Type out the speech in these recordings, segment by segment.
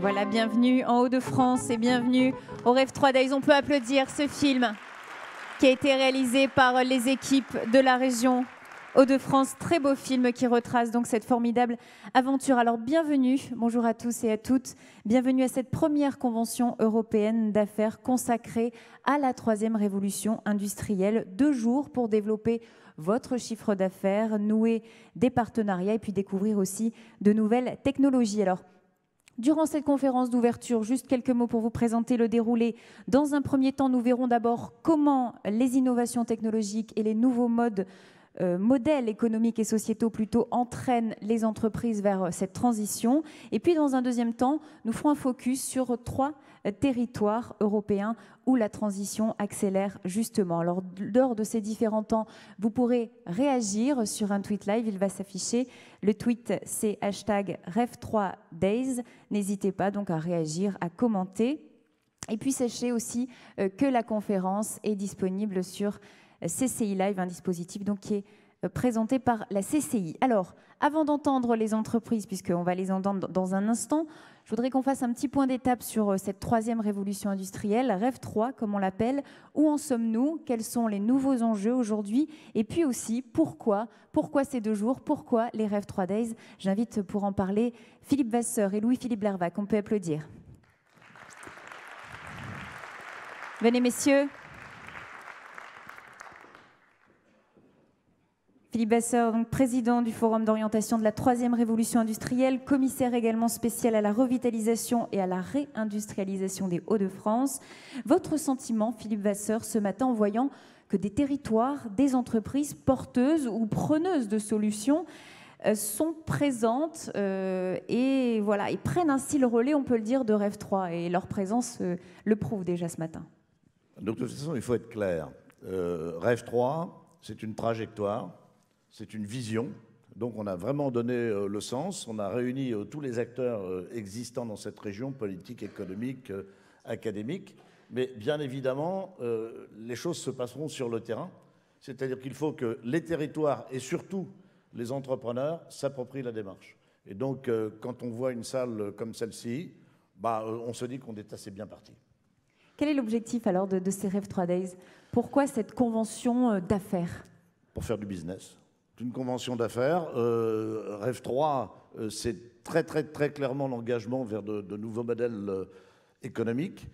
Voilà, bienvenue en Hauts-de-France et bienvenue au Rêve 3 Days. On peut applaudir ce film qui a été réalisé par les équipes de la région Hauts-de-France. Très beau film qui retrace donc cette formidable aventure. Alors bienvenue, bonjour à tous et à toutes. Bienvenue à cette première convention européenne d'affaires consacrée à la troisième révolution industrielle. 2 jours pour développer votre chiffre d'affaires, nouer des partenariats et puis découvrir aussi de nouvelles technologies. Alors, durant cette conférence d'ouverture, juste quelques mots pour vous présenter le déroulé. Dans un premier temps, nous verrons d'abord comment les innovations technologiques et les nouveaux modèles économiques et sociétaux plutôt entraînent les entreprises vers cette transition. Et puis, dans un deuxième temps, nous ferons un focus sur 3 territoires européens où la transition accélère justement. Alors, lors de ces différents temps, vous pourrez réagir sur un tweet live, il va s'afficher. Le tweet, c'est #Rêve3Days. N'hésitez pas donc à réagir, à commenter. Et puis, sachez aussi que la conférence est disponible sur CCI Live, un dispositif donc qui est présenté par la CCI. Alors, avant d'entendre les entreprises, puisqu'on va les entendre dans un instant, je voudrais qu'on fasse un petit point d'étape sur cette troisième révolution industrielle, Rêve 3 comme on l'appelle. Où en sommes-nous? Quels sont les nouveaux enjeux aujourd'hui? Et puis aussi, pourquoi ces 2 jours? Pourquoi les Rêve 3 Days? J'invite pour en parler Philippe Vasseur et Louis-Philippe Blervacq. On peut applaudir. Venez messieurs. Philippe Vasseur, donc président du Forum d'orientation de la 3e révolution industrielle, commissaire également spécial à la revitalisation et à la réindustrialisation des Hauts-de-France. Votre sentiment, Philippe Vasseur, ce matin en voyant que des territoires, des entreprises porteuses ou preneuses de solutions sont présentes et, voilà, et prennent ainsi le relais, on peut le dire, de Rêve 3. Et leur présence le prouve déjà ce matin. Donc de toute façon, il faut être clair. Rêve 3, c'est une trajectoire. C'est une vision, donc on a vraiment donné le sens, on a réuni tous les acteurs existants dans cette région, politique, économique, académique, mais bien évidemment, les choses se passeront sur le terrain, c'est-à-dire qu'il faut que les territoires et surtout les entrepreneurs s'approprient la démarche. Et donc, quand on voit une salle comme celle-ci, on se dit qu'on est assez bien parti. Quel est l'objectif alors de ces Rêve 3 Days? Pourquoi cette convention d'affaires? Pour faire du business. Une convention d'affaires. Rêve 3, c'est très clairement l'engagement vers de nouveaux modèles économiques.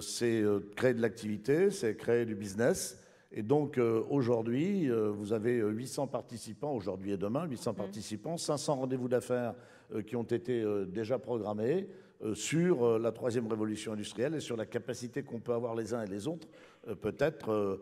C'est créer de l'activité, c'est créer du business. Et donc aujourd'hui, vous avez 800 participants, aujourd'hui et demain, 800 participants, 500 rendez-vous d'affaires qui ont été déjà programmés sur la troisième révolution industrielle et sur la capacité qu'on peut avoir les uns et les autres, peut-être...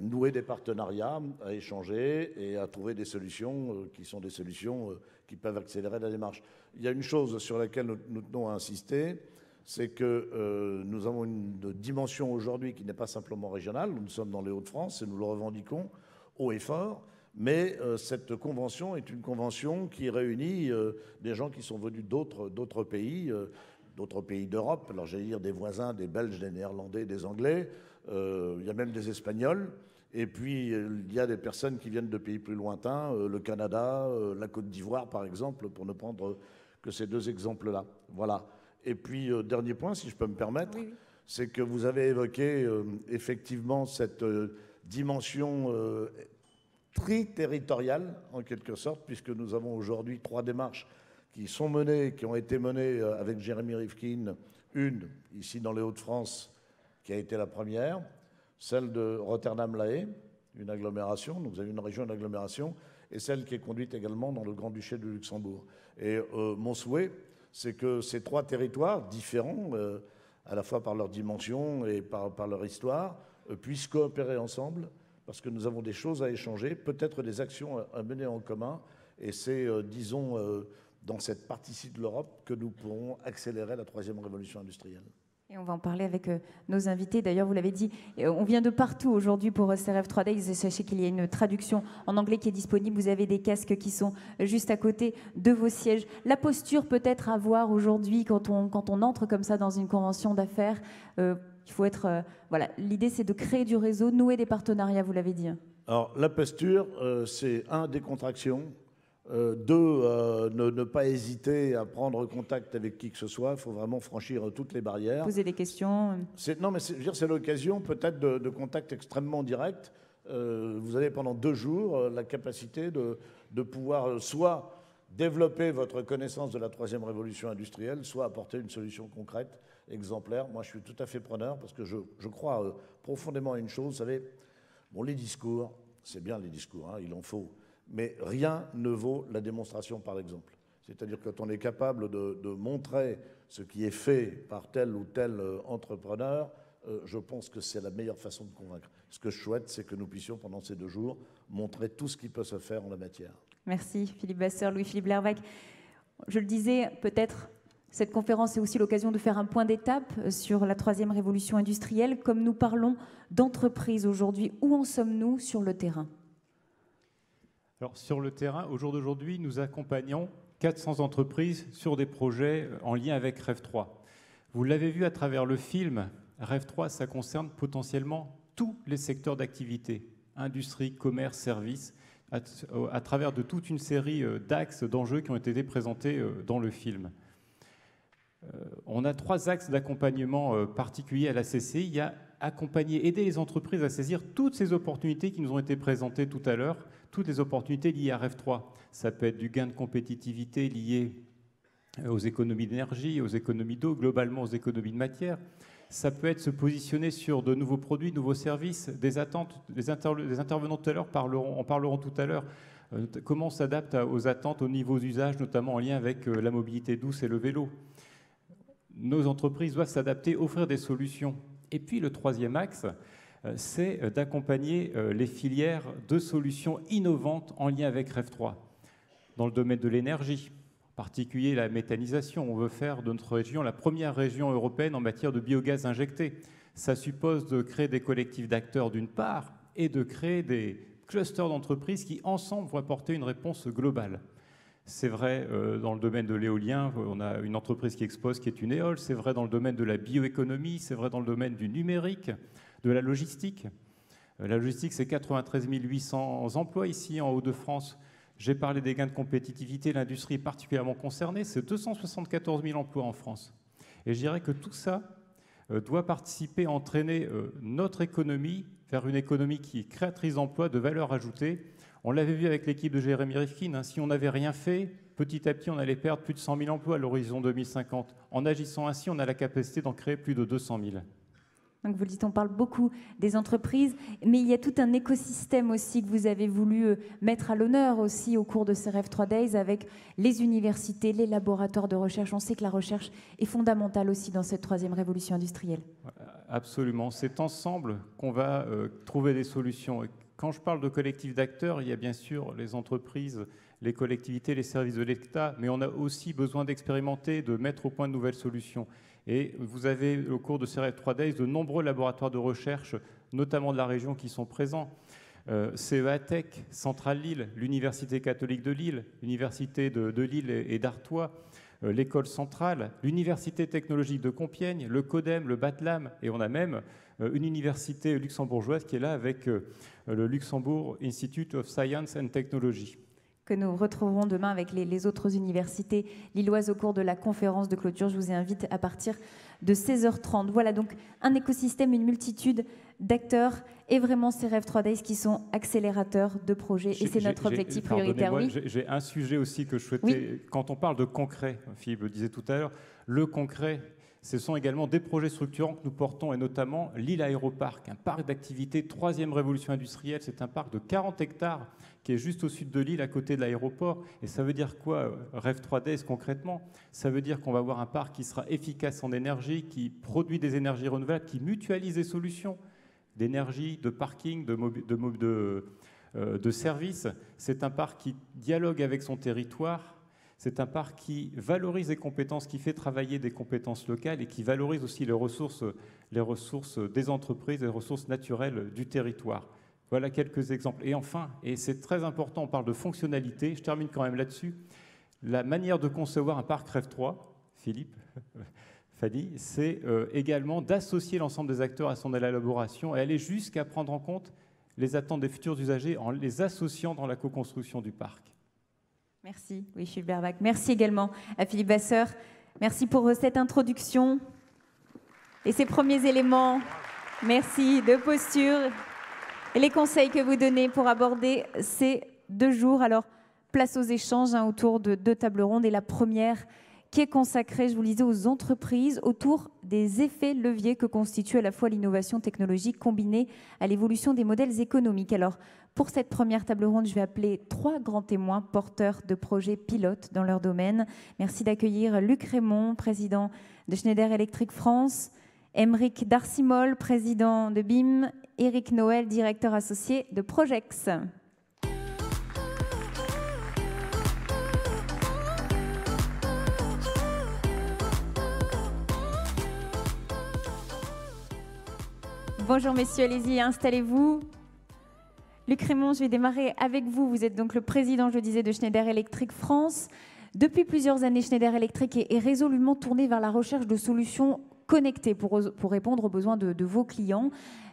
nouer des partenariats, à échanger et à trouver des solutions qui sont des solutions qui peuvent accélérer la démarche. Il y a une chose sur laquelle nous tenons à insister, c'est que nous avons une dimension aujourd'hui qui n'est pas simplement régionale, nous sommes dans les Hauts-de-France et nous le revendiquons haut et fort, mais cette convention est une convention qui réunit des gens qui sont venus d'autres pays d'Europe, alors j'allais dire des voisins, des Belges, des Néerlandais, des Anglais, il y a même des Espagnols, et puis il y a des personnes qui viennent de pays plus lointains, le Canada, la Côte d'Ivoire par exemple, pour ne prendre que ces 2 exemples-là. Voilà. Et puis, dernier point, si je peux me permettre, oui. C'est que vous avez évoqué effectivement cette dimension tri-territoriale, en quelque sorte, puisque nous avons aujourd'hui 3 démarches qui sont menées, qui ont été menées avec Jeremy Rifkin, une ici dans les Hauts-de-France, qui a été la première, celle de Rotterdam-La Haye, une agglomération, donc vous avez une région, une agglomération, et celle qui est conduite également dans le Grand-Duché du Luxembourg. Et mon souhait, c'est que ces 3 territoires différents, à la fois par leur dimension et par leur histoire, puissent coopérer ensemble, parce que nous avons des choses à échanger, peut-être des actions à mener en commun, et c'est, disons, dans cette partie-ci de l'Europe que nous pourrons accélérer la troisième révolution industrielle. Et on va en parler avec nos invités. D'ailleurs, vous l'avez dit, on vient de partout aujourd'hui pour ces Rêve 3 Days. Sachez qu'il y a une traduction en anglais qui est disponible. Vous avez des casques qui sont juste à côté de vos sièges. La posture peut-être à voir aujourd'hui quand on entre comme ça dans une convention d'affaires. Il faut être... voilà. L'idée, c'est de créer du réseau, nouer des partenariats, vous l'avez dit. Alors, la posture, c'est décontraction. Ne pas hésiter à prendre contact avec qui que ce soit. Il faut vraiment franchir toutes les barrières. Poser des questions. Non, mais c'est l'occasion peut-être de contacts extrêmement directs. Vous avez pendant 2 jours la capacité de pouvoir soit développer votre connaissance de la 3e révolution industrielle, soit apporter une solution concrète, exemplaire. Moi, je suis tout à fait preneur parce que je crois profondément à une chose. Vous savez, bon, les discours, c'est bien les discours, hein, il en faut. Mais rien ne vaut la démonstration par exemple. C'est-à-dire que quand on est capable de montrer ce qui est fait par tel ou tel entrepreneur, je pense que c'est la meilleure façon de convaincre. Ce que je souhaite, c'est que nous puissions pendant ces 2 jours montrer tout ce qui peut se faire en la matière. Merci Philippe Vasseur, Louis-Philippe Blervacq. Je le disais, peut-être cette conférence est aussi l'occasion de faire un point d'étape sur la 3e révolution industrielle. Comme nous parlons d'entreprise aujourd'hui, où en sommes-nous sur le terrain ? Alors, sur le terrain, au jour d'aujourd'hui, nous accompagnons 400 entreprises sur des projets en lien avec REV 3. Vous l'avez vu à travers le film, REV 3, ça concerne potentiellement tous les secteurs d'activité, industrie, commerce, services, à travers de toute une série d'axes, d'enjeux qui ont été présentés dans le film. On a 3 axes d'accompagnement particuliers à la CCI. Il y a accompagner, aider les entreprises à saisir toutes ces opportunités qui nous ont été présentées tout à l'heure, toutes les opportunités liées à REV3. Ça peut être du gain de compétitivité lié aux économies d'énergie, aux économies d'eau, globalement aux économies de matière. Ça peut être se positionner sur de nouveaux produits, nouveaux services, des attentes. Les intervenants tout à l'heure en parleront tout à l'heure. Comment on s'adapte aux attentes, aux niveaux d'usage, notamment en lien avec la mobilité douce et le vélo. Nos entreprises doivent s'adapter, offrir des solutions. Et puis le 3e axe, c'est d'accompagner les filières de solutions innovantes en lien avec REV3. Dans le domaine de l'énergie, en particulier la méthanisation, on veut faire de notre région la première région européenne en matière de biogaz injecté. Ça suppose de créer des collectifs d'acteurs d'une part et de créer des clusters d'entreprises qui ensemble vont apporter une réponse globale. C'est vrai dans le domaine de l'éolien, on a une entreprise qui expose, qui est une éole. C'est vrai dans le domaine de la bioéconomie, c'est vrai dans le domaine du numérique, de la logistique. La logistique, c'est 93 800 emplois ici en Hauts-de-France. J'ai parlé des gains de compétitivité, l'industrie est particulièrement concernée. C'est 274 000 emplois en France. Et je dirais que tout ça doit participer, entraîner notre économie vers une économie qui est créatrice d'emplois, de valeur ajoutée. On l'avait vu avec l'équipe de Jeremy Rifkin, hein, si on n'avait rien fait, petit à petit, on allait perdre plus de 100 000 emplois à l'horizon 2050. En agissant ainsi, on a la capacité d'en créer plus de 200 000. Donc vous le dites, on parle beaucoup des entreprises, mais il y a tout un écosystème aussi que vous avez voulu mettre à l'honneur aussi au cours de ces REV 3 Days avec les universités, les laboratoires de recherche. On sait que la recherche est fondamentale aussi dans cette 3e révolution industrielle. Absolument. C'est ensemble qu'on va trouver des solutions. Quand je parle de collectif d'acteurs, il y a bien sûr les entreprises, les collectivités, les services de l'État, mais on a aussi besoin d'expérimenter, de mettre au point de nouvelles solutions. Et vous avez, au cours de ces REV 3 Days, de nombreux laboratoires de recherche, notamment de la région, qui sont présents. CEA Tech, Centrale Lille, l'Université catholique de Lille, l'Université de Lille et d'Artois, l'École centrale, l'Université technologique de Compiègne, le CODEM, le BATLAM, et on a même une université luxembourgeoise qui est là avec le Luxembourg Institute of Science and Technology. Que nous retrouverons demain avec les autres universités lilloises au cours de la conférence de clôture. Je vous invite à partir de 16h30. Voilà donc un écosystème, une multitude d'acteurs et vraiment ces REV 3 Days qui sont accélérateurs de projets. Et c'est notre objectif prioritaire. Oui. J'ai un sujet aussi que je souhaitais, oui. Quand on parle de concret, Philippe le disait tout à l'heure, le concret, ce sont également des projets structurants que nous portons et notamment Lille Aéroparc, un parc d'activité 3e révolution industrielle. C'est un parc de 40 hectares qui est juste au sud de Lille, à côté de l'aéroport. Et ça veut dire quoi, REV 3 Days concrètement? Ça veut dire qu'on va avoir un parc qui sera efficace en énergie, qui produit des énergies renouvelables, qui mutualise des solutions d'énergie, de parking, de services. C'est un parc qui dialogue avec son territoire. C'est un parc qui valorise les compétences, qui fait travailler des compétences locales et qui valorise aussi les ressources des entreprises, les ressources naturelles du territoire. Voilà quelques exemples. Et enfin, et c'est très important, on parle de fonctionnalité, je termine quand même là-dessus, la manière de concevoir un parc REV 3, Philippe, Fanny, c'est également d'associer l'ensemble des acteurs à son élaboration et aller jusqu'à prendre en compte les attentes des futurs usagers en les associant dans la co-construction du parc. Merci, Louis-Philippe Blervacq. Merci également à Philippe Vasseur. Merci pour cette introduction et ces premiers éléments. Merci de posture et les conseils que vous donnez pour aborder ces deux jours. Alors, place aux échanges hein, autour de deux tables rondes. Et la première qui est consacrée, je vous le disais, aux entreprises autour des effets leviers que constitue à la fois l'innovation technologique combinée à l'évolution des modèles économiques. Alors, pour cette première table ronde, je vais appeler trois grands témoins porteurs de projets pilotes dans leur domaine. Merci d'accueillir Luc Rémont, président de Schneider Electric France, Émeric d'Arcimoles, président de BIM, Eric Noël, directeur associé de Projex. Bonjour messieurs, allez-y, installez-vous. Luc Rémont, je vais démarrer avec vous. Vous êtes donc le président, je le disais, de Schneider Electric France. Depuis plusieurs années, Schneider Electric est résolument tourné vers la recherche de solutions connectées pour répondre aux besoins de vos clients,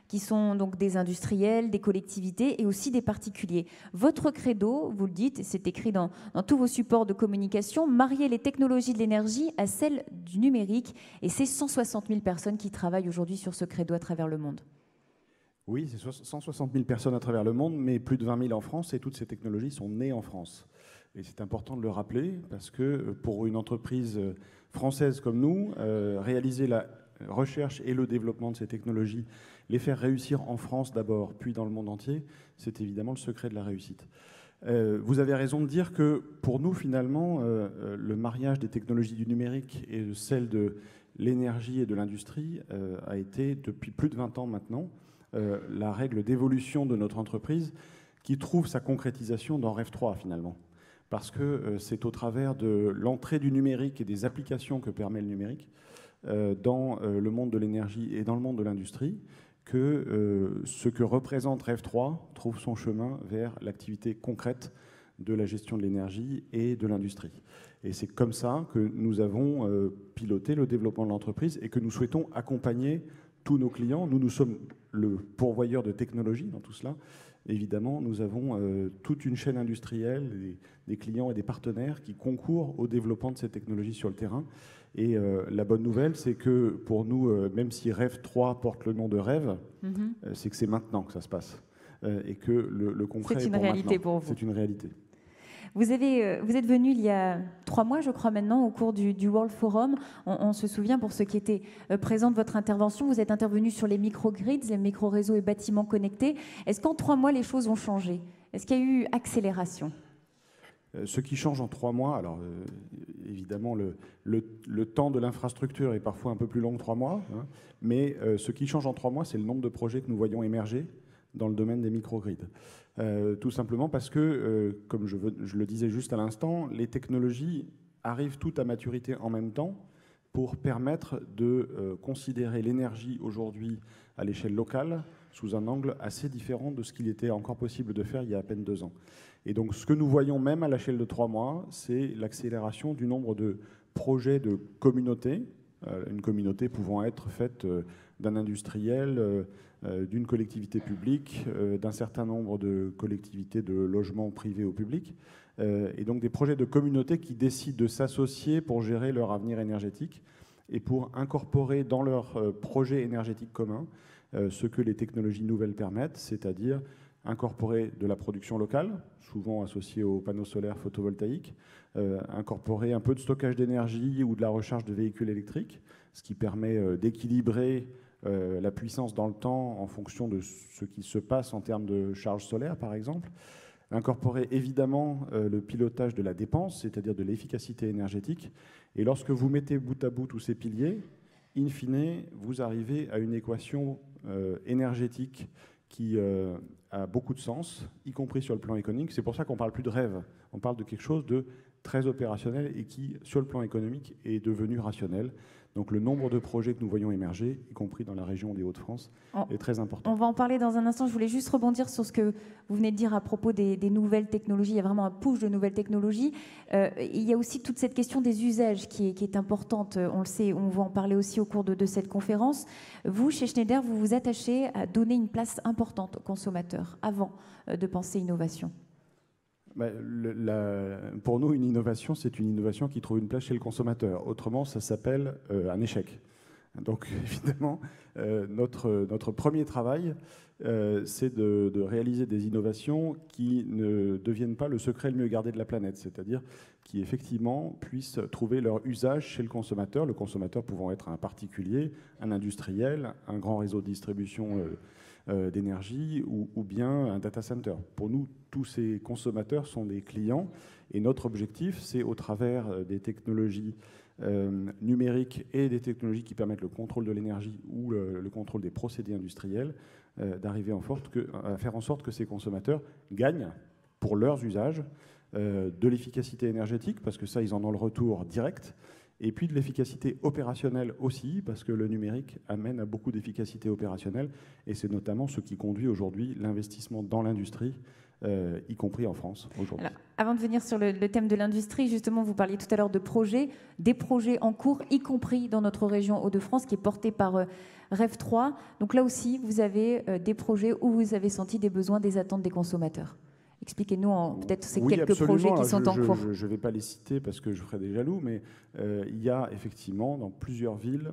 qui sont donc des industriels, des collectivités et aussi des particuliers. Votre credo, vous le dites, et c'est écrit dans tous vos supports de communication, marier les technologies de l'énergie à celles du numérique. Et c'est 160 000 personnes qui travaillent aujourd'hui sur ce credo à travers le monde. Oui, c'est 160 000 personnes à travers le monde, mais plus de 20 000 en France, et toutes ces technologies sont nées en France. Et c'est important de le rappeler, parce que pour une entreprise française comme nous, réaliser la recherche et le développement de ces technologies, les faire réussir en France d'abord, puis dans le monde entier, c'est évidemment le secret de la réussite. Vous avez raison de dire que pour nous, finalement, le mariage des technologies du numérique et de celles de l'énergie et de l'industrie a été, depuis plus de 20 ans maintenant, la règle d'évolution de notre entreprise qui trouve sa concrétisation dans REV 3, finalement. Parce que c'est au travers de l'entrée du numérique et des applications que permet le numérique dans le monde de l'énergie et dans le monde de l'industrie que ce que représente REV 3 trouve son chemin vers l'activité concrète de la gestion de l'énergie et de l'industrie. Et c'est comme ça que nous avons piloté le développement de l'entreprise et que nous souhaitons accompagner tous nos clients. Nous sommes le pourvoyeur de technologie dans tout cela. Évidemment, nous avons toute une chaîne industrielle, des clients et des partenaires qui concourent au développement de ces technologies sur le terrain. Et la bonne nouvelle, c'est que pour nous, même si REV 3 porte le nom de rêve, c'est que c'est maintenant que ça se passe. Et que le concret est pour maintenant. C'est une réalité pour vous. C'est une réalité. Vous êtes venu il y a 3 mois, je crois maintenant, au cours du World Forum. On se souvient, pour ceux qui étaient présents de votre intervention, vous êtes intervenu sur les microgrids, les micro-réseaux et bâtiments connectés. Est-ce qu'en 3 mois, les choses ont changé? Est-ce qu'il y a eu accélération? Ce qui change en 3 mois, alors évidemment le temps de l'infrastructure est parfois un peu plus long que 3 mois, hein, mais ce qui change en 3 mois, c'est le nombre de projets que nous voyons émerger dans le domaine des microgrids. Tout simplement parce que, comme je le disais juste à l'instant, les technologies arrivent toutes à maturité en même temps pour permettre de considérer l'énergie aujourd'hui à l'échelle locale sous un angle assez différent de ce qu'il était encore possible de faire il y a à peine 2 ans. Et donc ce que nous voyons même à l'échelle de 3 mois, c'est l'accélération du nombre de projets de communautés, une communauté pouvant être faite d'un industriel, d'une collectivité publique, d'un certain nombre de collectivités de logements privés au public, et donc des projets de communautés qui décident de s'associer pour gérer leur avenir énergétique et pour incorporer dans leur projet énergétique commun ce que les technologies nouvelles permettent, c'est-à-dire incorporer de la production locale, souvent associée aux panneaux solaires photovoltaïques, incorporer un peu de stockage d'énergie ou de la recharge de véhicules électriques, ce qui permet d'équilibrer la puissance dans le temps en fonction de ce qui se passe en termes de charge solaire, par exemple. Incorporer évidemment le pilotage de la dépense, c'est-à-dire de l'efficacité énergétique. Et lorsque vous mettez bout à bout tous ces piliers, in fine, vous arrivez à une équation énergétique qui a beaucoup de sens, y compris sur le plan économique. C'est pour ça qu'on ne parle plus de rêve. On parle de quelque chose de très opérationnel et qui, sur le plan économique, est devenu rationnel. Donc le nombre de projets que nous voyons émerger, y compris dans la région des Hauts-de-France, est très important. On va en parler dans un instant. Je voulais juste rebondir sur ce que vous venez de dire à propos des nouvelles technologies. Il y a vraiment un push de nouvelles technologies. Il y a aussi toute cette question des usages qui est importante. On le sait, on va en parler aussi au cours de cette conférence. Vous, chez Schneider, vous vous attachez à donner une place importante aux consommateurs avant de penser innovation. Pour nous, une innovation, c'est une innovation qui trouve une place chez le consommateur. Autrement, ça s'appelle un échec. Donc, évidemment, notre premier travail, c'est de réaliser des innovations qui ne deviennent pas le secret le mieux gardé de la planète, c'est-à-dire qui, effectivement, puissent trouver leur usage chez le consommateur pouvant être un particulier, un industriel, un grand réseau de distribution d'énergie ou bien un data center. Pour nous, tous ces consommateurs sont des clients et notre objectif, c'est au travers des technologies numériques et des technologies qui permettent le contrôle de l'énergie ou le contrôle des procédés industriels, d'arriver à faire en sorte que ces consommateurs gagnent pour leurs usages de l'efficacité énergétique, parce que ça, ils en ont le retour direct, et puis de l'efficacité opérationnelle aussi, parce que le numérique amène à beaucoup d'efficacité opérationnelle, et c'est notamment ce qui conduit aujourd'hui l'investissement dans l'industrie, y compris en France aujourd'hui. Avant de venir sur le thème de l'industrie, justement, vous parliez tout à l'heure de projets, des projets en cours, y compris dans notre région Hauts-de-France, qui est portée par REV 3. Donc là aussi, vous avez des projets où vous avez senti des besoins, des attentes des consommateurs. Expliquez-nous peut-être ces quelques projets qui sont en cours. Je ne vais pas les citer parce que je ferai des jaloux, mais il y a effectivement dans plusieurs villes,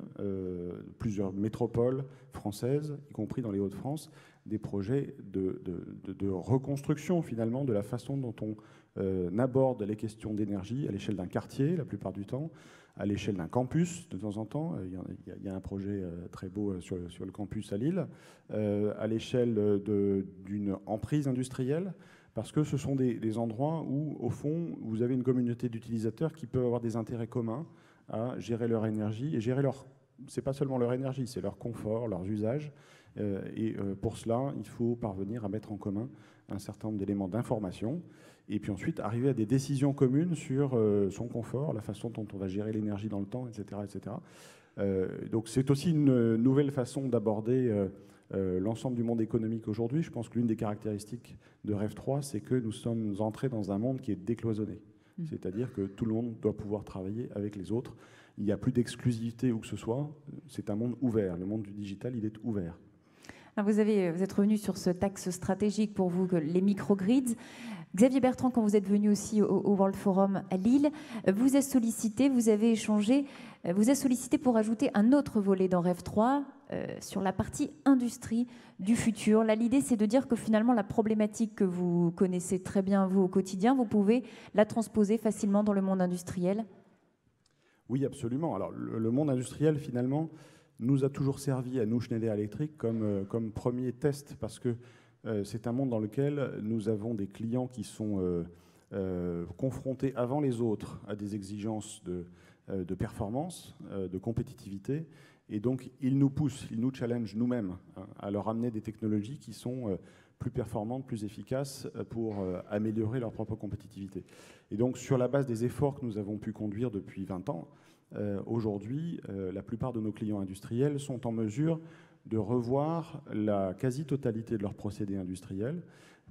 plusieurs métropoles françaises, y compris dans les Hauts-de-France, des projets de reconstruction, finalement, de la façon dont on aborde les questions d'énergie à l'échelle d'un quartier, la plupart du temps, à l'échelle d'un campus, de temps en temps. Il y a un projet très beau sur le campus à Lille, à l'échelle d'une emprise industrielle, parce que ce sont des endroits où, au fond, vous avez une communauté d'utilisateurs qui peuvent avoir des intérêts communs à gérer leur énergie, et gérer leur... C'est pas seulement leur énergie, c'est leur confort, leurs usages. Pour cela, il faut parvenir à mettre en commun un certain nombre d'éléments d'information et puis ensuite arriver à des décisions communes sur son confort, la façon dont on va gérer l'énergie dans le temps, etc. etc. Donc c'est aussi une nouvelle façon d'aborder l'ensemble du monde économique aujourd'hui. Je pense que l'une des caractéristiques de REV 3, c'est que nous sommes entrés dans un monde qui est décloisonné. C'est-à-dire que tout le monde doit pouvoir travailler avec les autres. Il n'y a plus d'exclusivité où que ce soit. C'est un monde ouvert. Le monde du digital, il est ouvert. Alors vous êtes revenu sur ce axe stratégique pour vous, les microgrids. Xavier Bertrand, quand vous êtes venu aussi au World Forum à Lille, vous êtes sollicité, vous avez échangé, vous êtes sollicité pour ajouter un autre volet dans REV 3 sur la partie industrie du futur. Là, l'idée, c'est de dire que finalement, la problématique que vous connaissez très bien, vous, au quotidien, vous pouvez la transposer facilement dans le monde industriel. Oui, absolument. Alors, le monde industriel, finalement, nous a toujours servi à nous, Schneider Electric, comme premier test, parce que c'est un monde dans lequel nous avons des clients qui sont confrontés avant les autres à des exigences de performance, de compétitivité, et donc ils nous poussent, ils nous challengent nous-mêmes à leur amener des technologies qui sont plus performantes, plus efficaces pour améliorer leur propre compétitivité. Et donc sur la base des efforts que nous avons pu conduire depuis 20 ans, aujourd'hui, la plupart de nos clients industriels sont en mesure de revoir la quasi-totalité de leurs procédés industriels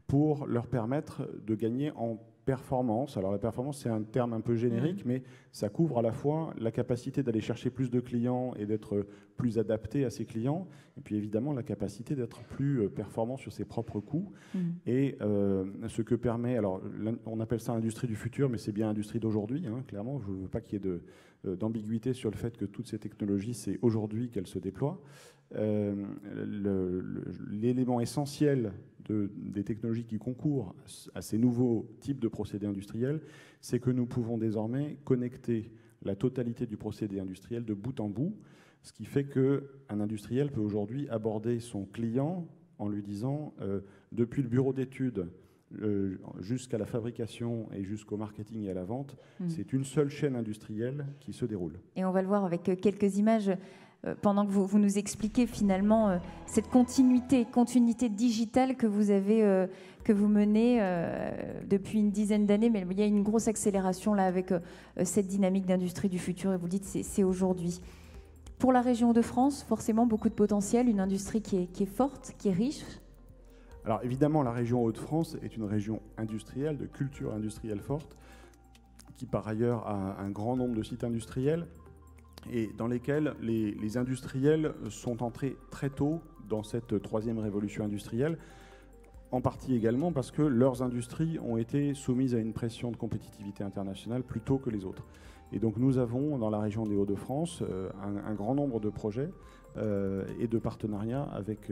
pour leur permettre de gagner en performance. Alors la performance, c'est un terme un peu générique, mais ça couvre à la fois la capacité d'aller chercher plus de clients et d'être plus adapté à ses clients, et puis évidemment la capacité d'être plus performant sur ses propres coûts. Et ce que permet, alors on appelle ça l'industrie du futur, mais c'est bien l'industrie d'aujourd'hui, hein, clairement. Je ne veux pas qu'il y ait d'ambiguïté sur le fait que toutes ces technologies, c'est aujourd'hui qu'elles se déploient. L'élément essentiel des technologies qui concourent à ces nouveaux types de procédés industriels, c'est que nous pouvons désormais connecter la totalité du procédé industriel de bout en bout, ce qui fait qu'un industriel peut aujourd'hui aborder son client en lui disant depuis le bureau d'études jusqu'à la fabrication et jusqu'au marketing et à la vente, c'est une seule chaîne industrielle qui se déroule. Et on va le voir avec quelques images pendant que vous nous expliquez finalement cette continuité digitale que vous avez, que vous menez depuis une dizaine d'années, mais il y a une grosse accélération là avec cette dynamique d'industrie du futur, et vous le dites, c'est aujourd'hui. Pour la région de France, forcément beaucoup de potentiel, une industrie qui est forte, qui est riche. Alors évidemment, la région Hauts-de-France est une région industrielle, de culture industrielle forte, qui par ailleurs a un grand nombre de sites industriels, et dans lesquels les industriels sont entrés très tôt dans cette troisième révolution industrielle, en partie également parce que leurs industries ont été soumises à une pression de compétitivité internationale plus tôt que les autres. Et donc nous avons, dans la région des Hauts-de-France, un grand nombre de projets et de partenariats avec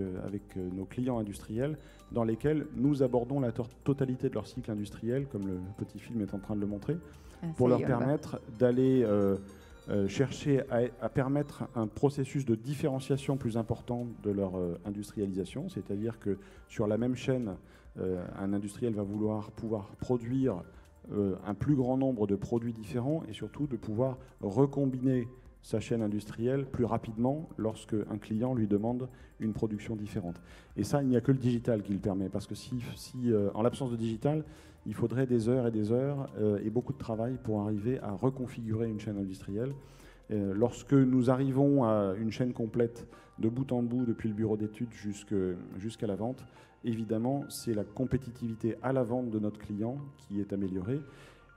nos clients industriels dans lesquels nous abordons la totalité de leur cycle industriel, comme le petit film est en train de le montrer, pour leur permettre d'aller chercher à permettre un processus de différenciation plus important de leur industrialisation, c'est-à-dire que sur la même chaîne, un industriel va vouloir pouvoir produire un plus grand nombre de produits différents et surtout de pouvoir recombiner sa chaîne industrielle plus rapidement lorsque un client lui demande une production différente. Et ça, il n'y a que le digital qui le permet, parce que si en l'absence de digital, il faudrait des heures et des heures et beaucoup de travail pour arriver à reconfigurer une chaîne industrielle. Lorsque nous arrivons à une chaîne complète de bout en bout, depuis le bureau d'études jusqu'à la vente, évidemment, c'est la compétitivité à la vente de notre client qui est améliorée.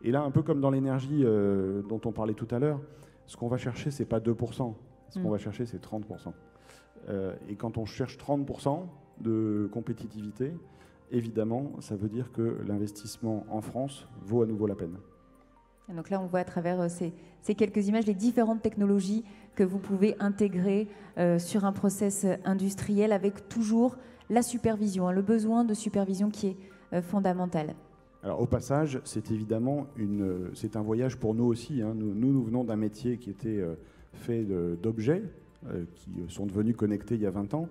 Et là, un peu comme dans l'énergie dont on parlait tout à l'heure, ce qu'on va chercher, ce n'est pas 2%. Ce qu'on va chercher, c'est 30%. Et quand on cherche 30% de compétitivité, évidemment, ça veut dire que l'investissement en France vaut à nouveau la peine. Et donc là, on voit à travers ces quelques images les différentes technologies que vous pouvez intégrer sur un process industriel avec toujours la supervision, hein, le besoin de supervision qui est fondamental. Alors, au passage, c'est évidemment c'est un voyage pour nous aussi, hein. Nous venons d'un métier qui était fait d'objets qui sont devenus connectés il y a 20 ans.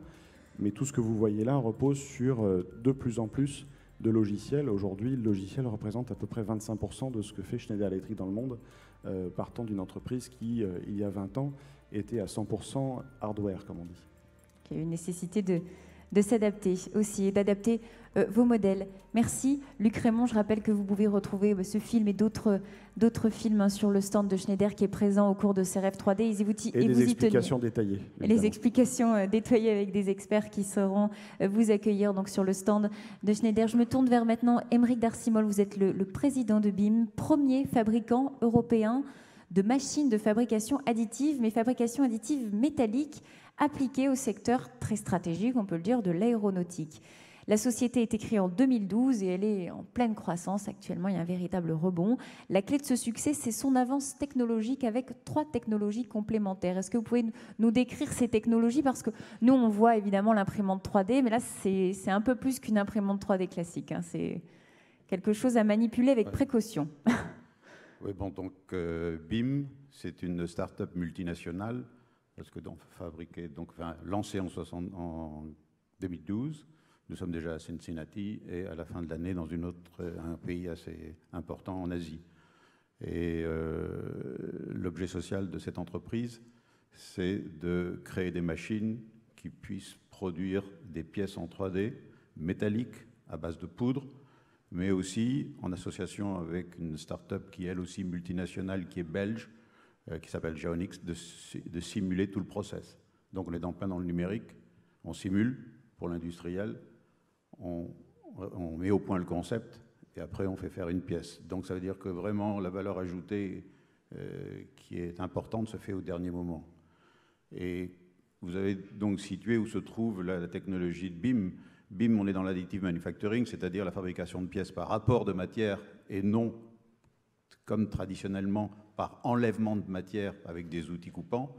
Mais tout ce que vous voyez là repose sur de plus en plus de logiciels. Aujourd'hui, le logiciel représente à peu près 25% de ce que fait Schneider Electric dans le monde, partant d'une entreprise qui, il y a 20 ans, était à 100% hardware, comme on dit. Il y a une nécessité de s'adapter aussi et d'adapter vos modèles. Merci Luc Rémont, je rappelle que vous pouvez retrouver ce film et d'autres films sur le stand de Schneider qui est présent au cours de ces rêves 3D. Les explications détaillées avec des experts qui sauront vous accueillir donc sur le stand de Schneider. Je me tourne vers maintenant Émeric d'Arcimoles, vous êtes le président de BIM, premier fabricant européen de machines de fabrication additive, mais fabrication additive métallique appliquée au secteur très stratégique, on peut le dire, de l'aéronautique. La société est créée en 2012 et elle est en pleine croissance. Actuellement, il y a un véritable rebond. La clé de ce succès, c'est son avance technologique avec 3 technologies complémentaires. Est-ce que vous pouvez nous décrire ces technologies? Parce que nous, on voit évidemment l'imprimante 3D, mais là, c'est un peu plus qu'une imprimante 3D classique, hein. C'est quelque chose à manipuler avec précaution. Oui, bon, donc BIM, c'est une start-up multinationale, parce que donc lancée en 2012, nous sommes déjà à Cincinnati et à la fin de l'année dans un pays assez important en Asie. Et l'objet social de cette entreprise, c'est de créer des machines qui puissent produire des pièces en 3D métalliques à base de poudre, mais aussi en association avec une start-up qui est elle aussi multinationale, qui est belge, qui s'appelle Geonix, de simuler tout le process. Donc on est plein dans le numérique, on simule pour l'industriel, on met au point le concept et après on fait faire une pièce. Donc ça veut dire que vraiment la valeur ajoutée qui est importante se fait au dernier moment. Et vous avez donc situé où se trouve la technologie de BIM. BIM, on est dans l'additive manufacturing, c'est-à-dire la fabrication de pièces par apport de matière et non, comme traditionnellement, par enlèvement de matière avec des outils coupants.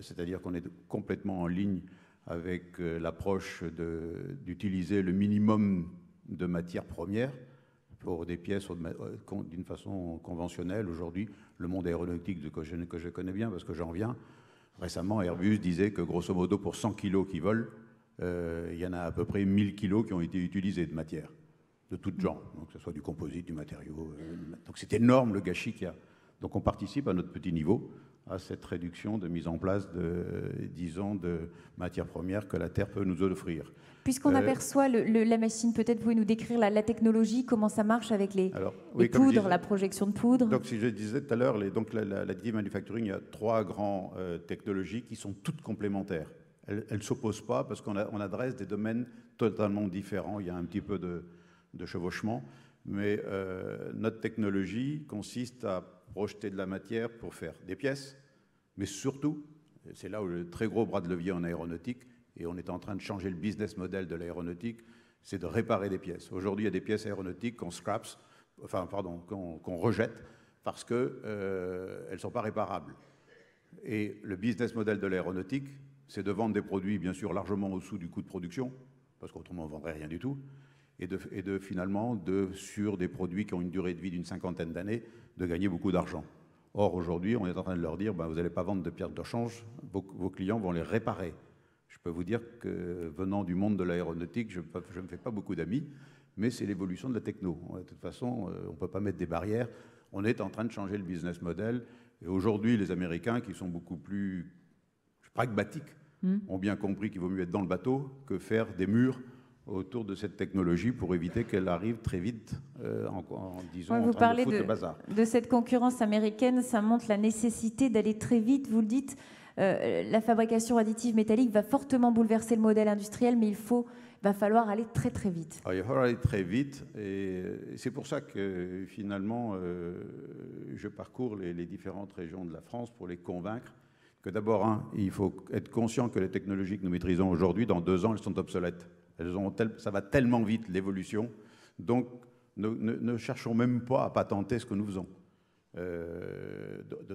C'est-à-dire qu'on est complètement en ligne avec l'approche d'utiliser le minimum de matière première pour des pièces d'une façon conventionnelle. Aujourd'hui, le monde aéronautique que je connais bien parce que j'en viens, récemment Airbus disait que grosso modo pour 100 kilos qui volent, il y en a à peu près 1000 kilos qui ont été utilisés de matière, de toutes genres, donc que ce soit du composite, du matériau. Donc c'est énorme le gâchis qu'il y a. Donc on participe à notre petit niveau à cette réduction de mise en place de matières premières que la Terre peut nous offrir. Puisqu'on aperçoit la machine, peut-être pouvez-vous nous décrire la technologie, comment ça marche avec les poudres, la projection de poudre. Donc si je disais tout à l'heure, l'additive manufacturing, il y a 3 grandes technologies qui sont toutes complémentaires. Elles ne s'opposent pas parce qu'on adresse des domaines totalement différents. Il y a un petit peu de chevauchement, mais notre technologie consiste à projeter de la matière pour faire des pièces, mais surtout, c'est là où le très gros bras de levier en aéronautique, et on est en train de changer le business model de l'aéronautique, c'est de réparer des pièces. Aujourd'hui, il y a des pièces aéronautiques qu'on scraps, enfin, pardon, qu'on rejette parce qu'elles ne sont pas réparables. Et le business model de l'aéronautique, c'est de vendre des produits, bien sûr, largement au-dessous du coût de production, parce qu'autrement, on ne vendrait rien du tout, et de finalement, sur des produits qui ont une durée de vie d'une 50aine d'années, de gagner beaucoup d'argent. Or, aujourd'hui, on est en train de leur dire, ben, vous n'allez pas vendre de pièces de change, vos clients vont les réparer. Je peux vous dire que, venant du monde de l'aéronautique, je ne me fais pas beaucoup d'amis, mais c'est l'évolution de la techno. De toute façon, on ne peut pas mettre des barrières. On est en train de changer le business model. Et aujourd'hui, les Américains, qui sont beaucoup plus pragmatiques, ont bien compris qu'il vaut mieux être dans le bateau que faire des murs autour de cette technologie pour éviter qu'elle arrive très vite disons, ouais, vous en train parlez de foutre le bazar. De cette concurrence américaine, ça montre la nécessité d'aller très vite. Vous le dites, la fabrication additive métallique va fortement bouleverser le modèle industriel, mais il va falloir aller très très vite. Alors, il va falloir aller très vite, et c'est pour ça que finalement je parcours les différentes régions de la France pour les convaincre que d'abord, il faut être conscient que les technologies que nous maîtrisons aujourd'hui, dans 2 ans, elles sont obsolètes. Ça va tellement vite, l'évolution. Donc, ne cherchons même pas à patenter ce que nous faisons.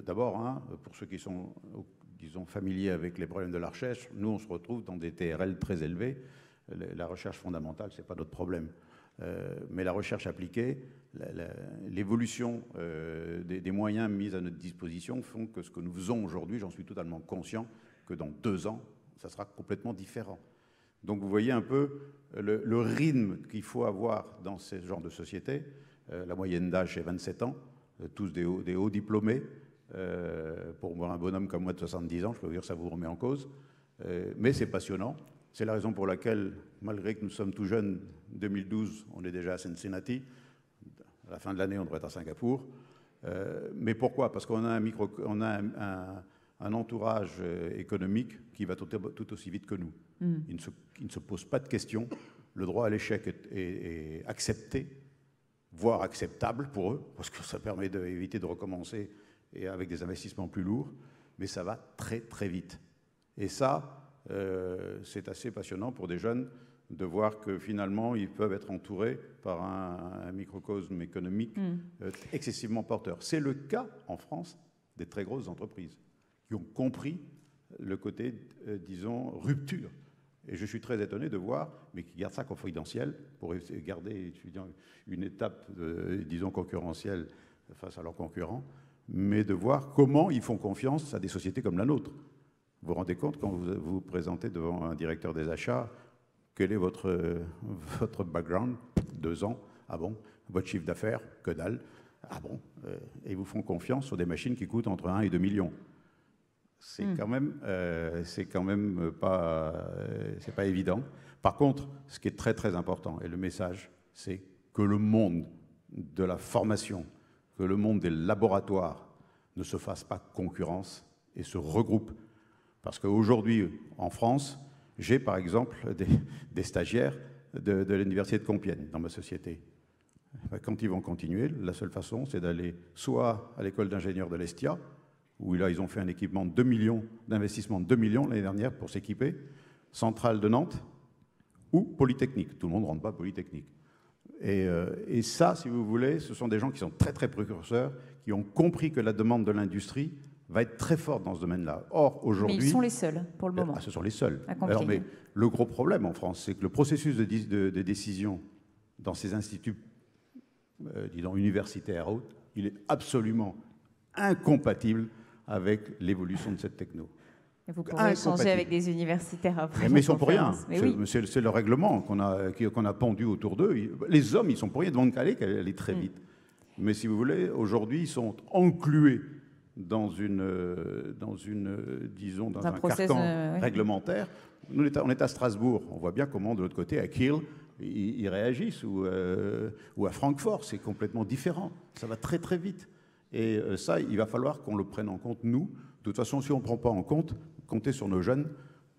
D'abord, pour ceux qui sont, disons, familiers avec les problèmes de la recherche, nous, on se retrouve dans des TRL très élevés. La recherche fondamentale, ce n'est pas notre problème. Mais la recherche appliquée, l'évolution des moyens mis à notre disposition font que ce que nous faisons aujourd'hui, j'en suis totalement conscient, que dans 2 ans, ça sera complètement différent. Donc vous voyez un peu le rythme qu'il faut avoir dans ce genre de société. La moyenne d'âge est 27 ans, tous des hauts diplômés. Pour voir un bonhomme comme moi de 70 ans, je peux vous dire que ça vous remet en cause. Mais c'est passionnant. C'est la raison pour laquelle, malgré que nous sommes tout jeunes, 2012, on est déjà à Cincinnati. À la fin de l'année, on devrait être à Singapour. Mais pourquoi? Parce qu'on a un entourage économique qui va tout aussi vite que nous. Il ne se pose pas de questions. Le droit à l'échec est accepté, voire acceptable pour eux, parce que ça permet d'éviter de recommencer et avec des investissements plus lourds. Mais ça va très, très vite. Et ça... c'est assez passionnant pour des jeunes de voir que finalement ils peuvent être entourés par un microcosme économique excessivement porteur. C'est le cas en France des très grosses entreprises qui ont compris le côté, disons, rupture. Et je suis très étonné de voir, mais qui gardent ça confidentiel pour garder une étape, disons, concurrentielle face à leurs concurrents, mais de voir comment ils font confiance à des sociétés comme la nôtre. Vous vous rendez compte, quand vous vous présentez devant un directeur des achats, quel est votre background? 2 ans, ah bon? Votre chiffre d'affaires, que dalle? Ah bon? Et ils vous font confiance sur des machines qui coûtent entre 1 et 2 millions. C'est quand même pas évident. Par contre, ce qui est très très important, et le message, c'est que le monde de la formation, que le monde des laboratoires ne se fasse pas concurrence et se regroupe. Parce qu'aujourd'hui, en France, j'ai par exemple des stagiaires de l'université de Compiègne dans ma société. Quand ils vont continuer, la seule façon, c'est d'aller soit à l'école d'ingénieurs de l'Estia, où là, ils ont fait un équipement de 2 millions, d'investissement de 2 millions l'année dernière pour s'équiper, Centrale de Nantes, ou Polytechnique. Tout le monde ne rentre pas à Polytechnique. Et ça, si vous voulez, ce sont des gens qui sont très très précurseurs, qui ont compris que la demande de l'industrie va être très forte dans ce domaine-là. Or, aujourd'hui... Mais ils sont les seuls, pour le moment. Ah, ce sont les seuls. Alors, mais le gros problème en France, c'est que le processus de décision dans ces instituts, disons, universitaires, il est absolument incompatible avec l'évolution de cette techno. Et vous pourrez échanger avec des universitaires après. Mais ils sont pour rien. C'est le règlement qu'on a pendu autour d'eux. Les hommes, ils sont pour rien. Devant le Calais, elle est très vite. Mais si vous voulez, aujourd'hui, ils sont enclués dans un carcan réglementaire. Nous, on est à Strasbourg, on voit bien comment, de l'autre côté, à Kiel, ils réagissent, ou à Francfort, c'est complètement différent. Ça va très très vite. Et ça, il va falloir qu'on le prenne en compte, nous. De toute façon, si on ne prend pas en compte, comptez sur nos jeunes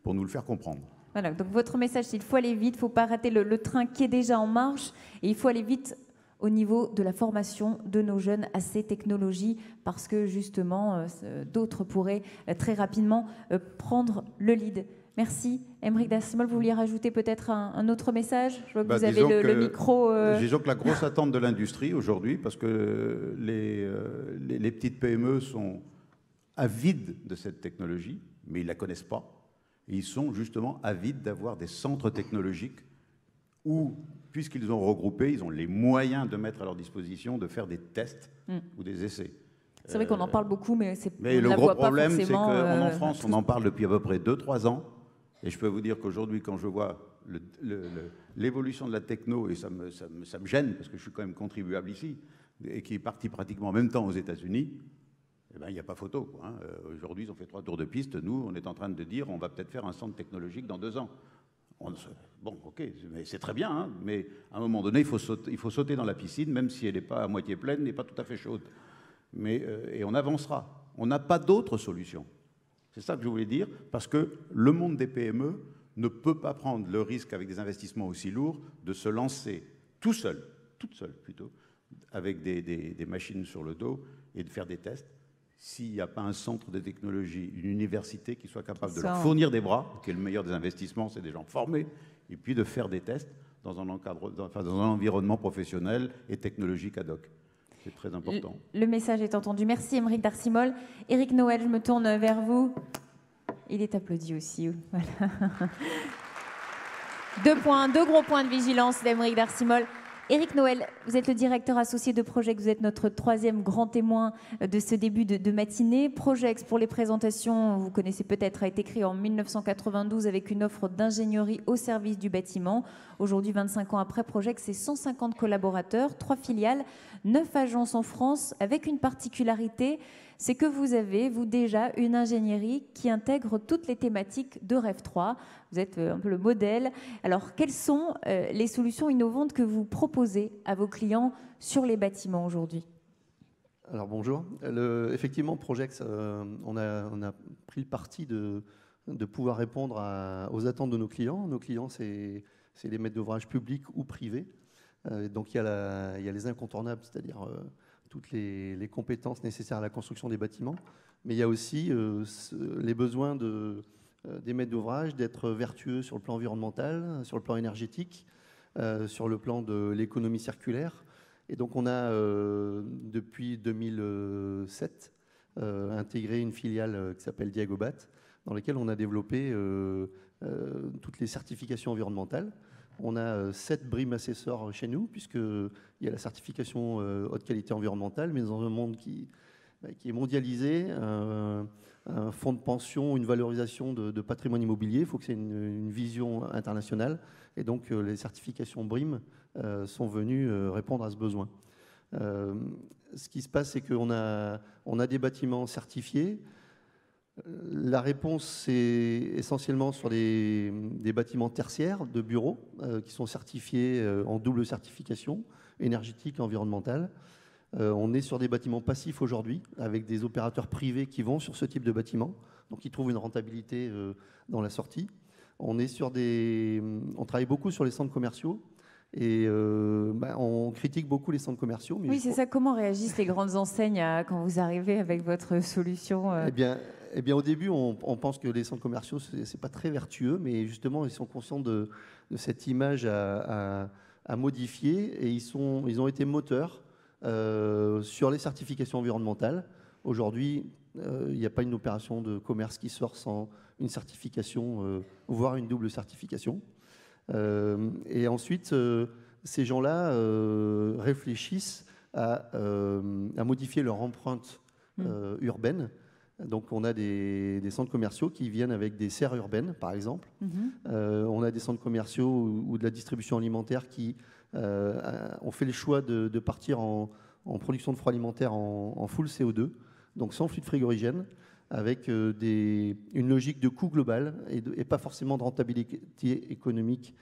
pour nous le faire comprendre. Voilà, donc votre message, c'est qu'il faut aller vite, il ne faut pas rater le train qui est déjà en marche, et il faut aller vite au niveau de la formation de nos jeunes à ces technologies, parce que justement, d'autres pourraient très rapidement prendre le lead. Merci. Émeric d'Arcimoles, vous vouliez rajouter peut-être un autre message? Je vois que vous avez le micro. Disons que la grosse attente de l'industrie aujourd'hui, parce que les petites PME sont avides de cette technologie, mais ils ne la connaissent pas. Et ils sont justement avides d'avoir des centres technologiques où, puisqu'ils ont regroupé, ils ont les moyens de mettre à leur disposition, de faire des tests ou des essais. C'est vrai qu'on en parle beaucoup, mais c'est pas forcément... Mais le gros problème, c'est qu'en France, on en parle depuis à peu près 2-3 ans. Et je peux vous dire qu'aujourd'hui, quand je vois l'évolution de la techno, et ça me gêne, parce que je suis quand même contribuable ici, et qui est parti pratiquement en même temps aux États-Unis, eh ben, il n'y a pas photo, quoi, hein. Aujourd'hui, ils ont fait 3 tours de piste. Nous, on est en train de dire, on va peut-être faire un centre technologique dans 2 ans. Bon, ok, c'est très bien, hein, mais à un moment donné, il faut sauter dans la piscine, même si elle n'est pas à moitié pleine, n'est pas tout à fait chaude. Et on avancera. On n'a pas d'autre solution. C'est ça que je voulais dire, parce que le monde des PME ne peut pas prendre le risque, avec des investissements aussi lourds, de se lancer tout seul, toute seule plutôt, avec des machines sur le dos et de faire des tests, s'il n'y a pas un centre de technologie, une université qui soit capable de leur fournir des bras, qui est le meilleur des investissements, c'est des gens formés, et puis de faire des tests dans un environnement professionnel et technologique ad hoc. C'est très important. Le message est entendu. Merci Émeric d'Arcimoles. Eric Noël, je me tourne vers vous. Il est applaudi aussi. Voilà. 2 gros points de vigilance d'Émeric d'Arcimoles. Éric Noël, vous êtes le directeur associé de Projex, vous êtes notre 3e grand témoin de ce début de matinée. Projex, pour les présentations, vous connaissez peut-être, a été créé en 1992 avec une offre d'ingénierie au service du bâtiment. Aujourd'hui, 25 ans après, Projex, c'est 150 collaborateurs, 3 filiales, 9 agences en France, avec une particularité, c'est que vous avez, vous déjà, une ingénierie qui intègre toutes les thématiques de REV3. Vous êtes un peu le modèle. Alors, quelles sont les solutions innovantes que vous proposez à vos clients sur les bâtiments aujourd'hui? Alors, bonjour. Effectivement, Projex, on a pris le parti de pouvoir répondre aux attentes de nos clients. Nos clients, c'est les maîtres d'ouvrage publics ou privés. Donc, il y a les incontournables, c'est-à-dire... toutes les compétences nécessaires à la construction des bâtiments, mais il y a aussi les besoins des maîtres d'ouvrage d'être vertueux sur le plan environnemental, sur le plan énergétique, sur le plan de l'économie circulaire. Et donc on a, depuis 2007, intégré une filiale qui s'appelle Diagobat, dans laquelle on a développé toutes les certifications environnementales. On a 7 BREEAM assessors chez nous, puisqu'il y a la certification haute qualité environnementale, mais dans un monde qui est mondialisé, un fonds de pension, une valorisation de patrimoine immobilier, il faut que c'est une vision internationale. Et donc les certifications BREEAM sont venues répondre à ce besoin. Ce qui se passe, c'est qu'on a des bâtiments certifiés. La réponse, c'est essentiellement sur des bâtiments tertiaires de bureaux qui sont certifiés en double certification, énergétique et environnementale. On est sur des bâtiments passifs aujourd'hui, avec des opérateurs privés qui vont sur ce type de bâtiment, donc ils trouvent une rentabilité dans la sortie. On travaille beaucoup sur les centres commerciaux. Et on critique beaucoup les centres commerciaux. Mais oui, c'est ça. Comment réagissent les grandes enseignes quand vous arrivez avec votre solution? Eh bien, au début, on pense que les centres commerciaux, ce n'est pas très vertueux, mais justement, ils sont conscients de cette image à modifier et ils ont été moteurs sur les certifications environnementales. Aujourd'hui, il n'y a pas une opération de commerce qui sort sans une certification, voire une double certification. Et ensuite, ces gens-là réfléchissent à modifier leur empreinte urbaine. Donc on a des centres commerciaux qui viennent avec des serres urbaines, par exemple. On a des centres commerciaux ou de la distribution alimentaire qui ont fait le choix de partir en production de froid alimentaire en full CO2, donc sans flux de frigorigène, avec une logique de coût global et pas forcément de rentabilité économique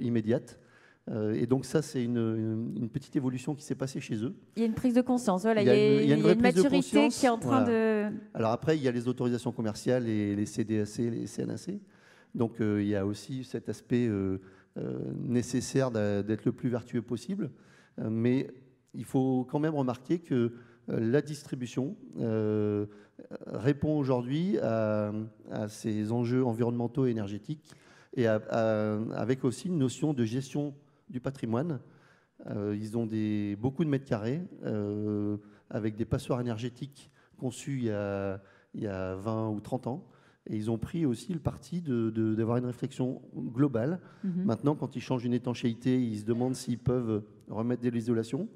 immédiate. Et donc ça, c'est une petite évolution qui s'est passée chez eux. Il y a une prise de conscience, voilà. Il y a une maturité qui est en train de... Alors après, il y a les autorisations commerciales, les CDAC, les CNAC. Donc il y a aussi cet aspect nécessaire d'être le plus vertueux possible. Mais il faut quand même remarquer que la distribution répond aujourd'hui à ces enjeux environnementaux et énergétiques, et avec aussi une notion de gestion du patrimoine. Ils ont beaucoup de mètres carrés, avec des passoires énergétiques conçues il y a 20 ou 30 ans. Et ils ont pris aussi le parti d'avoir une réflexion globale. Mmh. Maintenant, quand ils changent une étanchéité, ils se demandent s'ils peuvent remettre de l'isolation.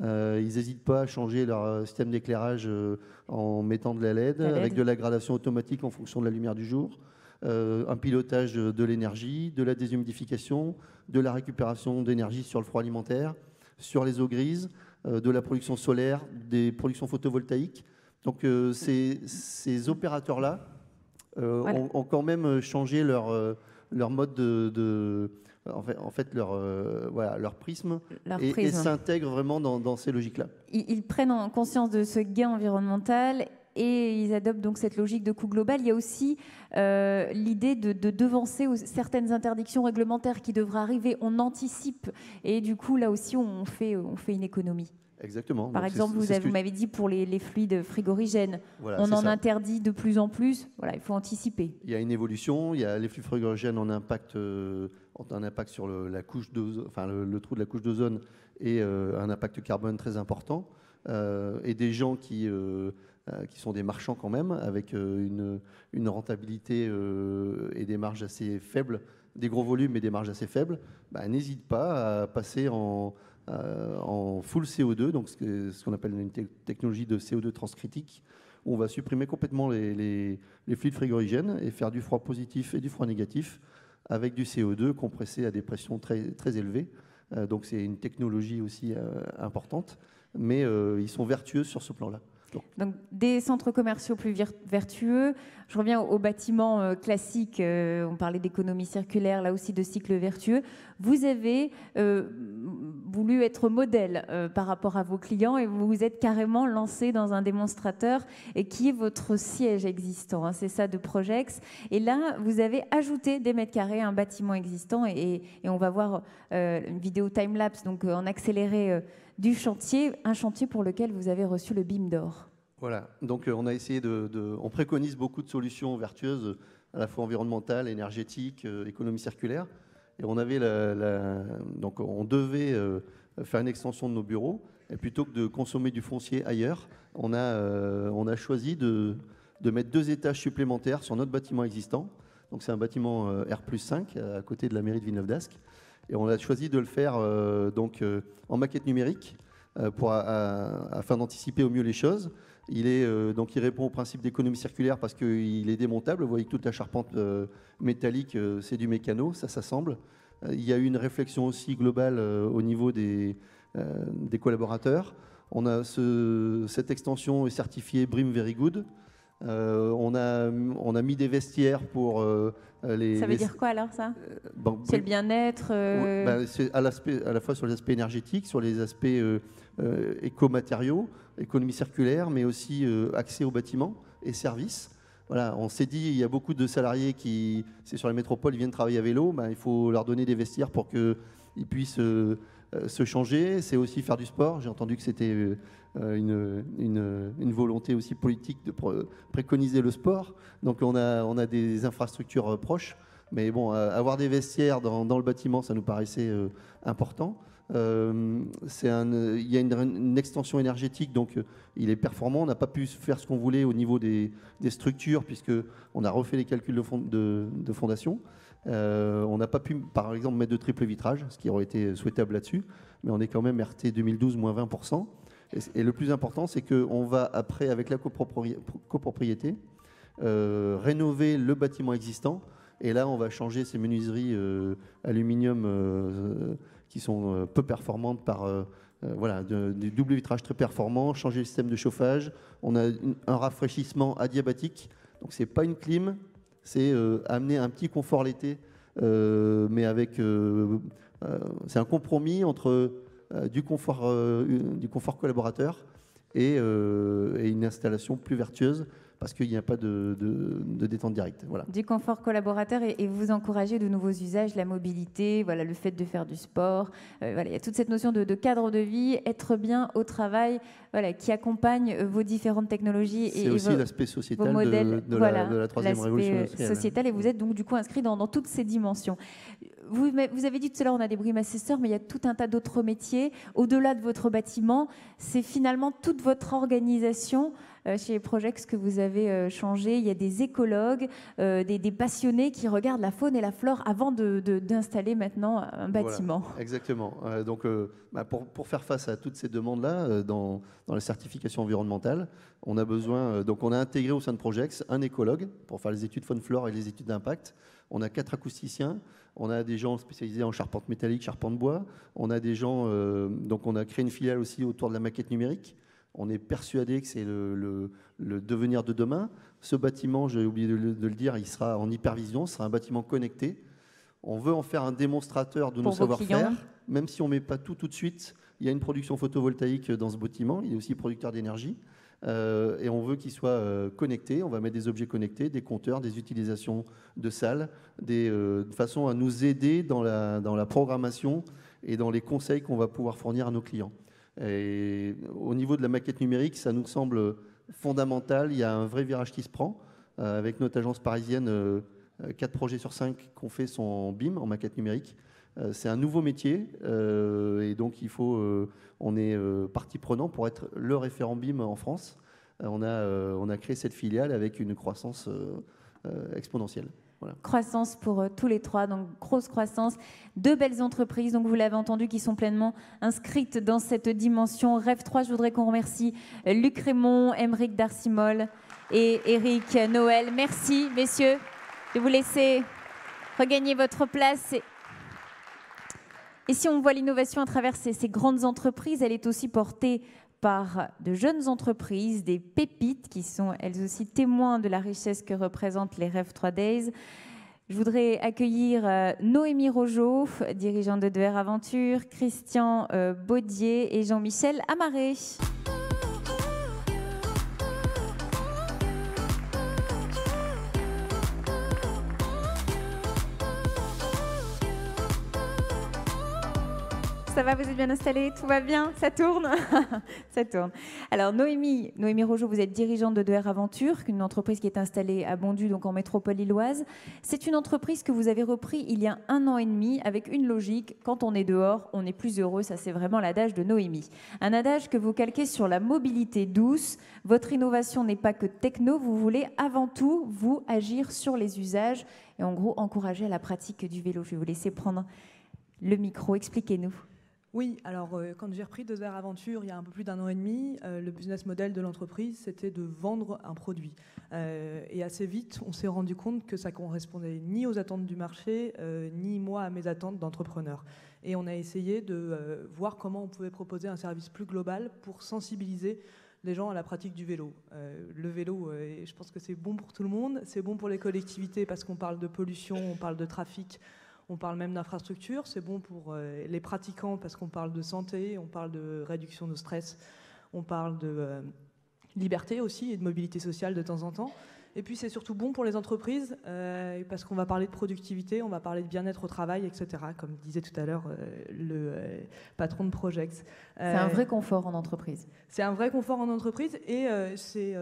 Ils n'hésitent pas à changer leur système d'éclairage en mettant de la LED, avec de la gradation automatique en fonction de la lumière du jour, un pilotage de l'énergie, de la déshumidification, de la récupération d'énergie sur le froid alimentaire, sur les eaux grises, de la production solaire, des productions photovoltaïques. Donc ces opérateurs-là ont quand même changé leur mode leur prisme, et s'intègrent vraiment dans ces logiques-là. Ils prennent conscience de ce gain environnemental et ils adoptent donc cette logique de coût global. Il y a aussi l'idée de devancer certaines interdictions réglementaires qui devraient arriver. On anticipe et du coup, là aussi, on fait une économie. Exactement. Par exemple, vous m'avez dit pour les fluides frigorigènes, voilà, on en interdit de plus en plus. Voilà, il faut anticiper. Il y a une évolution. Il y a les fluides frigorigènes ont un impact sur la couche d'ozone, enfin le trou de la couche d'ozone, et un impact carbone très important. Et des gens qui sont des marchands quand même, avec une rentabilité et des marges assez faibles, des gros volumes et des marges assez faibles, bah, n'hésitent pas à passer en full CO2, donc ce qu'on appelle une technologie de CO2 transcritique, où on va supprimer complètement les fluides frigorigènes et faire du froid positif et du froid négatif avec du CO2 compressé à des pressions très, très élevées. Donc c'est une technologie aussi importante, mais ils sont vertueux sur ce plan-là. Donc des centres commerciaux plus vertueux. Je reviens aux bâtiments classiques. On parlait d'économie circulaire, là aussi de cycle vertueux. Vous avez voulu être modèle par rapport à vos clients et vous vous êtes carrément lancé dans un démonstrateur et qui est votre siège existant, hein, c'est ça, de Projex. Et là, vous avez ajouté des mètres carrés à un bâtiment existant et on va voir une vidéo time-lapse, donc en accéléré du chantier, un chantier pour lequel vous avez reçu le BIM d'or. Voilà, donc on a essayé on préconise beaucoup de solutions vertueuses, à la fois environnementales, énergétiques, économie circulaire. Et on avait donc on devait faire une extension de nos bureaux, et plutôt que de consommer du foncier ailleurs, on a choisi de mettre 2 étages supplémentaires sur notre bâtiment existant. Donc c'est un bâtiment R+5 à côté de la mairie de Villeneuve-d'Ascq, et on a choisi de le faire en maquette numérique afin d'anticiper au mieux les choses. Donc il répond au principe d'économie circulaire parce qu'il est démontable. Vous voyez que toute la charpente métallique, c'est du mécano, ça s'assemble. Il y a eu une réflexion aussi globale au niveau des collaborateurs. On a cette extension est certifiée BREEAM Very Good. On a mis des vestiaires pour les... Ça veut dire quoi alors, ça? C'est le bien-être ouais, ben, à la fois sur les aspects énergétiques, sur les aspects écomatériaux, économie circulaire, mais aussi accès aux bâtiments et services. Voilà, on s'est dit, il y a beaucoup de salariés qui, c'est sur les métropoles, ils viennent travailler à vélo, ben, il faut leur donner des vestiaires pour qu'ils puissent se changer. C'est aussi faire du sport. J'ai entendu que c'était... une volonté aussi politique de préconiser le sport. Donc on a des infrastructures proches, mais bon, avoir des vestiaires dans le bâtiment, ça nous paraissait important. Il y a une extension énergétique, donc il est performant. On n'a pas pu faire ce qu'on voulait au niveau des structures, puisqu'on a refait les calculs de fondation. On n'a pas pu, par exemple, mettre de triple vitrage, ce qui aurait été souhaitable là-dessus, mais on est quand même RT 2012 moins 20%. Et le plus important, c'est qu'on va après, avec la copropriété, rénover le bâtiment existant. Et là, on va changer ces menuiseries aluminium qui sont peu performantes par du double vitrage très performant, changer le système de chauffage. On a un rafraîchissement adiabatique. Donc, ce n'est pas une clim, c'est amener un petit confort l'été. Mais avec... c'est un compromis entre... du confort collaborateur et une installation plus vertueuse parce qu'il n'y a pas de détente directe. Voilà. Du confort collaborateur et vous encouragez de nouveaux usages, la mobilité, voilà, le fait de faire du sport. Voilà, il y a toute cette notion de cadre de vie, être bien au travail, voilà, qui accompagne vos différentes technologies. C'est aussi l'aspect sociétal de la troisième révolution industrielle. Sociétal, et vous êtes donc du coup inscrit dans toutes ces dimensions. Vous avez dit tout à l'heure, on a des BREEAM assesseurs, mais il y a tout un tas d'autres métiers. Au-delà de votre bâtiment, c'est finalement toute votre organisation chez Projex que vous avez changé. Il y a des écologues, des passionnés qui regardent la faune et la flore avant d'installer maintenant un bâtiment. Voilà, exactement. Donc, pour faire face à toutes ces demandes-là, dans la certification environnementale, on a besoin. Donc, on a intégré au sein de Projex un écologue pour faire les études faune-flore et les études d'impact. On a 4 acousticiens. On a des gens spécialisés en charpente métallique, charpente bois. On a des gens. Donc, on a créé une filiale aussi autour de la maquette numérique. On est persuadé que c'est le devenir de demain. Ce bâtiment, j'ai oublié de le dire, il sera en hypervision, ce sera un bâtiment connecté. On veut en faire un démonstrateur de nos savoir-faire. Même si on ne met pas tout de suite, il y a une production photovoltaïque dans ce bâtiment. Il est aussi producteur d'énergie. Et on veut qu'il soit connecté. On va mettre des objets connectés, des compteurs, des utilisations de salles, de façon à nous aider dans la programmation et dans les conseils qu'on va pouvoir fournir à nos clients. Et au niveau de la maquette numérique, ça nous semble fondamental. Il y a un vrai virage qui se prend. Avec notre agence parisienne, 4 projets sur 5 qu'on fait sont en BIM, en maquette numérique. C'est un nouveau métier et donc on est partie prenant pour être le référent BIM en France. On a créé cette filiale avec une croissance exponentielle. Voilà. Croissance pour tous les 3, donc grosse croissance. 2 belles entreprises, donc vous l'avez entendu, qui sont pleinement inscrites dans cette dimension. Rêve 3, je voudrais qu'on remercie Luc Rémont, Émeric d'Arcimoles et Eric Noël. Merci, messieurs, de vous laisser regagner votre place. Et si on voit l'innovation à travers ces grandes entreprises, elle est aussi portée par de jeunes entreprises, des pépites qui sont elles aussi témoins de la richesse que représentent les Rêve 3 Days. Je voudrais accueillir Noémie Rojo, dirigeante de 2R Aventure, Christian Baudier et Jean-Michel Amaré. Ça va, vous êtes bien installés, tout va bien, ça tourne, ça tourne. Alors Noémie Rojo, vous êtes dirigeante de 2R Aventure, une entreprise qui est installée à Bondu, donc en métropole lilloise. C'est une entreprise que vous avez reprise il y a 1 an et demi avec une logique: quand on est dehors, on est plus heureux. Ça, c'est vraiment l'adage de Noémie. Un adage que vous calquez sur la mobilité douce. Votre innovation n'est pas que techno, vous voulez avant tout, vous, agir sur les usages et en gros encourager à la pratique du vélo. Je vais vous laisser prendre le micro, expliquez-nous. Oui, alors quand j'ai repris 2R Aventure il y a un peu plus d'1 an et demi, le business model de l'entreprise, c'était de vendre un produit. Et assez vite, on s'est rendu compte que ça ne correspondait ni aux attentes du marché, ni moi à mes attentes d'entrepreneur. Et on a essayé de voir comment on pouvait proposer un service plus global pour sensibiliser les gens à la pratique du vélo. Le vélo, je pense que c'est bon pour tout le monde, c'est bon pour les collectivités parce qu'on parle de pollution, on parle de trafic, on parle même d'infrastructure, c'est bon pour les pratiquants parce qu'on parle de santé, on parle de réduction de stress, on parle de liberté aussi et de mobilité sociale de temps en temps. Et puis c'est surtout bon pour les entreprises parce qu'on va parler de productivité, on va parler de bien-être au travail, etc. Comme disait tout à l'heure le patron de Projex. C'est un vrai confort en entreprise. C'est un vrai confort en entreprise et c'est...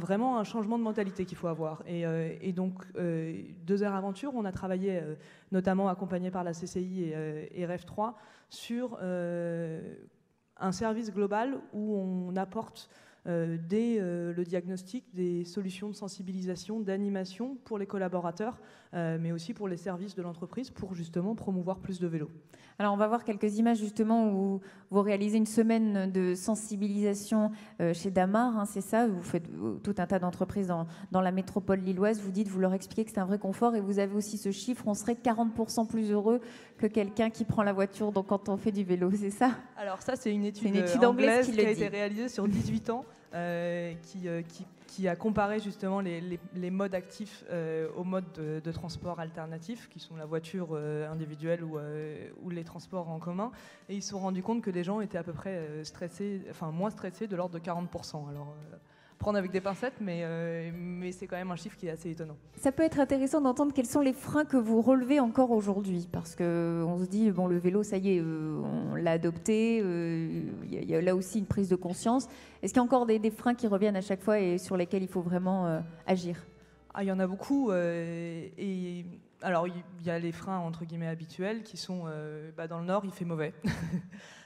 vraiment un changement de mentalité qu'il faut avoir. Et donc, 2R Aventure, on a travaillé, notamment accompagné par la CCI et Rêve 3, sur un service global où on apporte le diagnostic, des solutions de sensibilisation, d'animation pour les collaborateurs, mais aussi pour les services de l'entreprise, pour justement promouvoir plus de vélos. Alors on va voir quelques images justement où vous réalisez une semaine de sensibilisation chez Damar, hein, c'est ça, vous faites tout un tas d'entreprises dans la métropole lilloise, vous leur expliquez que c'est un vrai confort et vous avez aussi ce chiffre, on serait 40% plus heureux que quelqu'un qui prend la voiture donc quand on fait du vélo, c'est ça? Alors ça, c'est une étude anglaise qui a été réalisée sur 18 ans. qui a comparé justement les modes actifs aux modes de transport alternatifs, qui sont la voiture individuelle ou les transports en commun. Et ils se sont rendus compte que les gens étaient à peu près stressés, enfin moins stressés, de l'ordre de 40%. Alors, prendre avec des pincettes, mais c'est quand même un chiffre qui est assez étonnant. Ça peut être intéressant d'entendre quels sont les freins que vous relevez encore aujourd'hui, parce qu'on se dit, bon, le vélo, ça y est, on l'a adopté, il y a là aussi une prise de conscience. Est-ce qu'il y a encore des freins qui reviennent à chaque fois et sur lesquels il faut vraiment agir? Ah, il y en a beaucoup. Et alors, il y a les freins, entre guillemets, habituels, qui sont, dans le Nord, il fait mauvais.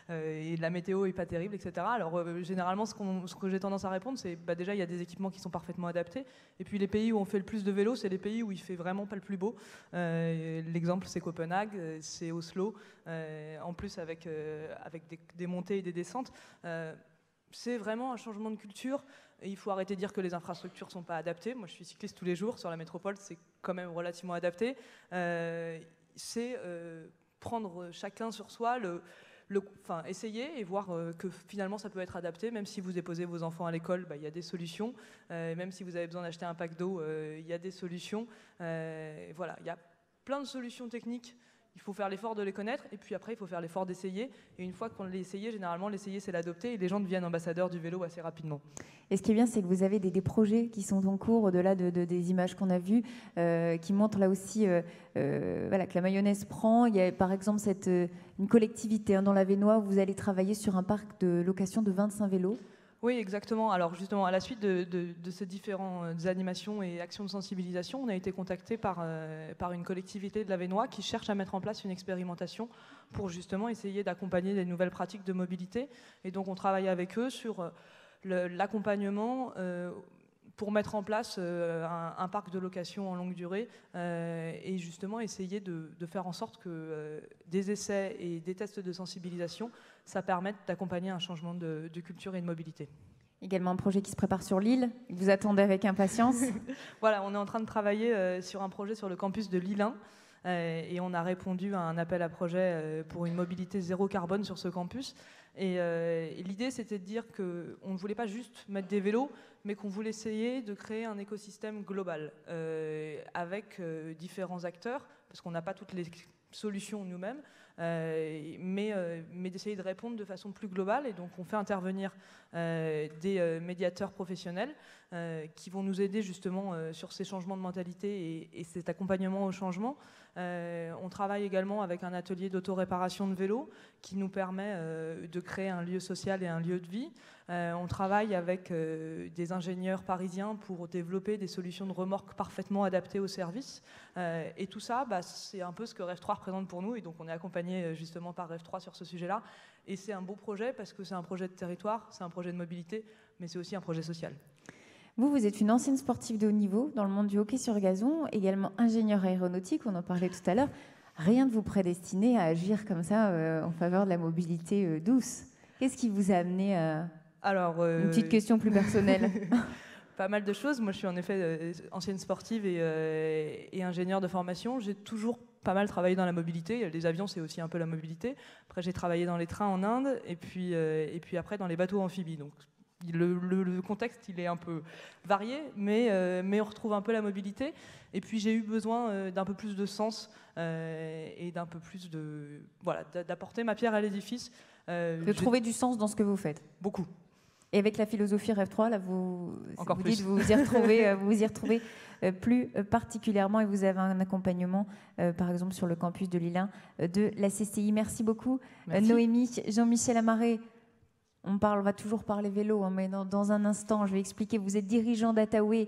Et la météo est pas terrible, etc. Alors généralement, ce que j'ai tendance à répondre, c'est déjà il y a des équipements qui sont parfaitement adaptés, et puis les pays où on fait le plus de vélo, c'est les pays où il fait vraiment pas le plus beau. L'exemple, c'est Copenhague, c'est Oslo, en plus avec des montées et des descentes. C'est vraiment un changement de culture. Et il faut arrêter de dire que les infrastructures ne sont pas adaptées. Moi, je suis cycliste tous les jours sur la métropole, c'est quand même relativement adapté. C'est prendre chacun sur soi essayer et voir que finalement ça peut être adapté. Même si vous déposez vos enfants à l'école, il y a des solutions. Même si vous avez besoin d'acheter un pack d'eau, il y a des solutions. Voilà, il y a plein de solutions techniques. Il faut faire l'effort de les connaître, et puis après il faut faire l'effort d'essayer. Et une fois qu'on l'a essayé, généralement l'essayer c'est l'adopter, et les gens deviennent ambassadeurs du vélo assez rapidement. Et ce qui est bien, c'est que vous avez des projets qui sont en cours, au-delà des images qu'on a vues, qui montrent là aussi que la mayonnaise prend. Il y a par exemple une collectivité dans la Vénois où vous allez travailler sur un parc de location de 25 vélos. Oui, exactement. Alors justement, à la suite de ces différentes animations et actions de sensibilisation, on a été contacté par une collectivité de la Vénois qui cherche à mettre en place une expérimentation pour justement essayer d'accompagner des nouvelles pratiques de mobilité. Et donc on travaille avec eux sur l'accompagnement pour mettre en place un parc de location en longue durée et justement essayer de faire en sorte que des essais et des tests de sensibilisation, ça permette d'accompagner un changement de culture et de mobilité. Également un projet qui se prépare sur Lille, que vous attendez avec impatience. Voilà, on est en train de travailler sur un projet sur le campus de Lille 1. Et on a répondu à un appel à projet pour une mobilité zéro carbone sur ce campus. Et l'idée, c'était de dire qu'on ne voulait pas juste mettre des vélos, mais qu'on voulait essayer de créer un écosystème global avec différents acteurs, parce qu'on n'a pas toutes les solutions nous-mêmes, mais d'essayer de répondre de façon plus globale. Et donc on fait intervenir des médiateurs professionnels qui vont nous aider justement sur ces changements de mentalité et cet accompagnement au changement. On travaille également avec un atelier d'autoréparation de vélos qui nous permet de créer un lieu social et un lieu de vie. On travaille avec des ingénieurs parisiens pour développer des solutions de remorques parfaitement adaptées au service. Et tout ça, c'est un peu ce que Rêve 3 représente pour nous. Et donc on est accompagné justement par Rêve 3 sur ce sujet-là. Et c'est un beau projet parce que c'est un projet de territoire, c'est un projet de mobilité, mais c'est aussi un projet social. Vous êtes une ancienne sportive de haut niveau dans le monde du hockey sur gazon, également ingénieure aéronautique, on en parlait tout à l'heure. Rien ne vous prédestinait à agir comme ça en faveur de la mobilité douce. Qu'est-ce qui vous a amené à... Alors, une petite question plus personnelle. Pas mal de choses. Moi, je suis en effet ancienne sportive et ingénieure de formation. J'ai toujours pas mal travaillé dans la mobilité. Les avions, c'est aussi un peu la mobilité. Après, j'ai travaillé dans les trains en Inde et puis après dans les bateaux amphibies. Donc, le contexte, il est un peu varié, mais on retrouve un peu la mobilité. Et puis j'ai eu besoin d'un peu plus de sens et d'un peu plus d'apporter ma pierre à l'édifice. De trouver du sens dans ce que vous faites. Beaucoup. Et avec la philosophie Rêve 3, là, vous dites vous y retrouvez, plus particulièrement, et vous avez un accompagnement, par exemple, sur le campus de Lille 1 de la CCI. Merci beaucoup. Merci. Noémie, Jean-Michel Amaré. On va toujours parler vélo, mais dans un instant, je vais expliquer. Vous êtes dirigeant d'Atawey,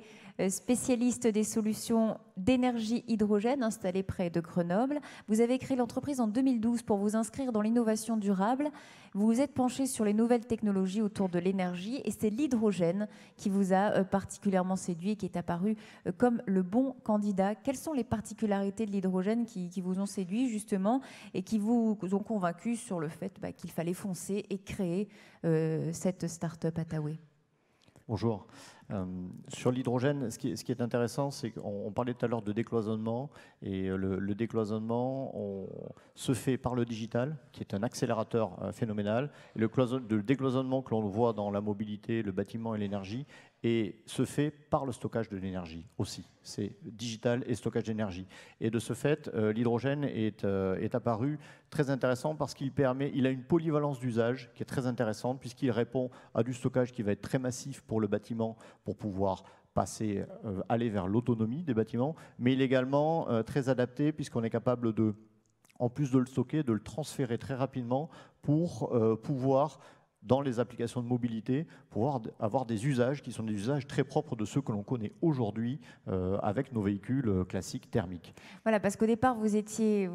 spécialiste des solutions d'énergie hydrogène installée près de Grenoble. Vous avez créé l'entreprise en 2012 pour vous inscrire dans l'innovation durable. Vous vous êtes penché sur les nouvelles technologies autour de l'énergie, et c'est l'hydrogène qui vous a particulièrement séduit et qui est apparu comme le bon candidat. Quelles sont les particularités de l'hydrogène qui vous ont séduit justement et qui vous ont convaincu sur le fait qu'il fallait foncer et créer cette start-up Atawey? Bonjour. Sur l'hydrogène, ce qui est intéressant, c'est qu'on parlait tout à l'heure de décloisonnement, et le décloisonnement se fait par le digital, qui est un accélérateur phénoménal. Et le décloisonnement que l'on voit dans la mobilité, le bâtiment et l'énergie, et se fait par le stockage de l'énergie aussi. C'est digital et stockage d'énergie. Et de ce fait, l'hydrogène est apparu très intéressant parce qu'il permet, il a une polyvalence d'usage qui est très intéressante puisqu'il répond à du stockage qui va être très massif pour le bâtiment pour pouvoir passer, aller vers l'autonomie des bâtiments, mais il est également très adapté puisqu'on est capable de, en plus de le stocker, de le transférer très rapidement pour pouvoir dans les applications de mobilité, pouvoir avoir des usages qui sont des usages très propres de ceux que l'on connaît aujourd'hui avec nos véhicules classiques thermiques. Voilà, parce qu'au départ, vous étiez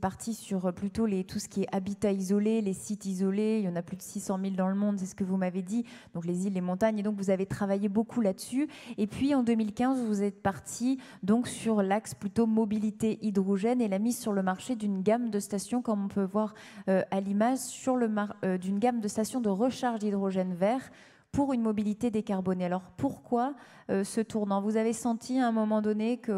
parti sur plutôt tout ce qui est habitat isolé, les sites isolés, il y en a plus de 600 000 dans le monde, c'est ce que vous m'avez dit, donc les îles, les montagnes, et donc vous avez travaillé beaucoup là-dessus. Et puis en 2015, vous êtes parti donc sur l'axe plutôt mobilité hydrogène et la mise sur le marché d'une gamme de stations, comme on peut voir à l'image, d'une gamme de stations de recharge d'hydrogène vert pour une mobilité décarbonée. Alors pourquoi ce tournant? Vous avez senti à un moment donné que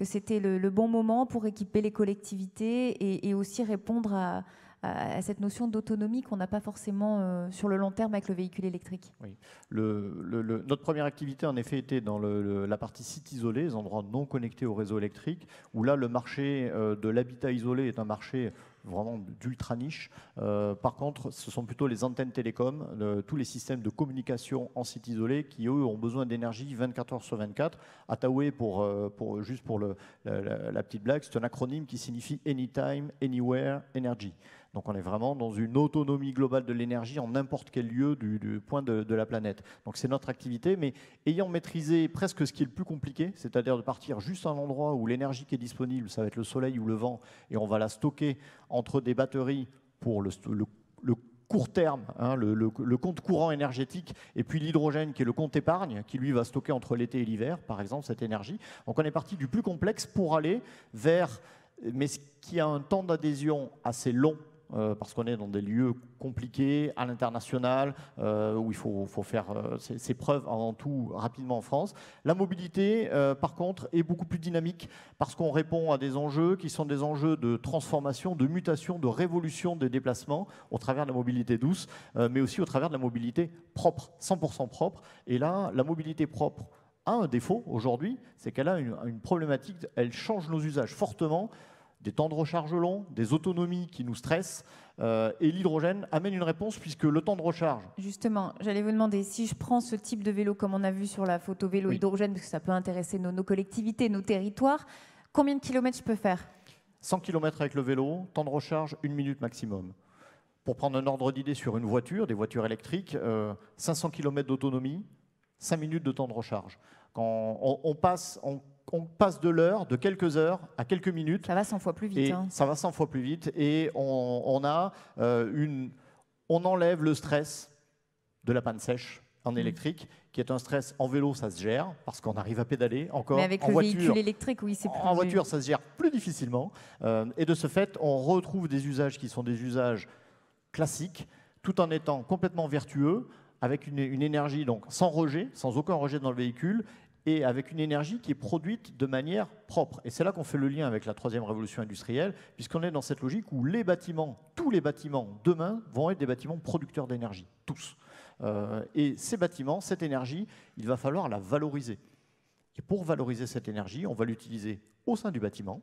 c'était le bon moment pour équiper les collectivités et aussi répondre à cette notion d'autonomie qu'on n'a pas forcément sur le long terme avec le véhicule électrique. Oui. Notre première activité en effet était dans la partie site isolé, les endroits non connectés au réseau électrique, où là le marché de l'habitat isolé est un marché vraiment d'ultra niche. Par contre, ce sont plutôt les antennes télécom, tous les systèmes de communication en site isolé qui, eux, ont besoin d'énergie 24 heures sur 24. Atawey, juste pour la petite blague, c'est un acronyme qui signifie Anytime, Anywhere, Energy. Donc on est vraiment dans une autonomie globale de l'énergie en n'importe quel lieu du point de la planète. Donc c'est notre activité, mais ayant maîtrisé presque ce qui est le plus compliqué, c'est-à-dire de partir juste à un endroit où l'énergie qui est disponible, ça va être le soleil ou le vent, et on va la stocker entre des batteries pour le court terme, hein, le compte courant énergétique, et puis l'hydrogène qui est le compte épargne, qui lui va stocker entre l'été et l'hiver, par exemple, cette énergie. Donc on est parti du plus complexe pour aller vers, mais ce qui a un temps d'adhésion assez long, parce qu'on est dans des lieux compliqués, à l'international, où il faut faire ses preuves avant tout rapidement en France. La mobilité, par contre, est beaucoup plus dynamique parce qu'on répond à des enjeux qui sont des enjeux de transformation, de mutation, de révolution des déplacements au travers de la mobilité douce, mais aussi au travers de la mobilité propre, 100% propre. Et là, la mobilité propre a un défaut aujourd'hui, c'est qu'elle a une problématique, elle change nos usages fortement, des temps de recharge longs, des autonomies qui nous stressent, et l'hydrogène amène une réponse puisque le temps de recharge... Justement, j'allais vous demander, si je prends ce type de vélo comme on a vu sur la photo vélo hydrogène, parce que ça peut intéresser nos collectivités, nos territoires, combien de kilomètres je peux faire? 100 km avec le vélo, temps de recharge, 1 minute maximum. Pour prendre un ordre d'idée sur une voiture, des voitures électriques, 500 km d'autonomie, 5 minutes de temps de recharge. Quand on passe de l'heure, de quelques heures à quelques minutes. Ça va 100 fois plus vite. Hein. Ça va 100 fois plus vite et on enlève le stress de la panne sèche en électrique, qui est un stress en vélo, ça se gère, parce qu'on arrive à pédaler encore. Mais avec en le voiture, véhicule électrique, oui, c'est plus... En voiture, ça se gère plus difficilement. Et de ce fait, on retrouve des usages qui sont des usages classiques, tout en étant complètement vertueux, avec une énergie donc, sans rejet, sans aucun rejet dans le véhicule, et avec une énergie qui est produite de manière propre. Et c'est là qu'on fait le lien avec la troisième révolution industrielle, puisqu'on est dans cette logique où les bâtiments, tous les bâtiments, demain, vont être des bâtiments producteurs d'énergie, tous. Et ces bâtiments, cette énergie, il va falloir la valoriser. Et pour valoriser cette énergie, on va l'utiliser au sein du bâtiment,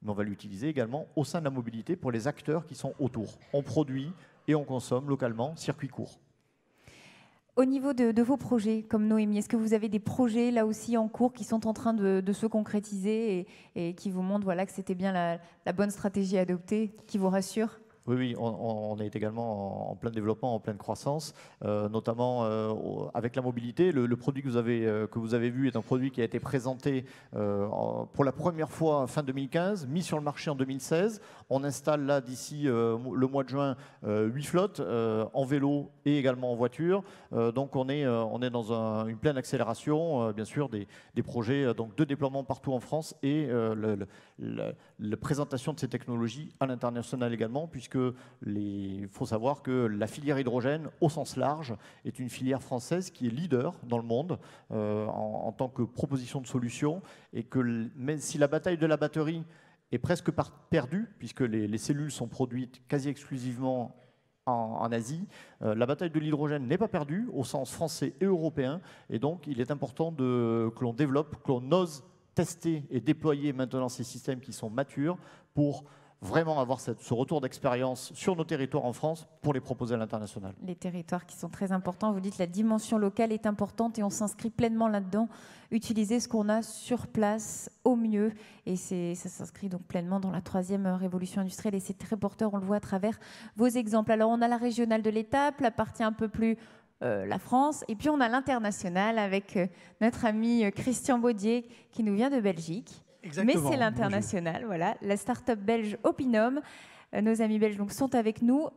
mais on va l'utiliser également au sein de la mobilité pour les acteurs qui sont autour. On produit et on consomme localement, circuit court. Au niveau de vos projets, comme Noémie, est-ce que vous avez des projets là aussi en cours qui sont en train de se concrétiser et qui vous montrent que c'était bien la bonne stratégie adoptée, qui vous rassure? Oui, on est également en plein développement, en pleine croissance, notamment avec la mobilité. Le produit que vous avez vu est un produit qui a été présenté pour la première fois fin 2015, mis sur le marché en 2016. On installe là, d'ici le mois de juin, 8 flottes en vélo et également en voiture. Donc on est dans une pleine accélération, bien sûr, des projets donc, de déploiement partout en France et la présentation de ces technologies à l'international également, puisque que il faut savoir que la filière hydrogène, au sens large, est une filière française qui est leader dans le monde en tant que proposition de solution, et que même si la bataille de la batterie est presque perdue, puisque les cellules sont produites quasi exclusivement en Asie, la bataille de l'hydrogène n'est pas perdue au sens français et européen, et donc il est important que l'on développe, que l'on ose tester et déployer maintenant ces systèmes qui sont matures pour vraiment avoir ce retour d'expérience sur nos territoires en France pour les proposer à l'international. Les territoires qui sont très importants, vous dites la dimension locale est importante et on s'inscrit pleinement là-dedans. Utiliser ce qu'on a sur place au mieux, et ça s'inscrit donc pleinement dans la troisième révolution industrielle, et c'est très porteur, on le voit à travers vos exemples. Alors on a la régionale de l'étape, la partie un peu plus... la France, et puis on a l'international avec notre ami Christian Baudier qui nous vient de Belgique. Exactement, mais c'est l'international, voilà, la start-up belge Opinum. Nos amis belges donc sont avec nous.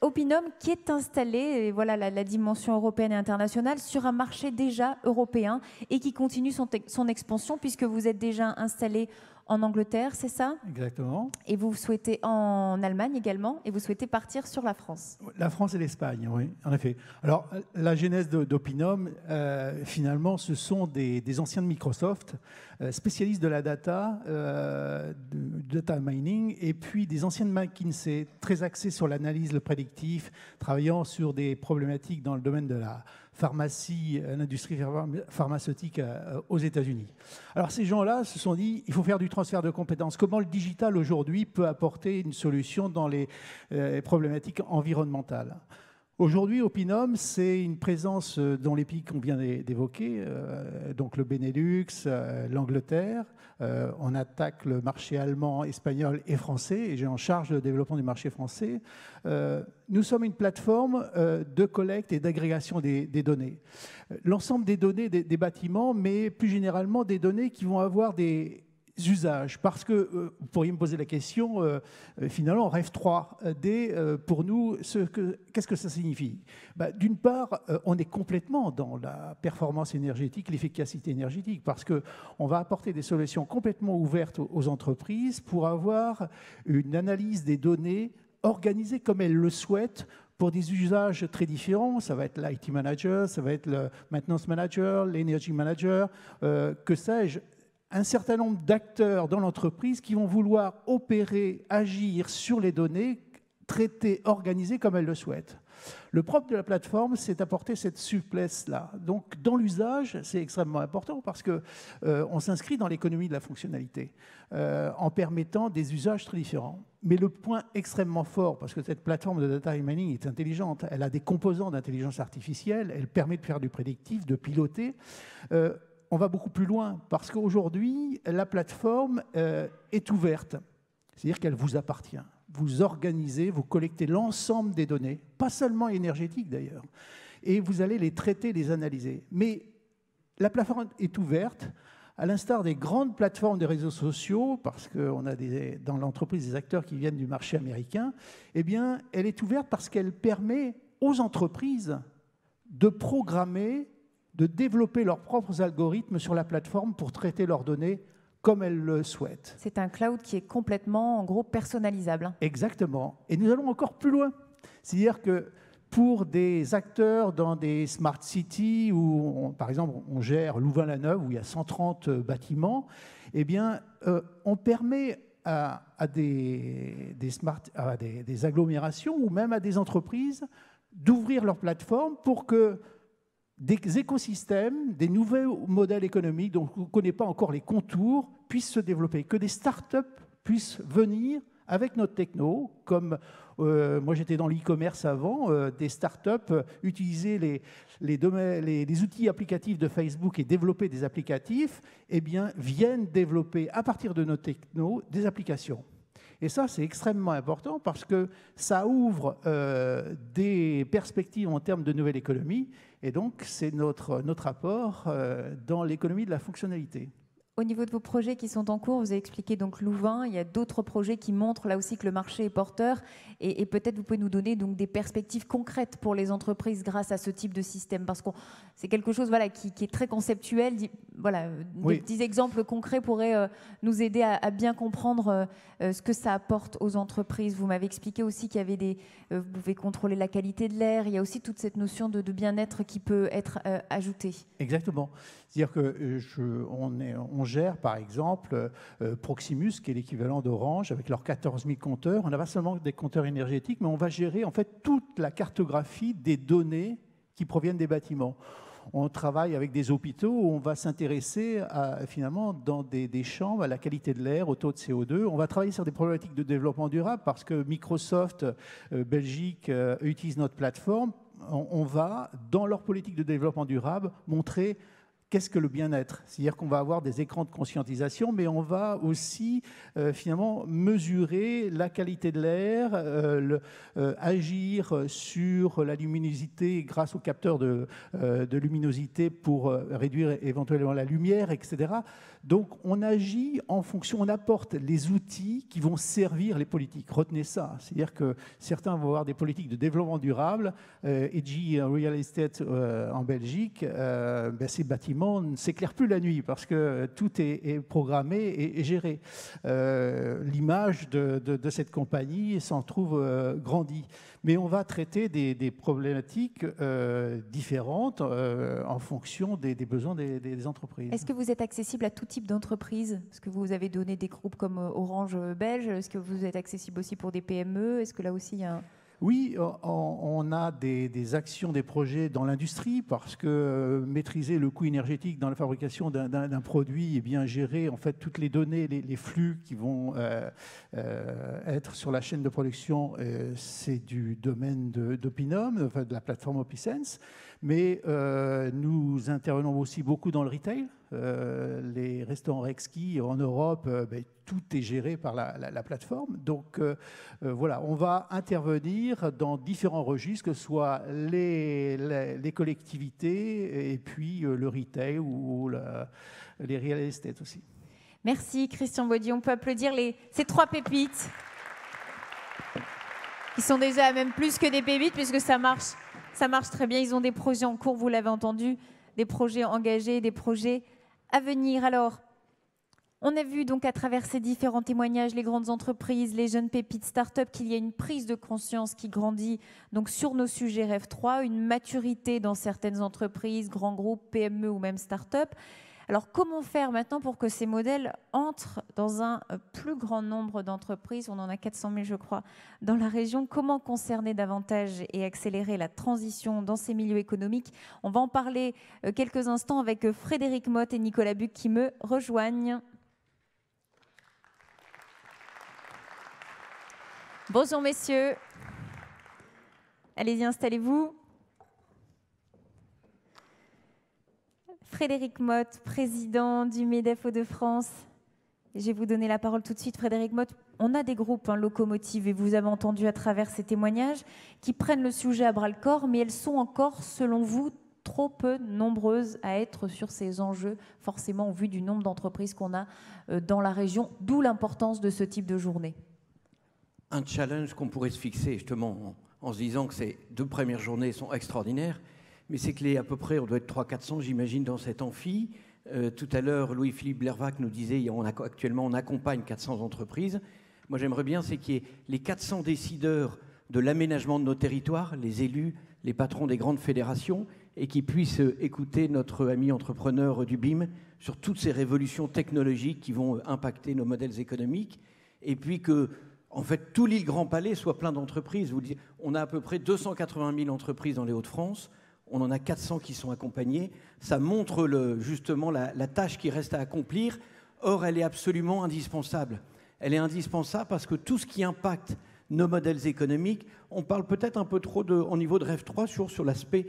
Opinum qui est installé, et voilà la dimension européenne et internationale, sur un marché déjà européen et qui continue son expansion, puisque vous êtes déjà installé en Angleterre, c'est ça? Exactement. Et vous souhaitez en Allemagne également, et vous souhaitez partir sur la France. La France et l'Espagne, oui, en effet. Alors, la genèse d'Opinum, finalement, ce sont des anciens de Microsoft, spécialistes de la data, du data mining, et puis des anciens de McKinsey, très axés sur l'analyse, le prédictif, travaillant sur des problématiques dans le domaine de la pharmacie, l'industrie pharmaceutique aux États-Unis. Alors ces gens-là se sont dit, il faut faire du transfert de compétences. Comment le digital aujourd'hui peut apporter une solution dans les problématiques environnementales? Aujourd'hui, Opinum, c'est une présence dans les pays qu'on vient d'évoquer, donc le Benelux, l'Angleterre. On attaque le marché allemand, espagnol et français, et j'ai en charge le développement du marché français. Nous sommes une plateforme de collecte et d'agrégation des données. L'ensemble des données des bâtiments, mais plus généralement des données qui vont avoir des usages. Parce que, vous pourriez me poser la question, finalement, rêve 3D, pour nous, qu'est-ce que ça signifie? D'une part, on est complètement dans la performance énergétique, l'efficacité énergétique, parce qu'on va apporter des solutions complètement ouvertes aux entreprises pour avoir une analyse des données organisée comme elles le souhaitent, pour des usages très différents. Ça va être l'IT manager, ça va être le maintenance manager, l'energy manager, que sais-je. Un certain nombre d'acteurs dans l'entreprise qui vont vouloir opérer, agir sur les données, traiter, organiser comme elles le souhaitent. Le propre de la plateforme, c'est d'apporter cette souplesse-là. Donc, dans l'usage, c'est extrêmement important parce qu'on s'inscrit dans l'économie de la fonctionnalité en permettant des usages très différents. Mais le point extrêmement fort, parce que cette plateforme de data mining est intelligente, elle a des composants d'intelligence artificielle, elle permet de faire du prédictif, de piloter. On va beaucoup plus loin, parce qu'aujourd'hui, la plateforme est ouverte. C'est-à-dire qu'elle vous appartient. Vous organisez, vous collectez l'ensemble des données, pas seulement énergétiques d'ailleurs, et vous allez les traiter, les analyser. Mais la plateforme est ouverte, à l'instar des grandes plateformes des réseaux sociaux, parce qu'on a dans l'entreprise des acteurs qui viennent du marché américain. Eh bien, elle est ouverte parce qu'elle permet aux entreprises de programmer, de développer leurs propres algorithmes sur la plateforme pour traiter leurs données comme elles le souhaitent. C'est un cloud qui est complètement, en gros, personnalisable. Exactement. Et nous allons encore plus loin. C'est-à-dire que pour des acteurs dans des smart cities où, par exemple, on gère Louvain-la-Neuve, où il y a 130 bâtiments, eh bien, on permet à des agglomérations ou même à des entreprises d'ouvrir leur plateforme pour que des écosystèmes, des nouveaux modèles économiques dont on ne connaît pas encore les contours, puissent se développer, que des start-up puissent venir avec notre techno, comme moi j'étais dans l'e-commerce avant, des start-up utiliser les outils applicatifs de Facebook et développer des applicatifs, eh bien, viennent développer à partir de notre techno des applications. Et ça, c'est extrêmement important parce que ça ouvre des perspectives en termes de nouvelle économie. Et donc, c'est notre apport dans l'économie de la fonctionnalité. Au niveau de vos projets qui sont en cours, vous avez expliqué donc Louvain. Il y a d'autres projets qui montrent là aussi que le marché est porteur. Et peut-être vous pouvez nous donner donc des perspectives concrètes pour les entreprises grâce à ce type de système. Parce que c'est quelque chose voilà, qui est très conceptuel. voilà, oui, des petits exemples concrets pourraient nous aider à bien comprendre ce que ça apporte aux entreprises. Vous m'avez expliqué aussi qu'il y avait des... vous pouvez contrôler la qualité de l'air. Il y a aussi toute cette notion de bien-être qui peut être ajoutée. Exactement. C'est-à-dire qu'on gère, par exemple, Proximus, qui est l'équivalent d'Orange, avec leurs 14 000 compteurs. On n'a pas seulement des compteurs énergétiques, mais on va gérer en fait toute la cartographie des données qui proviennent des bâtiments. On travaille avec des hôpitaux où on va s'intéresser finalement dans des chambres à la qualité de l'air, au taux de CO2. On va travailler sur des problématiques de développement durable parce que Microsoft, Belgique, utilise notre plateforme. On va, dans leur politique de développement durable, montrer qu'est-ce que le bien-être. C'est-à-dire qu'on va avoir des écrans de conscientisation, mais on va aussi finalement mesurer la qualité de l'air, agir sur la luminosité grâce aux capteurs de luminosité pour réduire éventuellement la lumière, etc. Donc on agit en fonction, on apporte les outils qui vont servir les politiques. Retenez ça. C'est-à-dire que certains vont avoir des politiques de développement durable. EG Real Estate en Belgique, ben, ces bâtiments ne s'éclaire plus la nuit parce que tout est programmé et géré. L'image de cette compagnie s'en trouve grandie. Mais on va traiter des problématiques différentes en fonction des besoins des entreprises. Est-ce que vous êtes accessible à tout type d'entreprise? Est-ce que vous avez donné des groupes comme Orange Belge? Est-ce que vous êtes accessible aussi pour des PME? Est-ce que là aussi il y a un... Oui, on a des actions, des projets dans l'industrie parce que maîtriser le coût énergétique dans la fabrication d'un produit et bien gérer en fait toutes les données, les flux qui vont être sur la chaîne de production, c'est du domaine d'Opinum, enfin de la plateforme Opisense. Mais nous intervenons aussi beaucoup dans le retail. Les restaurants Rexki en Europe, ben, tout est géré par la plateforme. Donc voilà, on va intervenir dans différents registres, que ce soit les collectivités et puis le retail ou les real estate aussi. Merci Christian Baudier. On peut applaudir ces trois pépites qui sont déjà même plus que des pépites puisque ça marche très bien. Ils ont des projets en cours, vous l'avez entendu, des projets engagés, des projets à venir. Alors, on a vu donc à travers ces différents témoignages, les grandes entreprises, les jeunes pépites start-up, qu'il y a une prise de conscience qui grandit donc sur nos sujets REV3, une maturité dans certaines entreprises, grands groupes, PME ou même start-up. Alors, comment faire maintenant pour que ces modèles entrent dans un plus grand nombre d'entreprises? On en a 400 000, je crois, dans la région. Comment concerner davantage et accélérer la transition dans ces milieux économiques? On va en parler quelques instants avec Frédéric Motte et Nicolas Buck qui me rejoignent. Bonjour messieurs, allez-y, installez-vous. Frédéric Motte, président du MEDEF Hauts-de-France. Je vais vous donner la parole tout de suite. Frédéric Motte, on a des groupes locomotives, et vous avez entendu à travers ces témoignages, qui prennent le sujet à bras-le-corps, mais elles sont encore, selon vous, trop peu nombreuses à être sur ces enjeux, forcément au vu du nombre d'entreprises qu'on a dans la région, d'où l'importance de ce type de journée. Un challenge qu'on pourrait se fixer justement en se disant que ces deux premières journées sont extraordinaires, mais c'est que à peu près, on doit être 300-400, j'imagine, dans cet amphi. Tout à l'heure, Louis-Philippe Blervacq nous disait, actuellement, on accompagne 400 entreprises. Moi, j'aimerais bien, c'est qu'il y ait les 400 décideurs de l'aménagement de nos territoires, les élus, les patrons des grandes fédérations, et qui puissent écouter notre ami entrepreneur du BIM sur toutes ces révolutions technologiques qui vont impacter nos modèles économiques, et puis que... En fait, tout l'île Grand Palais soit plein d'entreprises. On a à peu près 280 000 entreprises dans les Hauts-de-France. On en a 400 qui sont accompagnées. Ça montre justement la tâche qui reste à accomplir. Or, elle est absolument indispensable. Elle est indispensable parce que tout ce qui impacte nos modèles économiques, on parle peut-être un peu trop au niveau de REV3 sur l'aspect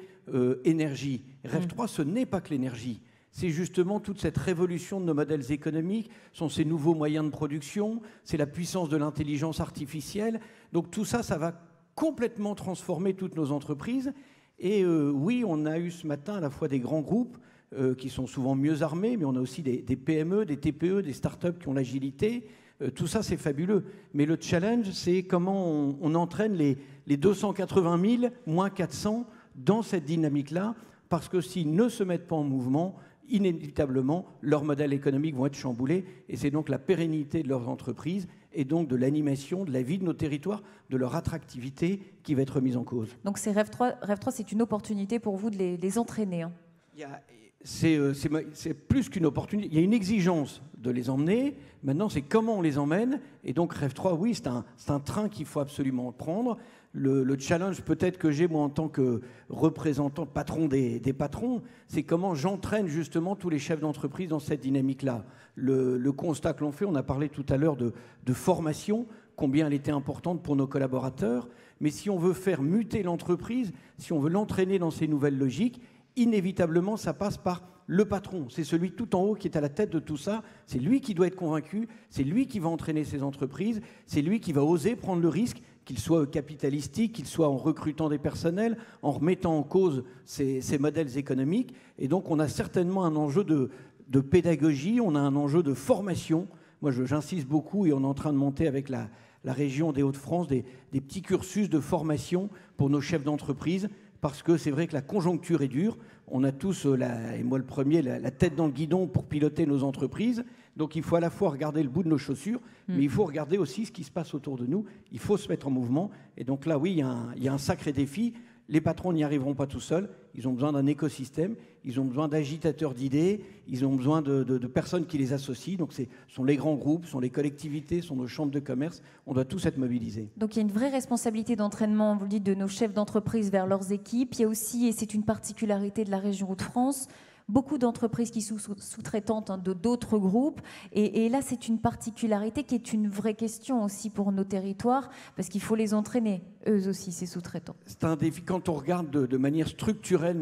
énergie. REV3, ce n'est pas que l'énergie. C'est justement toute cette révolution de nos modèles économiques, sont ces nouveaux moyens de production, c'est la puissance de l'intelligence artificielle. Donc tout ça, ça va complètement transformer toutes nos entreprises. Et oui, on a eu ce matin à la fois des grands groupes qui sont souvent mieux armés, mais on a aussi des PME, des TPE, des startups qui ont l'agilité. Tout ça, c'est fabuleux. Mais le challenge, c'est comment on entraîne les 280 000 moins 400 dans cette dynamique-là, parce que s'ils ne se mettent pas en mouvement, inévitablement, leurs modèles économiques vont être chamboulés, et c'est donc la pérennité de leurs entreprises et donc de l'animation, de la vie de nos territoires, de leur attractivité qui va être remise en cause. Donc ces Rêve 3, c'est une opportunité pour vous de les entraîner, hein. C'est plus qu'une opportunité, il y a une exigence de les emmener, maintenant c'est comment on les emmène, et donc Rêve 3, oui, c'est un train qu'il faut absolument prendre. Le challenge peut-être que j'ai moi en tant que représentant, patron des patrons, c'est comment j'entraîne justement tous les chefs d'entreprise dans cette dynamique-là. Le constat que l'on fait, on a parlé tout à l'heure de formation, combien elle était importante pour nos collaborateurs, mais si on veut faire muter l'entreprise, si on veut l'entraîner dans ces nouvelles logiques, inévitablement ça passe par le patron, c'est celui tout en haut qui est à la tête de tout ça, c'est lui qui doit être convaincu, c'est lui qui va entraîner ses entreprises, c'est lui qui va oser prendre le risque, qu'il soit capitalistique, qu'il soit en recrutant des personnels, en remettant en cause ces modèles économiques. Et donc on a certainement un enjeu de pédagogie, on a un enjeu de formation. Moi j'insiste beaucoup et on est en train de monter avec la région des Hauts-de-France des petits cursus de formation pour nos chefs d'entreprise, parce que c'est vrai que la conjoncture est dure. On a tous, et moi le premier, la tête dans le guidon pour piloter nos entreprises. Donc il faut à la fois regarder le bout de nos chaussures, mais il faut regarder aussi ce qui se passe autour de nous. Il faut se mettre en mouvement. Et donc là, oui, il y a un sacré défi. Les patrons n'y arriveront pas tout seuls. Ils ont besoin d'un écosystème. Ils ont besoin d'agitateurs d'idées. Ils ont besoin de personnes qui les associent. Donc ce sont les grands groupes, ce sont les collectivités, ce sont nos chambres de commerce. On doit tous être mobilisés. Donc il y a une vraie responsabilité d'entraînement, vous le dites, de nos chefs d'entreprise vers leurs équipes. Il y a aussi, et c'est une particularité de la région Hauts-de-France, beaucoup d'entreprises qui sont sous-traitantes de d'autres groupes. Et là, c'est une particularité qui est une vraie question aussi pour nos territoires, parce qu'il faut les entraîner, eux aussi, ces sous-traitants. C'est un défi. Quand on regarde de manière structurelle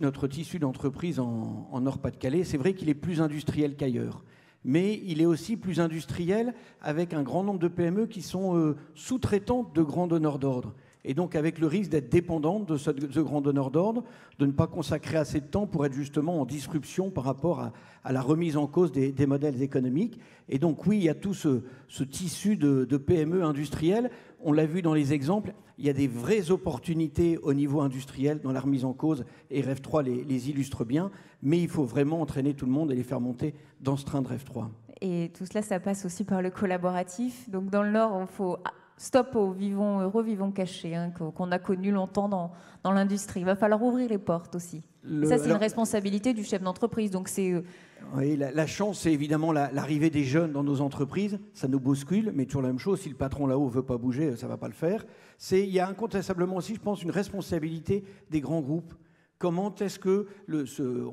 notre tissu d'entreprise en Nord-Pas-de-Calais, c'est vrai qu'il est plus industriel qu'ailleurs. Mais il est aussi plus industriel avec un grand nombre de PME qui sont sous-traitantes de grands donneurs d'ordre. Et donc avec le risque d'être dépendante de ce grand donneur d'ordre, de ne pas consacrer assez de temps pour être justement en disruption par rapport à la remise en cause des modèles économiques. Et donc oui, il y a tout ce tissu de PME industriel. On l'a vu dans les exemples, il y a des vraies opportunités au niveau industriel dans la remise en cause, et Rêve 3 les illustre bien, mais il faut vraiment entraîner tout le monde et les faire monter dans ce train de Rêve 3. Et tout cela, ça passe aussi par le collaboratif. Donc dans le Nord, il faut... Stop aux revivons cachés, hein, qu'on a connu longtemps dans l'industrie. Il va falloir ouvrir les portes aussi. Ça, c'est une responsabilité du chef d'entreprise. Donc oui, la chance, c'est évidemment l'arrivée des jeunes dans nos entreprises. Ça nous bouscule, mais toujours la même chose. Si le patron là-haut ne veut pas bouger, ça ne va pas le faire. Il y a incontestablement aussi, je pense, une responsabilité des grands groupes. Comment est-ce que,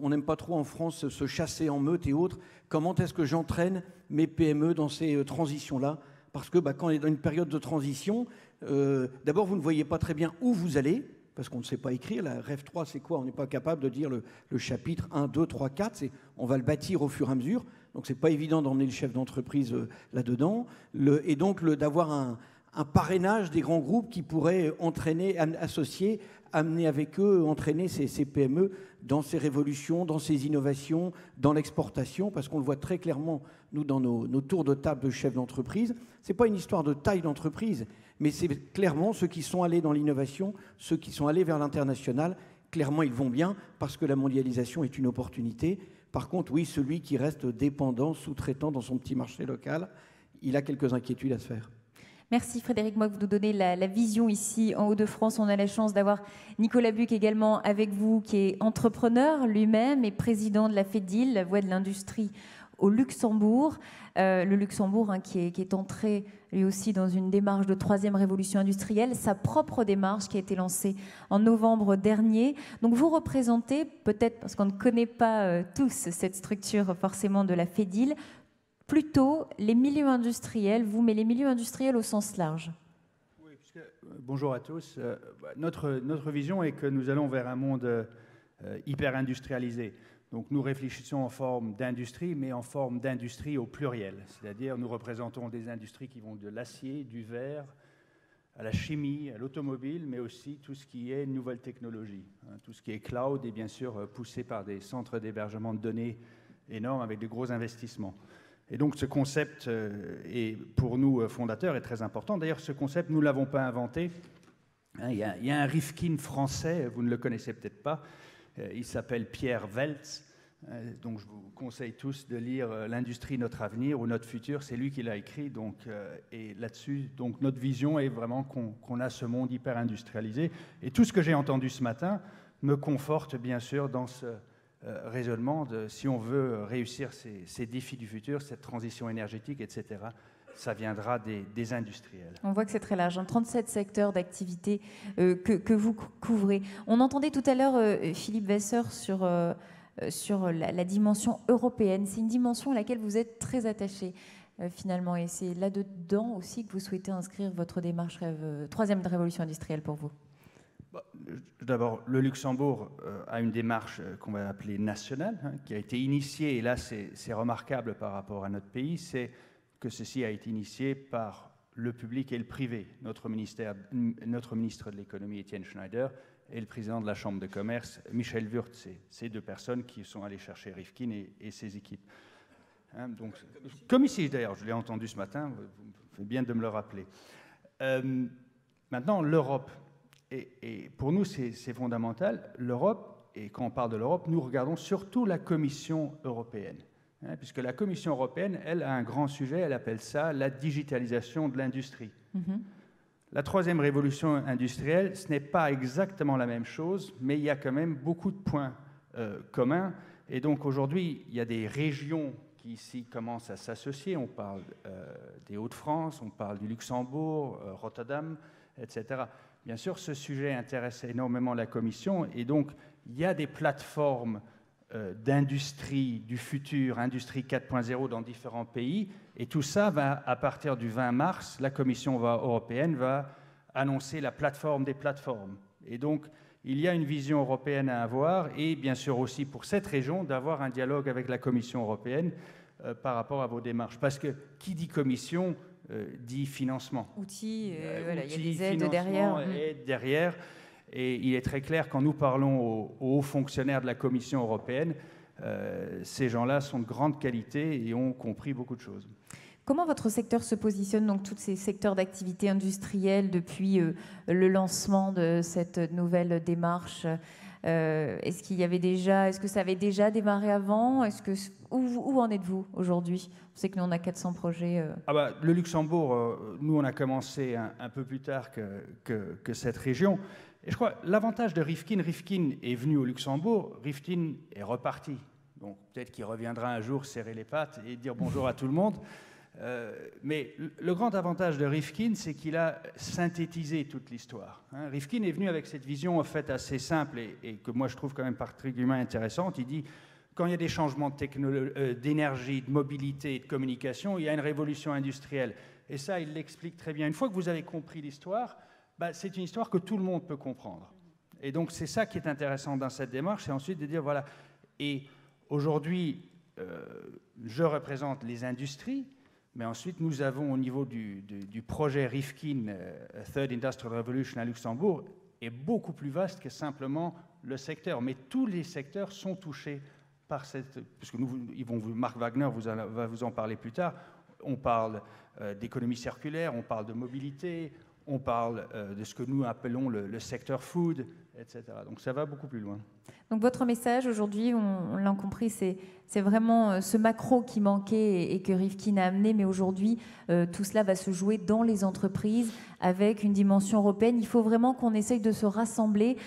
on n'aime pas trop en France se chasser en meute et autres, comment est-ce que j'entraîne mes PME dans ces transitions-là ? Parce que quand on est dans une période de transition, d'abord, vous ne voyez pas très bien où vous allez, parce qu'on ne sait pas écrire. La Rêve 3, c'est quoi? On n'est pas capable de dire le chapitre 1, 2, 3, 4. On va le bâtir au fur et à mesure. Donc, ce n'est pas évident d'emmener le chef d'entreprise là-dedans. Et donc, d'avoir un parrainage des grands groupes qui pourraient entraîner, associer, amener avec eux, entraîner ces PME dans ces révolutions, dans ces innovations, dans l'exportation, parce qu'on le voit très clairement, nous, dans nos tours de table de chefs d'entreprise. Ce n'est pas une histoire de taille d'entreprise, mais c'est clairement ceux qui sont allés dans l'innovation, ceux qui sont allés vers l'international, clairement, ils vont bien, parce que la mondialisation est une opportunité. Par contre, oui, celui qui reste dépendant, sous-traitant dans son petit marché local, il a quelques inquiétudes à se faire. Merci Frédéric Motte, vous nous donnez la vision ici en Hauts-de-France. On a la chance d'avoir Nicolas Buck également avec vous, qui est entrepreneur lui-même et président de la FEDIL, la voie de l'industrie au Luxembourg. Le Luxembourg, hein, qui est entré lui aussi dans une démarche de 3e révolution industrielle, sa propre démarche qui a été lancée en novembre dernier. Donc vous représentez, peut-être parce qu'on ne connaît pas tous cette structure forcément de la FEDIL, plutôt les milieux industriels, vous, mais les milieux industriels au sens large. Oui, puisque, bonjour à tous. Notre vision est que nous allons vers un monde hyper industrialisé. Donc nous réfléchissons en forme d'industrie, mais en forme d'industrie au pluriel. C'est-à-dire nous représentons des industries qui vont de l'acier, du verre, à la chimie, à l'automobile, mais aussi tout ce qui est nouvelles technologies, hein, tout ce qui est cloud et bien sûr poussé par des centres d'hébergement de données énormes avec de gros investissements. Et donc ce concept, est, pour nous fondateurs, est très important. D'ailleurs, ce concept, nous ne l'avons pas inventé. Il y a un Rifkin français, vous ne le connaissez peut-être pas. Il s'appelle Pierre Veltz. Donc je vous conseille tous de lire L'industrie, notre avenir ou notre futur, c'est lui qui l'a écrit. Donc, et là-dessus, donc notre vision est vraiment qu'on a ce monde hyper industrialisé. Et tout ce que j'ai entendu ce matin me conforte bien sûr dans ce raisonnement de si on veut réussir ces défis du futur, cette transition énergétique, etc. Ça viendra des industriels. On voit que c'est très large, hein, 37 secteurs d'activité que vous couvrez. On entendait tout à l'heure Philippe Vasseur sur la dimension européenne. C'est une dimension à laquelle vous êtes très attaché, finalement. Et c'est là-dedans aussi que vous souhaitez inscrire votre démarche troisième révolution industrielle pour vous. Bon, d'abord, le Luxembourg a une démarche qu'on va appeler nationale, hein, qui a été initiée, et là c'est remarquable par rapport à notre pays, c'est que ceci a été initié par le public et le privé. Notre ministre de l'économie, Étienne Schneider, et le président de la Chambre de commerce, Michel Wurth. C'est ces deux personnes qui sont allées chercher Rifkin et ses équipes. Hein, donc, comme ici, d'ailleurs, je l'ai entendu ce matin, vous faites bien de me le rappeler. Maintenant, l'Europe. Et pour nous, c'est fondamental. L'Europe, et quand on parle de l'Europe, nous regardons surtout la Commission européenne. Hein, puisque la Commission européenne, elle, a un grand sujet, elle appelle ça la digitalisation de l'industrie. Mm-hmm. La troisième révolution industrielle, ce n'est pas exactement la même chose, mais il y a quand même beaucoup de points communs. Et donc aujourd'hui, il y a des régions qui ici commencent à s'associer. On parle des Hauts-de-France, on parle du Luxembourg, Rotterdam, etc. Bien sûr, ce sujet intéresse énormément la Commission. Et donc, il y a des plateformes d'industrie du futur, industrie 4.0 dans différents pays. Et tout ça, à partir du 20 mars, la Commission européenne va annoncer la plateforme des plateformes. Et donc, il y a une vision européenne à avoir et bien sûr aussi pour cette région d'avoir un dialogue avec la Commission européenne par rapport à vos démarches. Parce que qui dit Commission dit financement. Outils, voilà, il y a des aides derrière. Et il est très clair, quand nous parlons aux hauts fonctionnaires de la Commission européenne, ces gens-là sont de grande qualité et ont compris beaucoup de choses. Comment votre secteur se positionne, donc tous ces secteurs d'activité industrielle, depuis le lancement de cette nouvelle démarche? Est-ce que ça avait déjà démarré avant? Où en êtes-vous aujourd'hui? On sait que nous, on a 400 projets. Le Luxembourg, nous, on a commencé un peu plus tard que cette région. Et je crois l'avantage de Rifkin est venu au Luxembourg, Rifkin est reparti. Donc peut-être qu'il reviendra un jour serrer les pattes et dire bonjour à tout le monde. Mais le grand avantage de Rifkin, c'est qu'il a synthétisé toute l'histoire. Hein, Rifkin est venu avec cette vision en fait assez simple et que moi je trouve quand même particulièrement intéressante. Il dit quand il y a des changements d'énergie, de mobilité et de communication, il y a une révolution industrielle. Et ça, il l'explique très bien. Une fois que vous avez compris l'histoire, c'est une histoire que tout le monde peut comprendre. Et donc, c'est ça qui est intéressant dans cette démarche, c'est ensuite de dire, voilà, et aujourd'hui, je représente les industries, mais ensuite, nous avons au niveau du projet Rifkin, Third Industrial Revolution à Luxembourg, est beaucoup plus vaste que simplement le secteur. Mais tous les secteurs sont touchés par cette... Parce que Marc Wagner va vous en parler plus tard. On parle d'économie circulaire, on parle de mobilité... On parle de ce que nous appelons le secteur food, etc. Donc ça va beaucoup plus loin. Donc votre message aujourd'hui, on l'a compris, c'est vraiment ce macro qui manquait et que Rifkin a amené. Mais aujourd'hui, tout cela va se jouer dans les entreprises avec une dimension européenne. Il faut vraiment qu'on essaye de se rassembler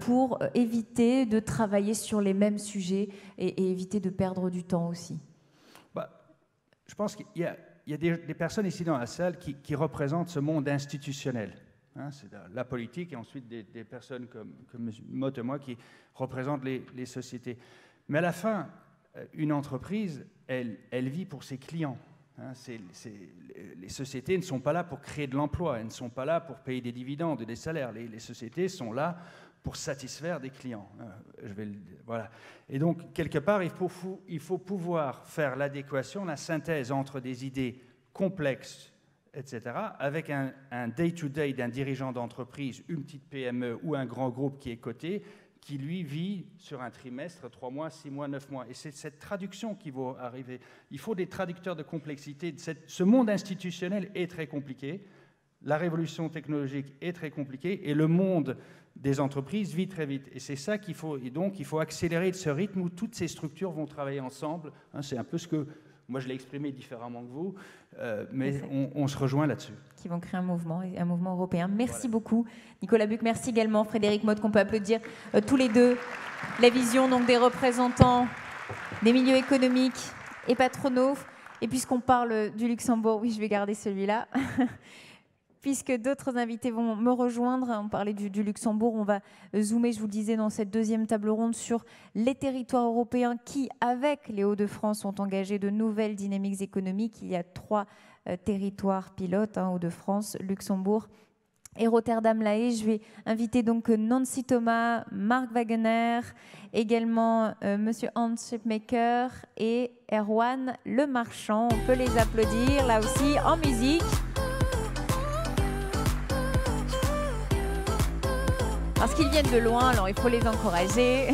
pour éviter de travailler sur les mêmes sujets et éviter de perdre du temps aussi. Je pense qu'il y a... Il y a des personnes ici dans la salle qui représentent ce monde institutionnel. Hein, c'est la politique et ensuite des personnes comme Motte et moi qui représentent les sociétés. Mais à la fin, une entreprise, elle vit pour ses clients. Hein, les sociétés ne sont pas là pour créer de l'emploi, elles ne sont pas là pour payer des dividendes et des salaires. Les sociétés sont là pour satisfaire des clients. Voilà. Et donc, quelque part, il faut pouvoir faire l'adéquation, la synthèse entre des idées complexes, etc., avec un day-to-day d'un dirigeant d'entreprise, une petite PME ou un grand groupe qui est coté, qui, lui, vit sur un trimestre, 3 mois, 6 mois, 9 mois. Et c'est cette traduction qui va arriver. Il faut des traducteurs de complexité. Ce monde institutionnel est très compliqué. La révolution technologique est très compliquée et le monde des entreprises vit très vite. Et c'est ça qu'il faut, et donc il faut accélérer de ce rythme où toutes ces structures vont travailler ensemble. Hein, c'est un peu ce que, moi je l'ai exprimé différemment que vous, mais on se rejoint là-dessus. Qui vont créer un mouvement européen. Merci beaucoup Nicolas Buck, merci également Frédéric Motte qu'on peut applaudir tous les deux. La vision donc des représentants des milieux économiques et patronaux. Et puisqu'on parle du Luxembourg, oui je vais garder celui-là. Puisque d'autres invités vont me rejoindre, on parlait du Luxembourg, on va zoomer, je vous le disais, dans cette deuxième table ronde sur les territoires européens qui, avec les Hauts-de-France, ont engagé de nouvelles dynamiques économiques. Il y a trois territoires pilotes, hein, Hauts-de-France, Luxembourg et Rotterdam-La Haye. Je vais inviter donc Nancy Thomas, Marc Wagner, également Monsieur Hans Schipmaker et Erwan Le Marchand. On peut les applaudir là aussi en musique. Parce qu'ils viennent de loin, alors il faut les encourager. Et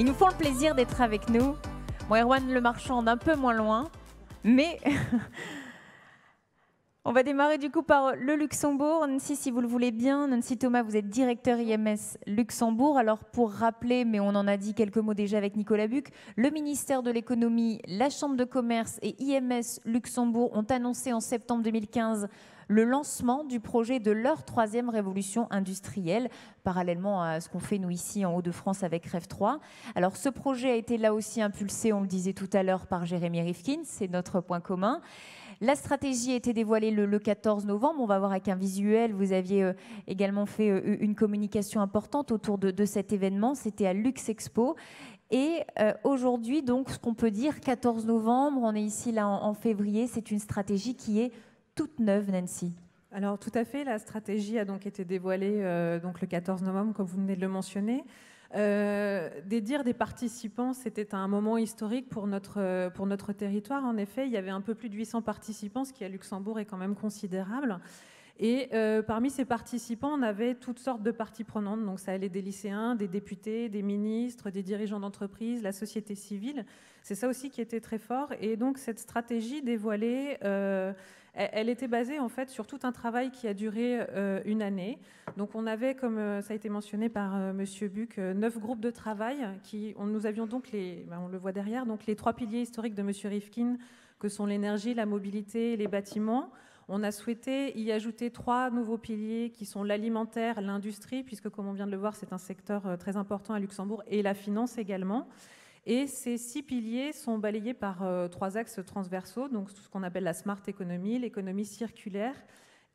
ils nous font le plaisir d'être avec nous. Bon, Erwan Le Marchand d'un peu moins loin, mais on va démarrer du coup par le Luxembourg. Nancy, si vous le voulez bien, Nancy Thomas, vous êtes directeur IMS Luxembourg. Alors pour rappeler, mais on en a dit quelques mots déjà avec Nicolas Buck, le ministère de l'économie, la Chambre de commerce et IMS Luxembourg ont annoncé en septembre 2015 le lancement du projet de leur troisième révolution industrielle, parallèlement à ce qu'on fait nous ici en Hauts-de-France avec REV3. Alors ce projet a été là aussi impulsé, on le disait tout à l'heure, par Jeremy Rifkin, c'est notre point commun. La stratégie a été dévoilée le 14 novembre, on va voir avec un visuel, vous aviez également fait une communication importante autour de cet événement, c'était à Luxexpo. Et aujourd'hui, donc, ce qu'on peut dire, 14 novembre, on est ici là en février, c'est une stratégie qui est toute neuve, Nancy. Alors tout à fait, la stratégie a donc été dévoilée donc, le 14 novembre, comme vous venez de le mentionner. Des dires des participants, c'était un moment historique pour notre territoire. En effet, il y avait un peu plus de 800 participants, ce qui à Luxembourg est quand même considérable. Et parmi ces participants, on avait toutes sortes de parties prenantes. Donc ça allait des lycéens, des députés, des ministres, des dirigeants d'entreprise, la société civile. C'est ça aussi qui était très fort. Et donc cette stratégie dévoilée, elle était basée en fait sur tout un travail qui a duré une année. Donc on avait, comme ça a été mentionné par Monsieur Buck, 9 groupes de travail. Nous avions donc, on le voit derrière, donc les 3 piliers historiques de Monsieur Rifkin, que sont l'énergie, la mobilité et les bâtiments. On a souhaité y ajouter 3 nouveaux piliers qui sont l'alimentaire, l'industrie, puisque comme on vient de le voir, c'est un secteur très important à Luxembourg, et la finance également. Et ces 6 piliers sont balayés par 3 axes transversaux, donc ce qu'on appelle la smart economy, l'économie circulaire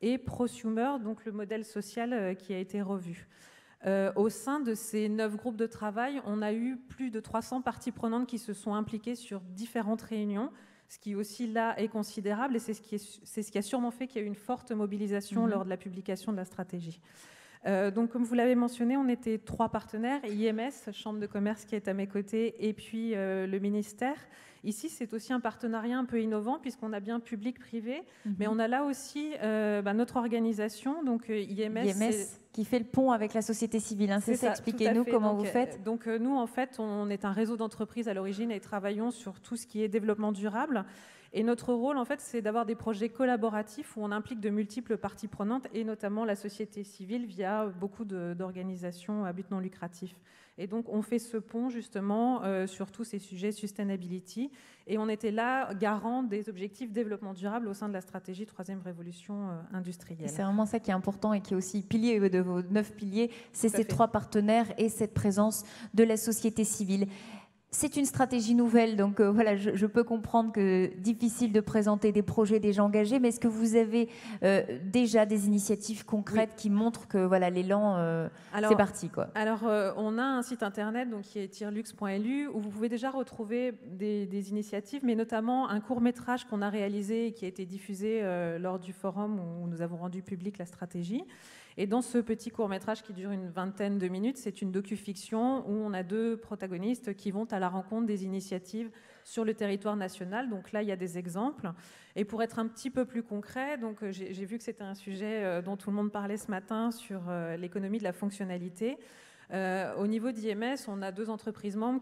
et prosumer, donc le modèle social qui a été revu. Au sein de ces 9 groupes de travail, on a eu plus de 300 parties prenantes qui se sont impliquées sur différentes réunions, ce qui aussi là est considérable et c'est ce qui a sûrement fait qu'il y a eu une forte mobilisation lors de la publication de la stratégie. Donc comme vous l'avez mentionné, on était 3 partenaires, IMS, Chambre de commerce qui est à mes côtés, et puis le ministère. Ici c'est aussi un partenariat un peu innovant puisqu'on a bien public-privé, mais on a là aussi notre organisation, donc IMS qui fait le pont avec la société civile, hein, c'est ça, expliquez-nous comment vous faites. Donc nous en fait on est un réseau d'entreprises à l'origine et travaillons sur tout ce qui est développement durable et notre rôle en fait c'est d'avoir des projets collaboratifs où on implique de multiples parties prenantes et notamment la société civile via beaucoup d'organisations à but non lucratif. Et donc on fait ce pont justement sur tous ces sujets sustainability et on était là garant des objectifs développement durable au sein de la stratégie 3e révolution industrielle. C'est vraiment ça qui est important et qui est aussi pilier de vos 9 piliers, c'est ces 3 partenaires et cette présence de la société civile. C'est une stratégie nouvelle, donc voilà, je peux comprendre que difficile de présenter des projets déjà engagés, mais est-ce que vous avez déjà des initiatives concrètes qui montrent que voilà l'élan, c'est parti quoi. Alors, on a un site internet donc, qui est tirlux.lu où vous pouvez déjà retrouver des initiatiatives, mais notamment un court-métrage qu'on a réalisé et qui a été diffusé lors du forum où nous avons rendu public la stratégie. Et dans ce petit court-métrage qui dure une vingtaine de minutes, c'est une docu-fiction où on a 2 protagonistes qui vont à la rencontre des initiatives sur le territoire national. Donc là, il y a des exemples. Et pour être un petit peu plus concret, j'ai vu que c'était un sujet dont tout le monde parlait ce matin sur l'économie de la fonctionnalité. Au niveau d'IMS, on a deux entreprises membres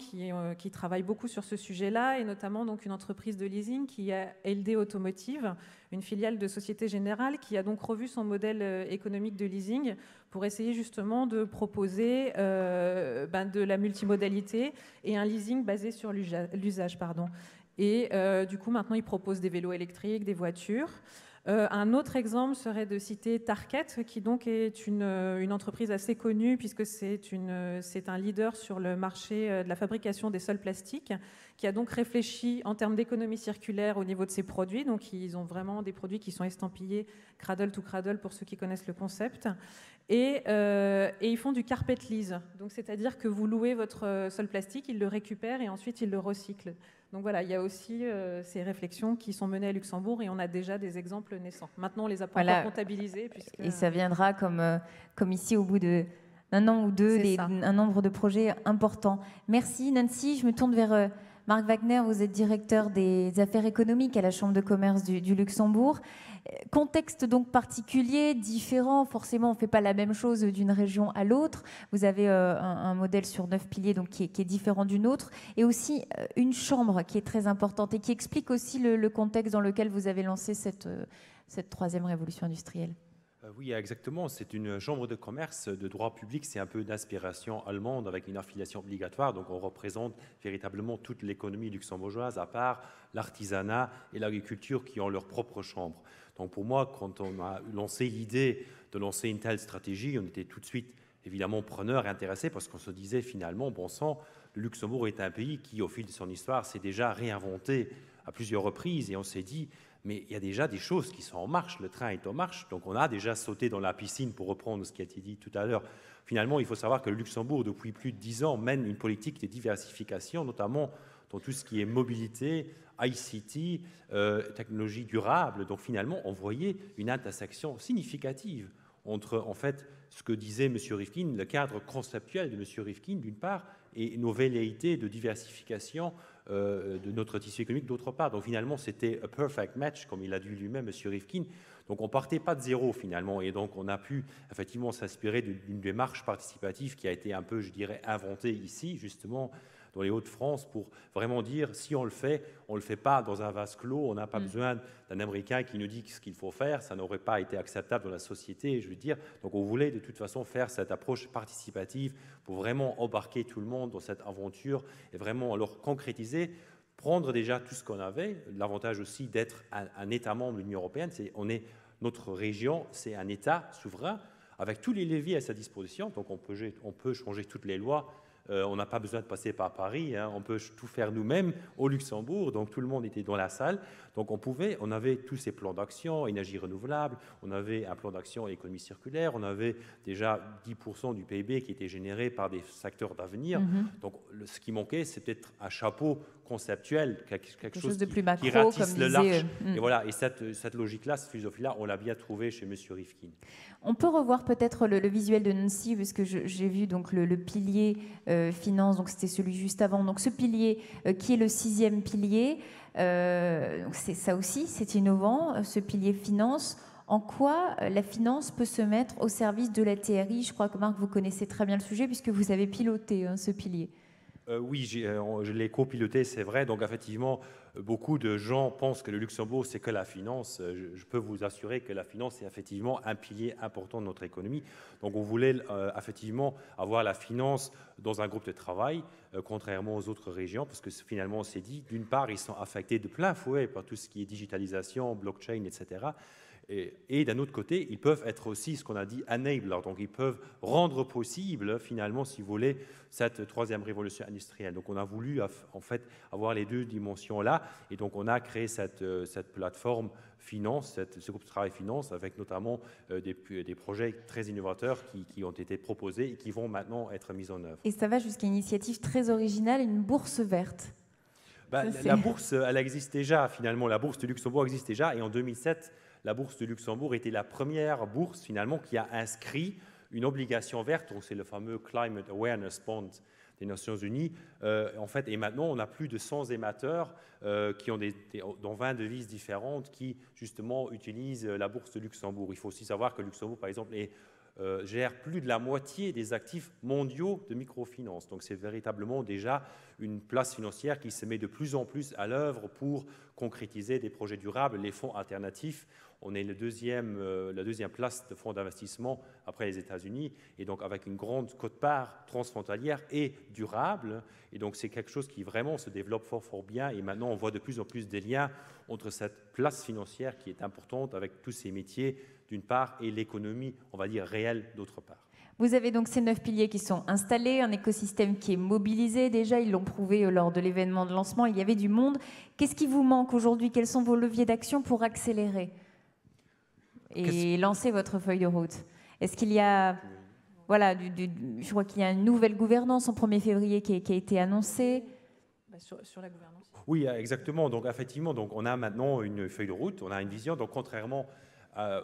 qui travaillent beaucoup sur ce sujet-là, et notamment donc une entreprise de leasing qui est LD Automotive, une filiale de Société Générale, qui a donc revu son modèle économique de leasing pour essayer justement de proposer de la multimodalité et un leasing basé sur l'usage. Et du coup, maintenant, ils proposent des vélos électriques, des voitures. Un autre exemple serait de citer Tarkett, qui donc est une entreprise assez connue, puisque c'est un leader sur le marché de la fabrication des sols plastiques, qui a donc réfléchi en termes d'économie circulaire au niveau de ses produits. Donc ils ont vraiment des produits qui sont estampillés cradle to cradle, pour ceux qui connaissent le concept. Et ils font du carpet lease, donc c'est-à-dire que vous louez votre sol plastique, ils le récupèrent et ensuite ils le recyclent. Donc voilà, il y a aussi ces réflexions qui sont menées à Luxembourg, et on a déjà des exemples naissants. Maintenant, on les a pas comptabilisés. Puisque... Et ça viendra comme ici au bout d'un an ou deux, un nombre de projets importants. Merci Nancy, je me tourne vers Marc Wagner, vous êtes directeur des affaires économiques à la Chambre de commerce du Luxembourg. Contexte donc particulier, différent, forcément on ne fait pas la même chose d'une région à l'autre. Vous avez un modèle sur 9 piliers donc, qui est différent d'une autre, et aussi une chambre qui est très importante et qui explique aussi le contexte dans lequel vous avez lancé cette 3e révolution industrielle. Oui, exactement. C'est une chambre de commerce de droit public. C'est un peu d'inspiration allemande avec une affiliation obligatoire. Donc, on représente véritablement toute l'économie luxembourgeoise, à part l'artisanat et l'agriculture qui ont leur propre chambre. Donc, pour moi, quand on a lancé l'idée de lancer une telle stratégie, on était tout de suite évidemment preneurs et intéressés, parce qu'on se disait finalement, bon sang, le Luxembourg est un pays qui, au fil de son histoire, s'est déjà réinventé à plusieurs reprises, et on s'est dit... Mais il y a déjà des choses qui sont en marche, le train est en marche, donc on a déjà sauté dans la piscine, pour reprendre ce qui a été dit tout à l'heure. Finalement, il faut savoir que le Luxembourg, depuis plus de 10 ans, mène une politique de diversification, notamment dans tout ce qui est mobilité, ICT, technologie durable. Donc finalement, on voyait une intersection significative entre, en fait, ce que disait M. Rifkin, le cadre conceptuel de M. Rifkin, d'une part, et nos velléités de diversification de notre tissu économique, d'autre part. Donc finalement, c'était un perfect match, comme il a dit lui-même, M. Rifkin. Donc on ne partait pas de zéro, finalement, et donc on a pu effectivement s'inspirer d'une démarche participative qui a été un peu, je dirais, inventée ici, justement, dans les Hauts-de-France, pour vraiment dire, si on le fait, on ne le fait pas dans un vase clos, on n'a pas besoin d'un Américain qui nous dit ce qu'il faut faire, ça n'aurait pas été acceptable dans la société, je veux dire. Donc on voulait de toute façon faire cette approche participative pour vraiment embarquer tout le monde dans cette aventure et vraiment leur concrétiser, prendre déjà tout ce qu'on avait. L'avantage aussi d'être un État membre de l'Union européenne, c'est notre région, c'est un État souverain, avec tous les leviers à sa disposition, donc on peut changer toutes les lois. On n'a pas besoin de passer par Paris, hein, on peut tout faire nous-mêmes au Luxembourg, donc tout le monde était dans la salle. Donc on avait tous ces plans d'action, énergie renouvelable, on avait un plan d'action économie circulaire, on avait déjà 10% du PIB qui était généré par des secteurs d'avenir. Donc ce qui manquait, c'est peut-être un chapeau conceptuel, quelque chose de plus macro, qui ratisse comme le large. Et voilà, et cette logique-là, cette philosophie-là, on l'a bien trouvée chez M. Rifkin. On peut revoir peut-être le visuel de Nancy, parce que j'ai vu donc le pilier finance, donc c'était celui juste avant. Donc ce pilier qui est le 6e pilier, ça aussi c'est innovant, ce pilier finance. En quoi la finance peut se mettre au service de la TRI? Je crois que Marc, vous connaissez très bien le sujet puisque vous avez piloté ce pilier. Oui, je l'ai copiloté, c'est vrai. Donc effectivement, beaucoup de gens pensent que le Luxembourg, c'est que la finance. Je peux vous assurer que la finance est effectivement un pilier important de notre économie. Donc on voulait effectivement avoir la finance dans un groupe de travail, contrairement aux autres régions, parce que finalement on s'est dit, d'une part, ils sont affectés de plein fouet par tout ce qui est digitalisation, blockchain, etc. Et d'un autre côté, ils peuvent être aussi ce qu'on a dit « enabler », donc ils peuvent rendre possible, finalement, si vous voulez, cette 3e révolution industrielle. Donc on a voulu, en fait, avoir les deux dimensions-là, et donc on a créé cette plateforme finance, ce groupe de travail finance, avec notamment des projets très innovateurs qui ont été proposés et qui vont maintenant être mis en œuvre. Et ça va jusqu'à une initiative très originale, une bourse verte. La bourse, elle existe déjà, finalement. La bourse de Luxembourg existe déjà, et en 2007, la bourse de Luxembourg était la première bourse finalement qui a inscrit une obligation verte, donc c'est le fameux Climate Awareness Bond des Nations Unies. En fait, et maintenant, on a plus de 100 émetteurs qui ont dans 20 devises différentes qui, justement, utilisent la bourse de Luxembourg. Il faut aussi savoir que Luxembourg, par exemple, est gère plus de la moitié des actifs mondiaux de microfinance. Donc c'est véritablement déjà une place financière qui se met de plus en plus à l'œuvre pour concrétiser des projets durables, les fonds alternatifs. On est la deuxième place de fonds d'investissement après les États-Unis, et donc avec une grande quote-part transfrontalière et durable. Et donc c'est quelque chose qui vraiment se développe fort bien, et maintenant on voit de plus en plus des liens entre cette place financière qui est importante avec tous ces métiers d'une part et l'économie, on va dire, réelle d'autre part. Vous avez donc ces 9 piliers qui sont installés, un écosystème qui est mobilisé déjà, ils l'ont prouvé lors de l'événement de lancement, il y avait du monde. Qu'est-ce qui vous manque aujourd'hui? Quels sont vos leviers d'action pour accélérer et lancer votre feuille de route? Est-ce qu'il y a... Voilà, je crois qu'il y a une nouvelle gouvernance en 1er février qui a été annoncée. Sur la gouvernance. Oui, exactement. Donc, effectivement, donc, on a maintenant une feuille de route, on a une vision. Donc, contrairement...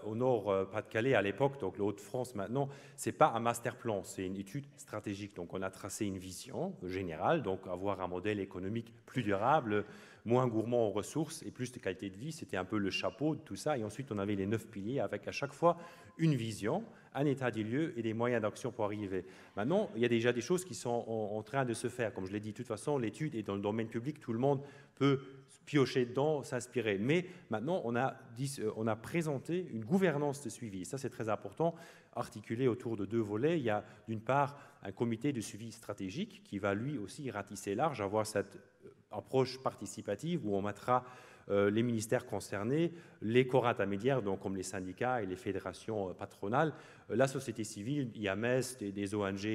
au Nord-Pas-de-Calais à l'époque, donc le Haut-de-France maintenant, ce n'est pas un master plan, c'est une étude stratégique. Donc on a tracé une vision générale, donc avoir un modèle économique plus durable, moins gourmand en ressources et plus de qualité de vie, c'était un peu le chapeau de tout ça. Et ensuite, on avait les 9 piliers avec à chaque fois une vision, un état des lieux et des moyens d'action pour arriver. Maintenant, il y a déjà des choses qui sont en train de se faire. Comme je l'ai dit, de toute façon, l'étude est dans le domaine public, tout le monde peut piocher dedans, s'inspirer. Mais maintenant, on a présenté une gouvernance de suivi. Ça, c'est très important, articulé autour de 2 volets. Il y a d'une part un comité de suivi stratégique qui va lui aussi ratisser large, avoir cette approche participative où on mettra les ministères concernés, les corps intermédiaires, donc comme les syndicats et les fédérations patronales, la société civile, IMS, des ONG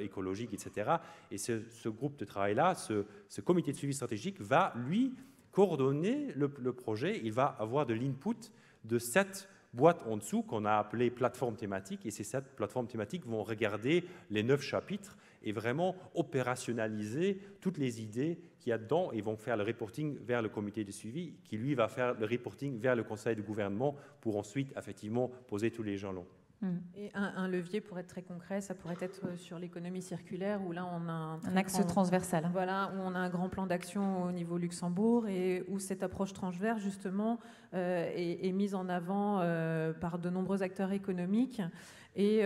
écologiques, etc. Et ce groupe de travail-là, ce comité de suivi stratégique va, lui, coordonner le projet. Il va avoir de l'input de 7 boîtes en dessous qu'on a appelées plateformes thématiques. Et ces 7 plateformes thématiques vont regarder les 9 chapitres et vraiment opérationnaliser toutes les idées qu'il y a dedans. Ils vont faire le reporting vers le comité de suivi, qui lui va faire le reporting vers le conseil de gouvernement pour ensuite, effectivement, poser tous les jalons. Et un levier, pour être très concret, ça pourrait être sur l'économie circulaire, où là on a un axe transversal. Voilà, où on a un grand plan d'action au niveau Luxembourg et où cette approche transverse, justement, est mise en avant par de nombreux acteurs économiques. Et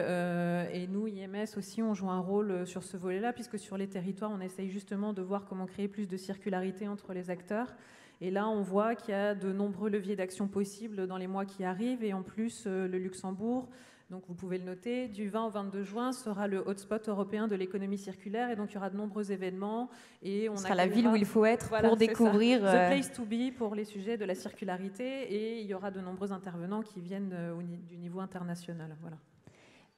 nous, IMS aussi, on joue un rôle sur ce volet-là, puisque sur les territoires, on essaye justement de voir comment créer plus de circularité entre les acteurs. Et là, on voit qu'il y a de nombreux leviers d'action possibles dans les mois qui arrivent. Et en plus, le Luxembourg, donc vous pouvez le noter, du 20 au 22 juin sera le hotspot européen de l'économie circulaire. Et donc, il y aura de nombreux événements. Et on sera la ville où il faut être, voilà, pour découvrir... The place to be pour les sujets de la circularité. Et il y aura de nombreux intervenants qui viennent du niveau international. Voilà.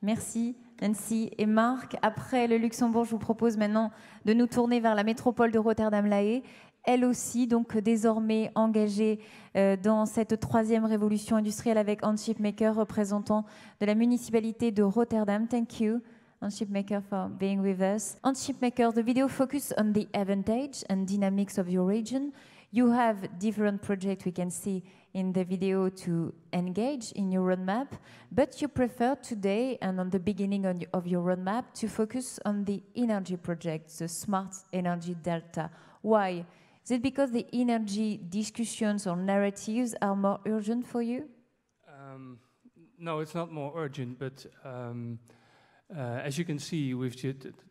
Merci Nancy et Marc. Après le Luxembourg, je vous propose maintenant de nous tourner vers la métropole de Rotterdam-La Haye. Elle aussi, donc désormais engagée dans cette 3e révolution industrielle avec Hans Schipmaker, représentant de la municipalité de Rotterdam. Thank you, Hans Schipmaker, for being with us. Hans Schipmaker, the video focus on the advantage and dynamics of your region. You have different projects we can see in the video to engage in your roadmap, but you prefer today and on the beginning of your roadmap to focus on the energy project, the smart energy delta. Why? Is it because the energy discussions or narratives are more urgent for you? No, it's not more urgent, but as you can see,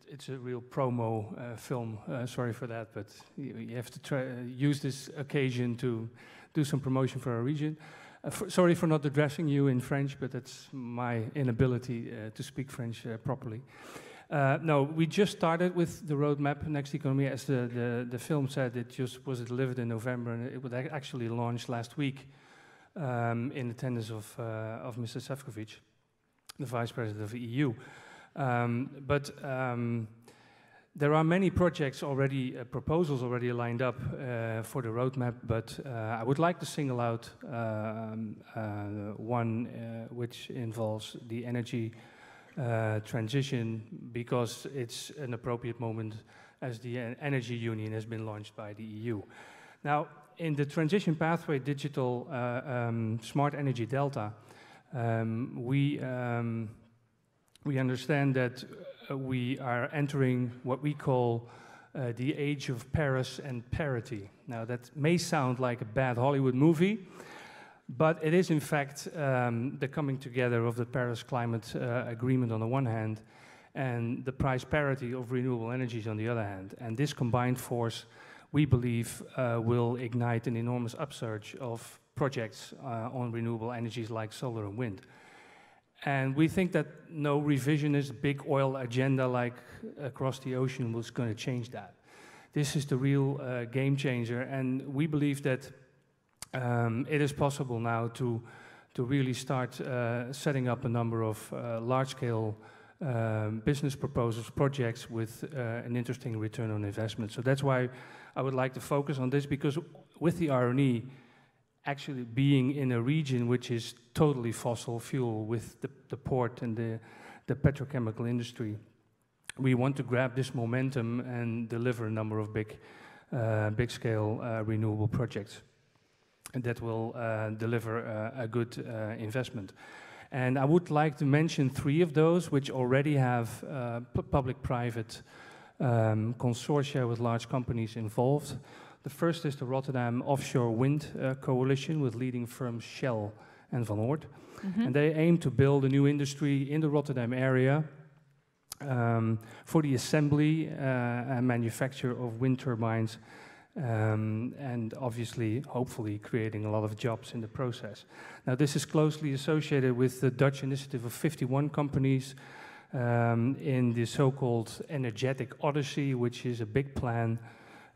it's a real promo film. Sorry for that, but you have to try, use this occasion to do some promotion for our region. Sorry for not addressing you in French, but that's my inability to speak French properly. No, we just started with the roadmap Next Economy. As the film said, it just was delivered in November, and it was actually launched last week in attendance of Mr. Šefčovič, the Vice President of the EU. There are many projects already, proposals already lined up for the roadmap, but I would like to single out one which involves the energy transition, because it's an appropriate moment as the energy union has been launched by the EU. Now, in the transition pathway digital smart energy delta, we understand that we are entering what we call the age of Paris and parity. Now, that may sound like a bad Hollywood movie, But it is, in fact, the coming together of the Paris Climate Agreement on the one hand and the price parity of renewable energies on the other hand. And this combined force, we believe, will ignite an enormous upsurge of projects on renewable energies like solar and wind. And we think that no revisionist big oil agenda like across the ocean was going to change that. This is the real game changer, and we believe that it is possible now to really start setting up a number of large-scale business proposals, projects with an interesting return on investment. So that's why I would like to focus on this, because with the R&E actually being in a region which is totally fossil fuel with the port and the petrochemical industry, we want to grab this momentum and deliver a number of big, big-scale renewable projects that will deliver a good investment. And I would like to mention three of those which already have public-private consortia with large companies involved. The first is the Rotterdam Offshore Wind Coalition with leading firms Shell and Van Oord. Mm-hmm. And they aim to build a new industry in the Rotterdam area for the assembly and manufacture of wind turbines, and obviously, hopefully, creating a lot of jobs in the process. Now, this is closely associated with the Dutch initiative of 51 companies in the so-called energetic odyssey, which is a big plan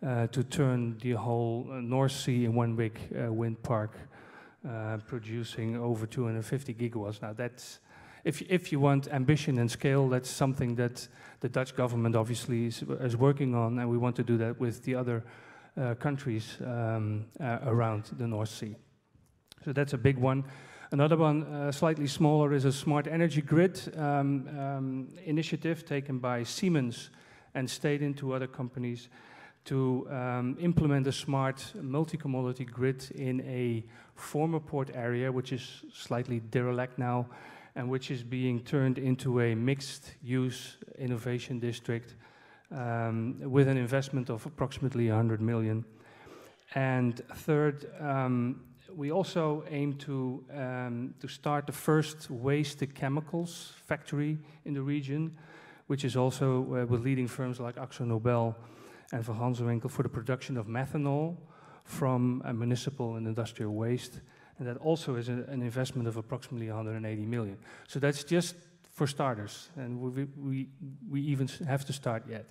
to turn the whole North Sea in one big wind park, producing over 250 gigawatts. Now, that's, if you want ambition and scale, that's something that the Dutch government obviously is working on, and we want to do that with the other countries around the North Sea. So that's a big one. Another one, slightly smaller, is a smart energy grid initiative taken by Siemens and stayed into other companies to implement a smart multi-commodity grid in a former port area, which is slightly derelict now, and which is being turned into a mixed-use innovation district with an investment of approximately 100 million. And third, we also aim to start the first waste-to-chemicals factory in the region, which is also with leading firms like AkzoNobel and for Hans Schipmaker, for the production of methanol from municipal and industrial waste. And that also is an investment of approximately 180 million. So that's just for starters, and we even have to start yet.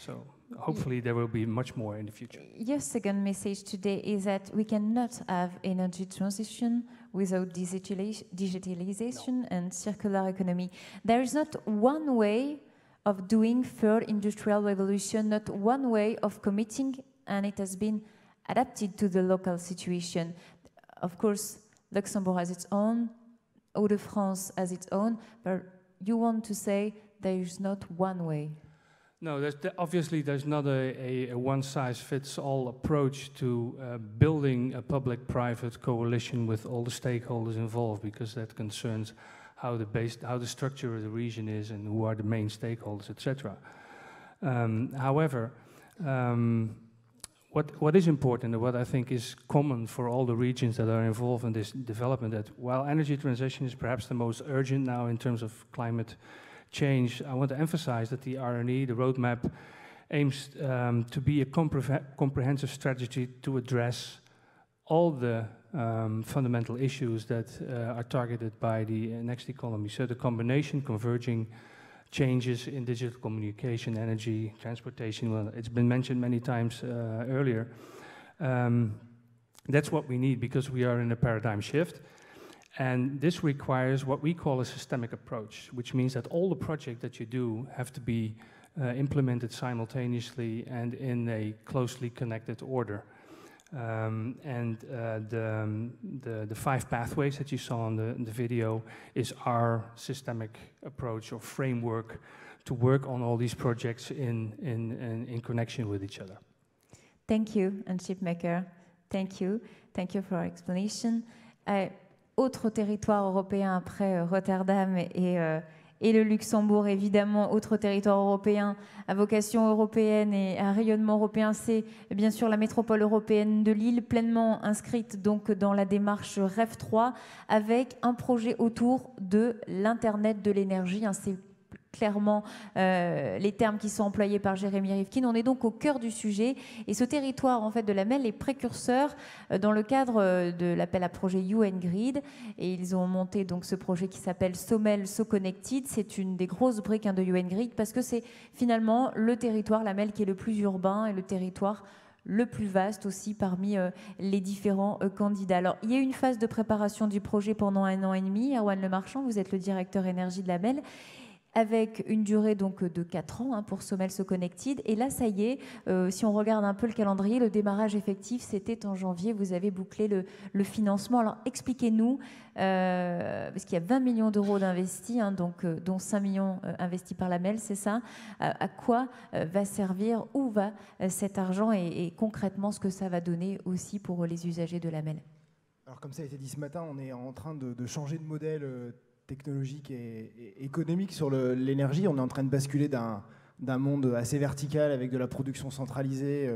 So hopefully there will be much more in the future. Your second message today is that we cannot have energy transition without digitalization and circular economy. There is not one way of doing third industrial revolution, not one way of committing, and it has been adapted to the local situation. Of course, Luxembourg has its own, Hauts-de-France has its own, but you want to say there is not one way. No, obviously there's not a one-size-fits-all approach to building a public-private coalition with all the stakeholders involved, because that concerns how the structure of the region is and who are the main stakeholders, etc. However, what is important and what I think is common for all the regions that are involved in this development, that while energy transition is perhaps the most urgent now in terms of climate change, I want to emphasize that the R&E, the roadmap, aims to be a comprehensive strategy to address all the fundamental issues that are targeted by the next economy. So the combination, converging changes in digital communication, energy, transportation, well, it's been mentioned many times earlier. That's what we need, because we are in a paradigm shift. And this requires what we call a systemic approach, which means that all the projects that you do have to be implemented simultaneously and in a closely connected order. The five pathways that you saw in the video is our systemic approach or framework to work on all these projects in connection with each other. Thank you, Hans Schipmaker. Thank you for your explanation. Autre territoire européen après Rotterdam et et le Luxembourg, évidemment, autre territoire européen à vocation européenne et à rayonnement européen, c'est bien sûr la métropole européenne de Lille, pleinement inscrite donc dans la démarche REV3, avec un projet autour de l'Internet de l'énergie, hein, c'est clairement les termes qui sont employés par Jeremy Rifkin. On est donc au cœur du sujet et ce territoire en fait de la MEL est précurseur dans le cadre de l'appel à projet UN Grid et ils ont monté donc ce projet qui s'appelle SoMel SoConnected. C'est une des grosses briques de UN Grid parce que c'est finalement le territoire, la MEL, qui est le plus urbain et le territoire le plus vaste aussi parmi les différents candidats. Alors, il y a eu une phase de préparation du projet pendant 1 an et demi. Erwan Le Marchand, vous êtes le directeur énergie de la MEL, avec une durée donc de 4 ans pour SoMel SoConnected. Et là, ça y est, si on regarde un peu le calendrier, le démarrage effectif, c'était en janvier. Vous avez bouclé le financement. Alors, expliquez-nous, parce qu'il y a 20 millions d'euros d'investis, donc dont 5 millions investis par la MEL, c'est ça. À quoi va servir, où va cet argent et concrètement ce que ça va donner aussi pour les usagers de la MEL? Alors, comme ça a été dit ce matin, on est en train de changer de modèle technologique et économique sur l'énergie. On est en train de basculer d'un monde assez vertical avec de la production centralisée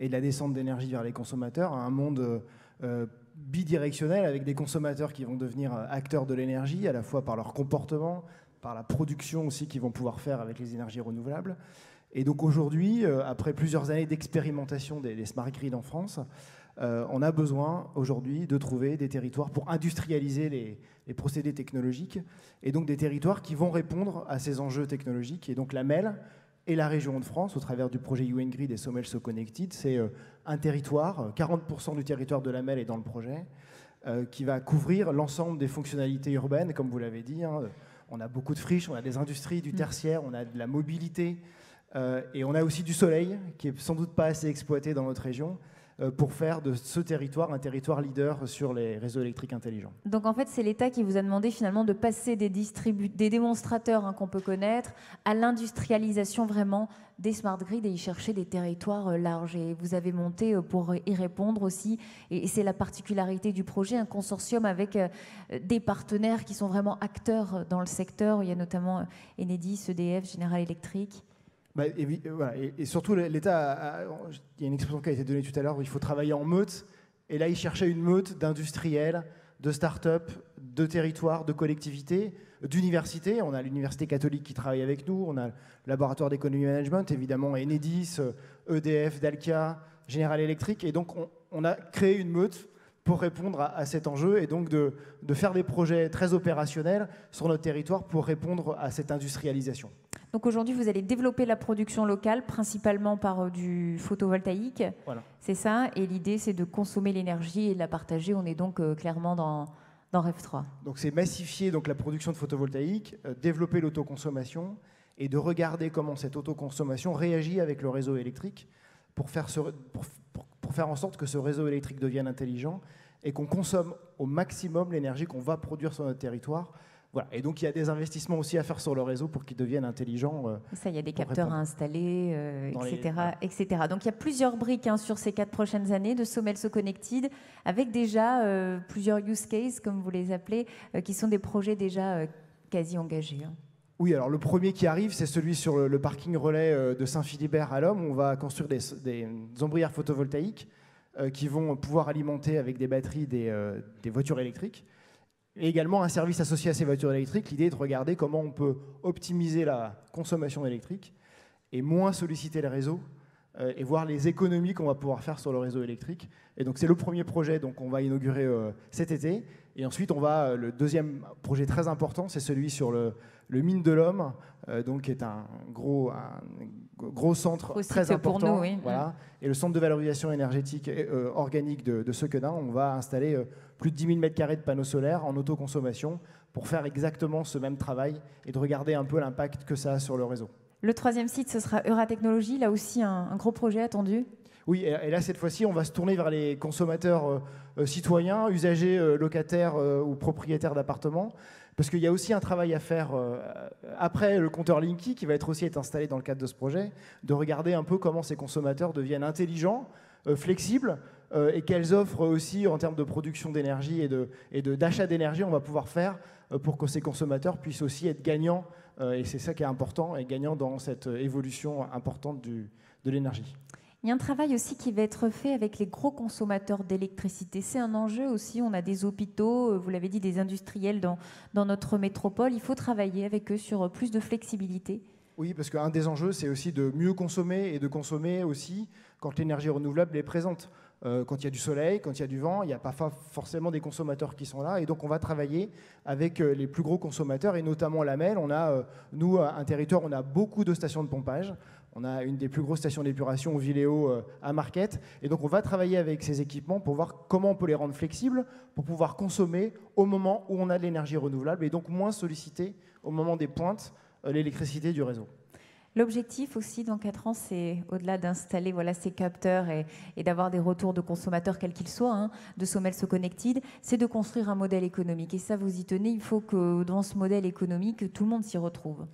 et de la descente d'énergie vers les consommateurs à un monde bidirectionnel avec des consommateurs qui vont devenir acteurs de l'énergie à la fois par leur comportement, par la production aussi qu'ils vont pouvoir faire avec les énergies renouvelables. Et donc aujourd'hui, après plusieurs années d'expérimentation des smart grids en France, on a besoin aujourd'hui de trouver des territoires pour industrialiser les procédés technologiques et donc des territoires qui vont répondre à ces enjeux technologiques. Et donc la MEL et la région de France, au travers du projet UN Grid et SoMel SoConnected, c'est un territoire, 40% du territoire de la MEL est dans le projet, qui va couvrir l'ensemble des fonctionnalités urbaines, comme vous l'avez dit. Hein, on a beaucoup de friches, on a des industries, du tertiaire, on a de la mobilité et on a aussi du soleil qui est sans doute pas assez exploité dans notre région, pour faire de ce territoire un territoire leader sur les réseaux électriques intelligents. Donc en fait, c'est l'État qui vous a demandé finalement de passer des démonstrateurs qu'on peut connaître à l'industrialisation vraiment des smart grids et y chercher des territoires larges. Et vous avez monté pour y répondre aussi, et c'est la particularité du projet, un consortium avec des partenaires qui sont vraiment acteurs dans le secteur. Il y a notamment Enedis, EDF, General Electric. Et surtout, l'État, il y a une expression qui a été donnée tout à l'heure, où il faut travailler en meute. Et là, il cherchait une meute d'industriels, de start-up, de territoires, de collectivités, d'universités. On a l'Université catholique qui travaille avec nous, on a le laboratoire d'économie et management, évidemment, Enedis, EDF, Dalkia, General Electric. Et donc, on a créé une meute pour répondre à cet enjeu et donc de faire des projets très opérationnels sur notre territoire pour répondre à cette industrialisation. Donc aujourd'hui, vous allez développer la production locale, principalement par du photovoltaïque. Voilà. C'est ça. Et l'idée, c'est de consommer l'énergie et de la partager. On est donc clairement dans REV3. Donc c'est massifier donc, la production de photovoltaïque, développer l'autoconsommation et de regarder comment cette autoconsommation réagit avec le réseau électrique pour faire en sorte que ce réseau électrique devienne intelligent et qu'on consomme au maximum l'énergie qu'on va produire sur notre territoire. Voilà. Et donc, il y a des investissements aussi à faire sur le réseau pour qu'il devienne intelligent. Ça, il y a des capteurs à installer, etc. Donc, il y a plusieurs briques sur ces 4 prochaines années de SoMel SoConnected, avec déjà plusieurs use cases, comme vous les appelez, qui sont des projets déjà quasi engagés. Oui, alors le premier qui arrive, c'est celui sur le parking relais de Saint-Philibert à l'Homme. On va construire des ombrières photovoltaïques qui vont pouvoir alimenter avec des batteries des voitures électriques. Et également un service associé à ces voitures électriques. L'idée est de regarder comment on peut optimiser la consommation électrique et moins solliciter le réseau et voir les économies qu'on va pouvoir faire sur le réseau électrique. Et donc c'est le premier projet qu'on va inaugurer cet été. Et ensuite, le deuxième projet très important, c'est celui sur le mine de l'Homme, qui est un gros centre très important. Pour nous, oui. Voilà. Et le centre de valorisation énergétique et, organique de Sequedin, on va installer plus de 10 000 m² de panneaux solaires en autoconsommation pour faire exactement ce même travail et de regarder un peu l'impact que ça a sur le réseau. Le troisième site, ce sera Euratechnologie, là aussi un gros projet attendu. Oui, et là, cette fois-ci, on va se tourner vers les consommateurs citoyens, usagers, locataires ou propriétaires d'appartements, parce qu'il y a aussi un travail à faire après le compteur Linky, qui va aussi être installé dans le cadre de ce projet, de regarder un peu comment ces consommateurs deviennent intelligents, flexibles, et quelles offres aussi en termes de production d'énergie et d'achat d'énergie on va pouvoir faire pour que ces consommateurs puissent aussi être gagnants, et c'est ça qui est important, et gagnants dans cette évolution importante de l'énergie. Il y a un travail aussi qui va être fait avec les gros consommateurs d'électricité. C'est un enjeu aussi. On a des hôpitaux, vous l'avez dit, des industriels dans notre métropole. Il faut travailler avec eux sur plus de flexibilité. Oui, parce qu'un des enjeux, c'est aussi de mieux consommer et de consommer aussi quand l'énergie renouvelable est présente. Quand il y a du soleil, quand il y a du vent, il n'y a pas forcément des consommateurs qui sont là. Et donc, on va travailler avec les plus gros consommateurs et notamment la MEL. On a, nous, un territoire, on a beaucoup de stations de pompage. On a une des plus grosses stations d'épuration au Viléo à Marquette. Et donc, on va travailler avec ces équipements pour voir comment on peut les rendre flexibles pour pouvoir consommer au moment où on a de l'énergie renouvelable et donc moins solliciter au moment des pointes l'électricité du réseau. L'objectif aussi dans 4 ans, c'est au-delà d'installer ces capteurs et d'avoir des retours de consommateurs, quels qu'ils soient, de SoMel SoConnected, c'est de construire un modèle économique. Et ça, vous y tenez, il faut que dans ce modèle économique, tout le monde s'y retrouve.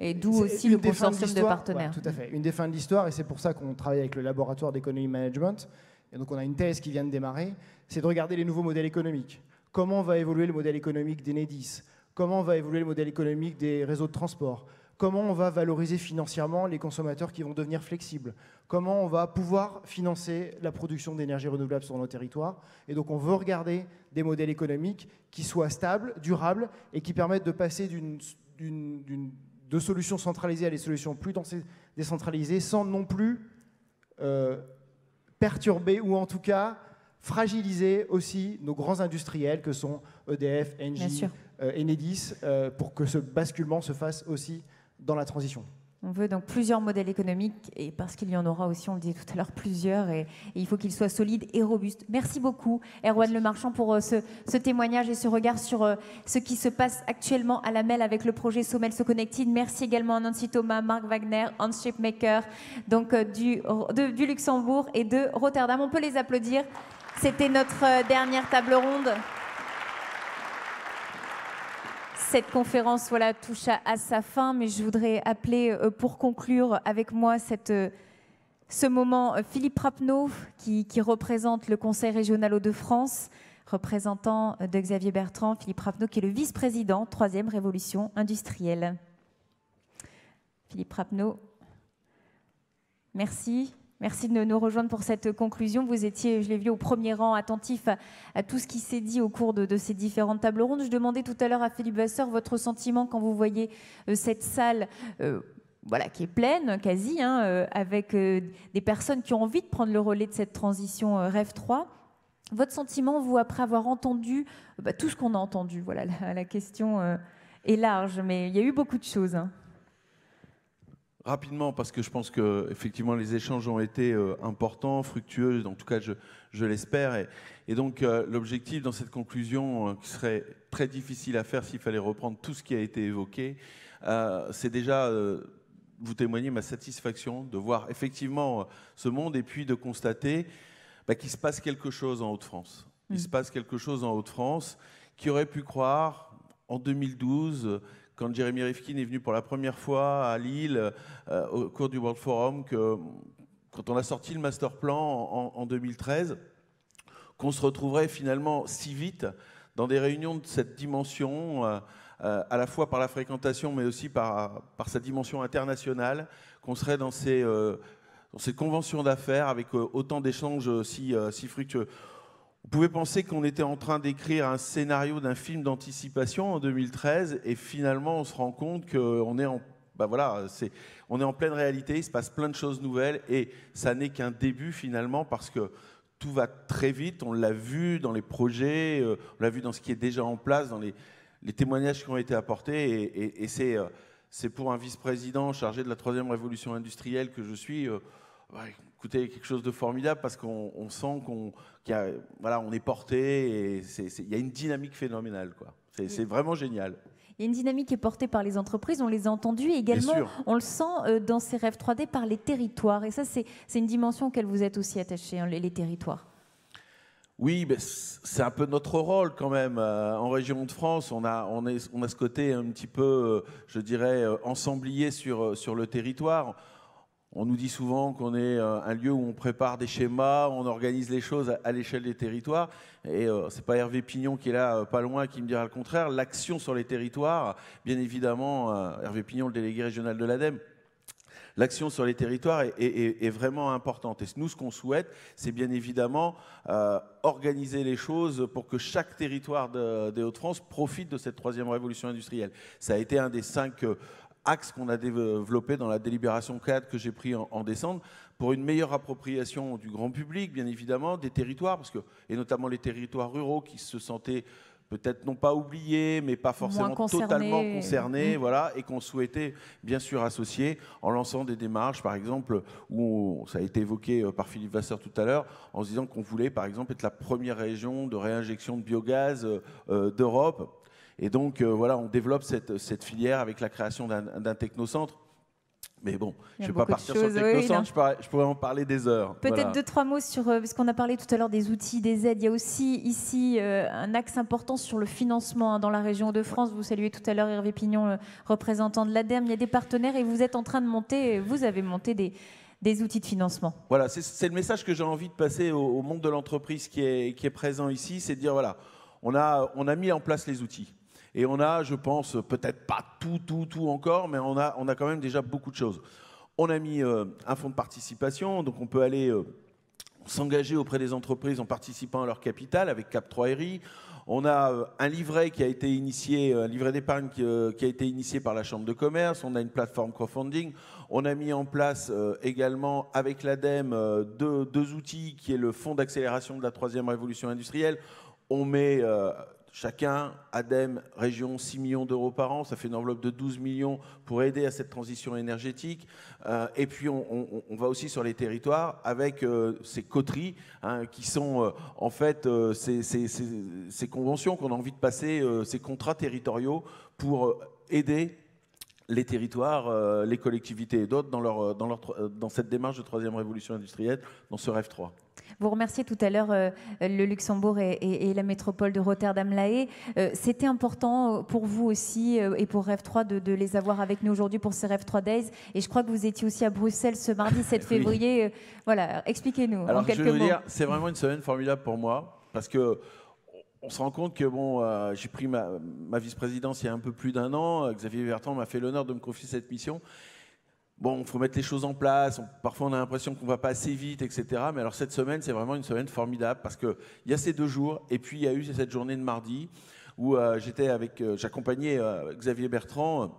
Et d'où aussi le consortium de partenaires. Ouais, tout à fait. Une des fins de l'histoire, et c'est pour ça qu'on travaille avec le laboratoire d'économie management, et donc on a une thèse qui vient de démarrer, c'est de regarder les nouveaux modèles économiques. Comment va évoluer le modèle économique d'Enedis? Comment va évoluer le modèle économique des réseaux de transport? Comment on va valoriser financièrement les consommateurs qui vont devenir flexibles? Comment on va pouvoir financer la production d'énergie renouvelable sur nos territoires? Et donc on veut regarder des modèles économiques qui soient stables, durables et qui permettent de passer de solutions centralisées à des solutions plus décentralisées sans non plus perturber ou en tout cas fragiliser aussi nos grands industriels que sont EDF, Engie, Enedis, pour que ce basculement se fasse aussi dans la transition. On veut donc plusieurs modèles économiques, et parce qu'il y en aura aussi, on le disait tout à l'heure, plusieurs, et il faut qu'ils soient solides et robustes. Merci beaucoup, Erwan Le Marchand, pour ce témoignage et ce regard sur ce qui se passe actuellement à la MEL avec le projet SoMel SoConnected. Merci également à Nancy Thomas, Marc Wagner, Hans Schipmaker, donc du Luxembourg et de Rotterdam. On peut les applaudir. C'était notre dernière table ronde. Cette conférence touche à sa fin, mais je voudrais appeler pour conclure avec moi ce moment Philippe Rapneau, qui représente le Conseil régional Hauts-de-France, représentant de Xavier Bertrand, Philippe Rapneau qui est le vice-président 3e Révolution industrielle. Philippe Rapneau, merci. Merci de nous rejoindre pour cette conclusion. Vous étiez, je l'ai vu, au premier rang, attentif à tout ce qui s'est dit au cours de ces différentes tables rondes. Je demandais tout à l'heure à Philippe Vasseur votre sentiment quand vous voyez cette salle qui est pleine, quasi, avec des personnes qui ont envie de prendre le relais de cette transition REV 3. Votre sentiment, vous, après avoir entendu tout ce qu'on a entendu, la question est large, mais il y a eu beaucoup de choses. Rapidement, parce que je pense que effectivement les échanges ont été importants, fructueux, en tout cas je l'espère. Et donc l'objectif dans cette conclusion, qui serait très difficile à faire s'il fallait reprendre tout ce qui a été évoqué, c'est déjà vous témoigner ma satisfaction de voir effectivement ce monde et puis de constater qu'il se passe quelque chose en Hauts-de-France. Il se passe quelque chose en Hauts-de-France qui aurait pu croire en 2012. Quand Jeremy Rifkin est venu pour la première fois à Lille au cours du World Forum, quand on a sorti le master plan en 2013, qu'on se retrouverait finalement si vite dans des réunions de cette dimension, à la fois par la fréquentation mais aussi par sa dimension internationale, qu'on serait dans ces conventions d'affaires avec autant d'échanges si fructueux. On pouvait penser qu'on était en train d'écrire un scénario d'un film d'anticipation en 2013 et finalement on se rend compte qu'on est on est en pleine réalité, il se passe plein de choses nouvelles et ça n'est qu'un début finalement parce que tout va très vite, on l'a vu dans les projets, on l'a vu dans ce qui est déjà en place, dans les témoignages qui ont été apportés et c'est pour un vice-président chargé de la 3e révolution industrielle que je suis... écoutez, quelque chose de formidable parce qu'on sent qu'on est porté et il y a une dynamique phénoménale. C'est vraiment génial. Il y a une dynamique qui est portée par les entreprises, on les a entendues, et également on le sent dans ces rêves 3D par les territoires. Et ça, c'est une dimension auquel vous êtes aussi attaché, les territoires. Oui, c'est un peu notre rôle quand même. En région de France, on a ce côté un petit peu, je dirais, ensemblier sur le territoire. On nous dit souvent qu'on est un lieu où on prépare des schémas, on organise les choses à l'échelle des territoires. Et ce n'est pas Hervé Pignon qui est là, pas loin, qui me dira le contraire. L'action sur les territoires, bien évidemment, Hervé Pignon, le délégué régional de l'ADEME, l'action sur les territoires est vraiment importante. Et nous, ce qu'on souhaite, c'est bien évidemment organiser les choses pour que chaque territoire des Hauts-de-France profite de cette troisième révolution industrielle. Ça a été un des 5 axes qu'on a développé dans la délibération 4 que j'ai pris en décembre, pour une meilleure appropriation du grand public, bien évidemment, des territoires, parce que, et notamment les territoires ruraux qui se sentaient peut-être non pas oubliés, mais pas forcément totalement concernés, voilà, et qu'on souhaitait bien sûr associer en lançant des démarches, par exemple, où ça a été évoqué par Philippe Vasseur tout à l'heure, en se disant qu'on voulait, par exemple, être la première région de réinjection de biogaz d'Europe. Et donc, voilà, on développe cette filière avec la création d'un technocentre. Mais bon, je ne vais pas partir sur le technocentre, oui, je pourrais en parler des heures. Peut-être voilà. 2-3 mots sur, parce qu'on a parlé tout à l'heure des outils, des aides. Il y a aussi ici un axe important sur le financement hein, dans la région de France. Vous saluez tout à l'heure Hervé Pignon, le représentant de l'ADEME. Il y a des partenaires et vous êtes en train de monter, vous avez monté des outils de financement. Voilà, c'est le message que j'ai envie de passer au monde de l'entreprise qui est présent ici, c'est de dire voilà, on a mis en place les outils. Et on a, je pense, peut-être pas tout encore, mais on a quand même déjà beaucoup de choses. On a mis un fonds de participation, donc on peut aller s'engager auprès des entreprises en participant à leur capital avec Cap3RI. On a un livret qui a été initié, un livret d'épargne qui a été initié par la Chambre de commerce. On a une plateforme crowdfunding. On a mis en place également avec l'ADEME deux outils, qui est le fonds d'accélération de la troisième révolution industrielle. On met... Chacun, ADEME, région, 6 millions d'euros par an, ça fait une enveloppe de 12 millions pour aider à cette transition énergétique. Et puis on va aussi sur les territoires avec ces coteries hein, qui sont en fait ces conventions qu'on a envie de passer, ces contrats territoriaux pour aider les territoires, les collectivités et d'autres dans cette démarche de troisième révolution industrielle, dans ce rêve 3. Vous remerciez tout à l'heure le Luxembourg et la métropole de Rotterdam-La Haye. C'était important pour vous aussi et pour Rêve 3 de les avoir avec nous aujourd'hui pour ces Rêve 3 Days. Et je crois que vous étiez aussi à Bruxelles ce mardi 7 février. Oui. Voilà, expliquez-nous en quelques mots. Je veux dire, c'est vraiment une semaine formidable pour moi parce que on se rend compte que bon, j'ai pris ma vice-présidence il y a un peu plus d'un an. Xavier Bertrand m'a fait l'honneur de me confier cette mission. Bon, il faut mettre les choses en place, parfois on a l'impression qu'on ne va pas assez vite, etc. Mais alors cette semaine, c'est vraiment une semaine formidable parce qu'il y a ces 2 jours et puis il y a eu cette journée de mardi où j'accompagnais Xavier Bertrand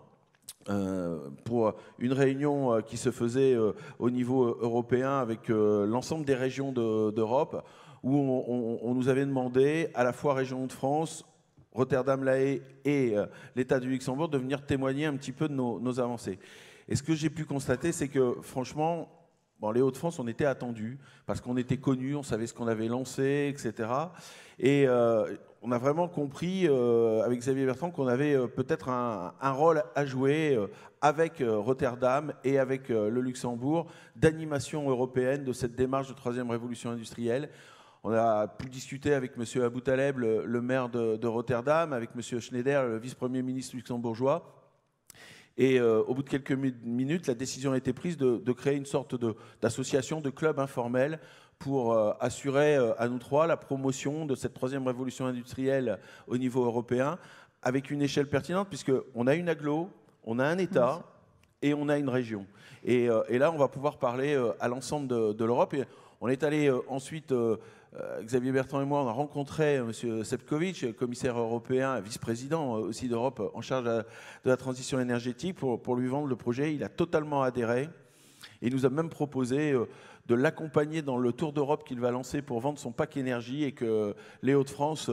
pour une réunion qui se faisait au niveau européen avec l'ensemble des régions d'Europe où on nous avait demandé à la fois région de France, Rotterdam-La Haye et l'État du Luxembourg de venir témoigner un petit peu de nos avancées. Et ce que j'ai pu constater, c'est que franchement, bon, les Hauts-de-France, on était attendus, parce qu'on était connus, on savait ce qu'on avait lancé, etc. Et on a vraiment compris, avec Xavier Bertrand, qu'on avait peut-être un rôle à jouer avec Rotterdam et avec le Luxembourg, d'animation européenne de cette démarche de troisième révolution industrielle. On a pu discuter avec M. Aboutaleb, le maire de Rotterdam, avec M. Schneider, le vice-premier ministre luxembourgeois. Et au bout de quelques minutes, la décision a été prise de créer une sorte d'association, de club informel pour assurer à nous trois la promotion de cette troisième révolution industrielle au niveau européen avec une échelle pertinente puisqu'on a une agglo, on a un État et on a une région. Et là, on va pouvoir parler à l'ensemble de l'Europe. On est allé ensuite... Xavier Bertrand et moi, on a rencontré M. Šefčovič, commissaire européen, vice-président aussi d'Europe en charge de la transition énergétique, pour lui vendre le projet. Il a totalement adhéré. Il nous a même proposé de l'accompagner dans le tour d'Europe qu'il va lancer pour vendre son pack énergie et que les Hauts-de-France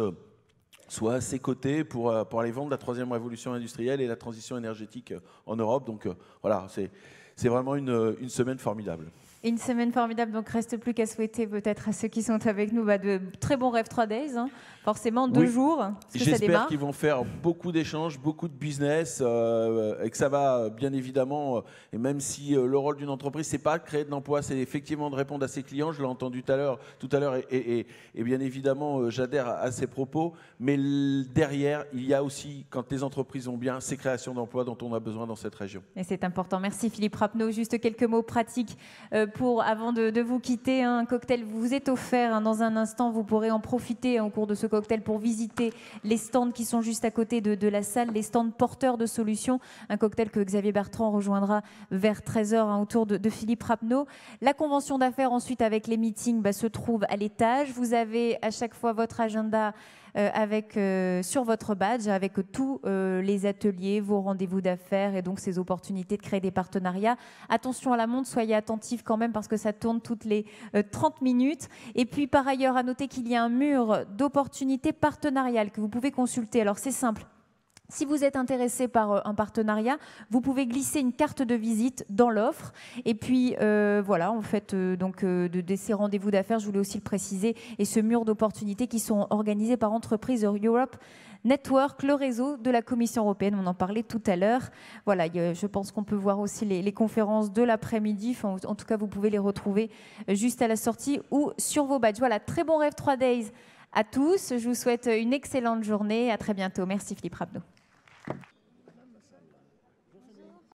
soient à ses côtés pour aller vendre la troisième révolution industrielle et la transition énergétique en Europe. Donc voilà, c'est vraiment une semaine formidable. Une semaine formidable, donc reste plus qu'à souhaiter peut-être à ceux qui sont avec nous de très bons rêves 3 Days, hein. Forcément 2 jours. J'espère qu'ils vont faire beaucoup d'échanges, beaucoup de business et que ça va bien évidemment, et même si le rôle d'une entreprise c'est pas de créer de l'emploi, c'est effectivement de répondre à ses clients, je l'ai entendu tout à l'heure et bien évidemment j'adhère à ses propos, mais derrière il y a aussi, quand les entreprises vont bien, ces créations d'emplois dont on a besoin dans cette région. Et c'est important, merci Philippe Rapneau, juste quelques mots pratiques avant de vous quitter, un cocktail vous est offert. Hein, dans un instant, vous pourrez en profiter au cours de ce cocktail pour visiter les stands qui sont juste à côté de la salle, les stands porteurs de solutions. Un cocktail que Xavier Bertrand rejoindra vers 13h hein, autour de Philippe Rapneau. La convention d'affaires ensuite avec les meetings se trouve à l'étage. Vous avez à chaque fois votre agenda sur votre badge, avec tous les ateliers, vos rendez-vous d'affaires et donc ces opportunités de créer des partenariats. Attention à la montre, soyez attentifs quand même parce que ça tourne toutes les 30 minutes. Et puis par ailleurs, à noter qu'il y a un mur d'opportunités partenariales que vous pouvez consulter. Alors c'est simple. Si vous êtes intéressé par un partenariat, vous pouvez glisser une carte de visite dans l'offre. Et puis, voilà, en fait, de ces rendez-vous d'affaires, je voulais aussi le préciser, et ce mur d'opportunités qui sont organisés par Entreprise Europe Network, le réseau de la Commission européenne. On en parlait tout à l'heure. Voilà, je pense qu'on peut voir aussi les conférences de l'après-midi. Enfin, en tout cas, vous pouvez les retrouver juste à la sortie ou sur vos badges. Voilà, très bon rêve 3 Days à tous. Je vous souhaite une excellente journée. À très bientôt. Merci Philippe Rapneau.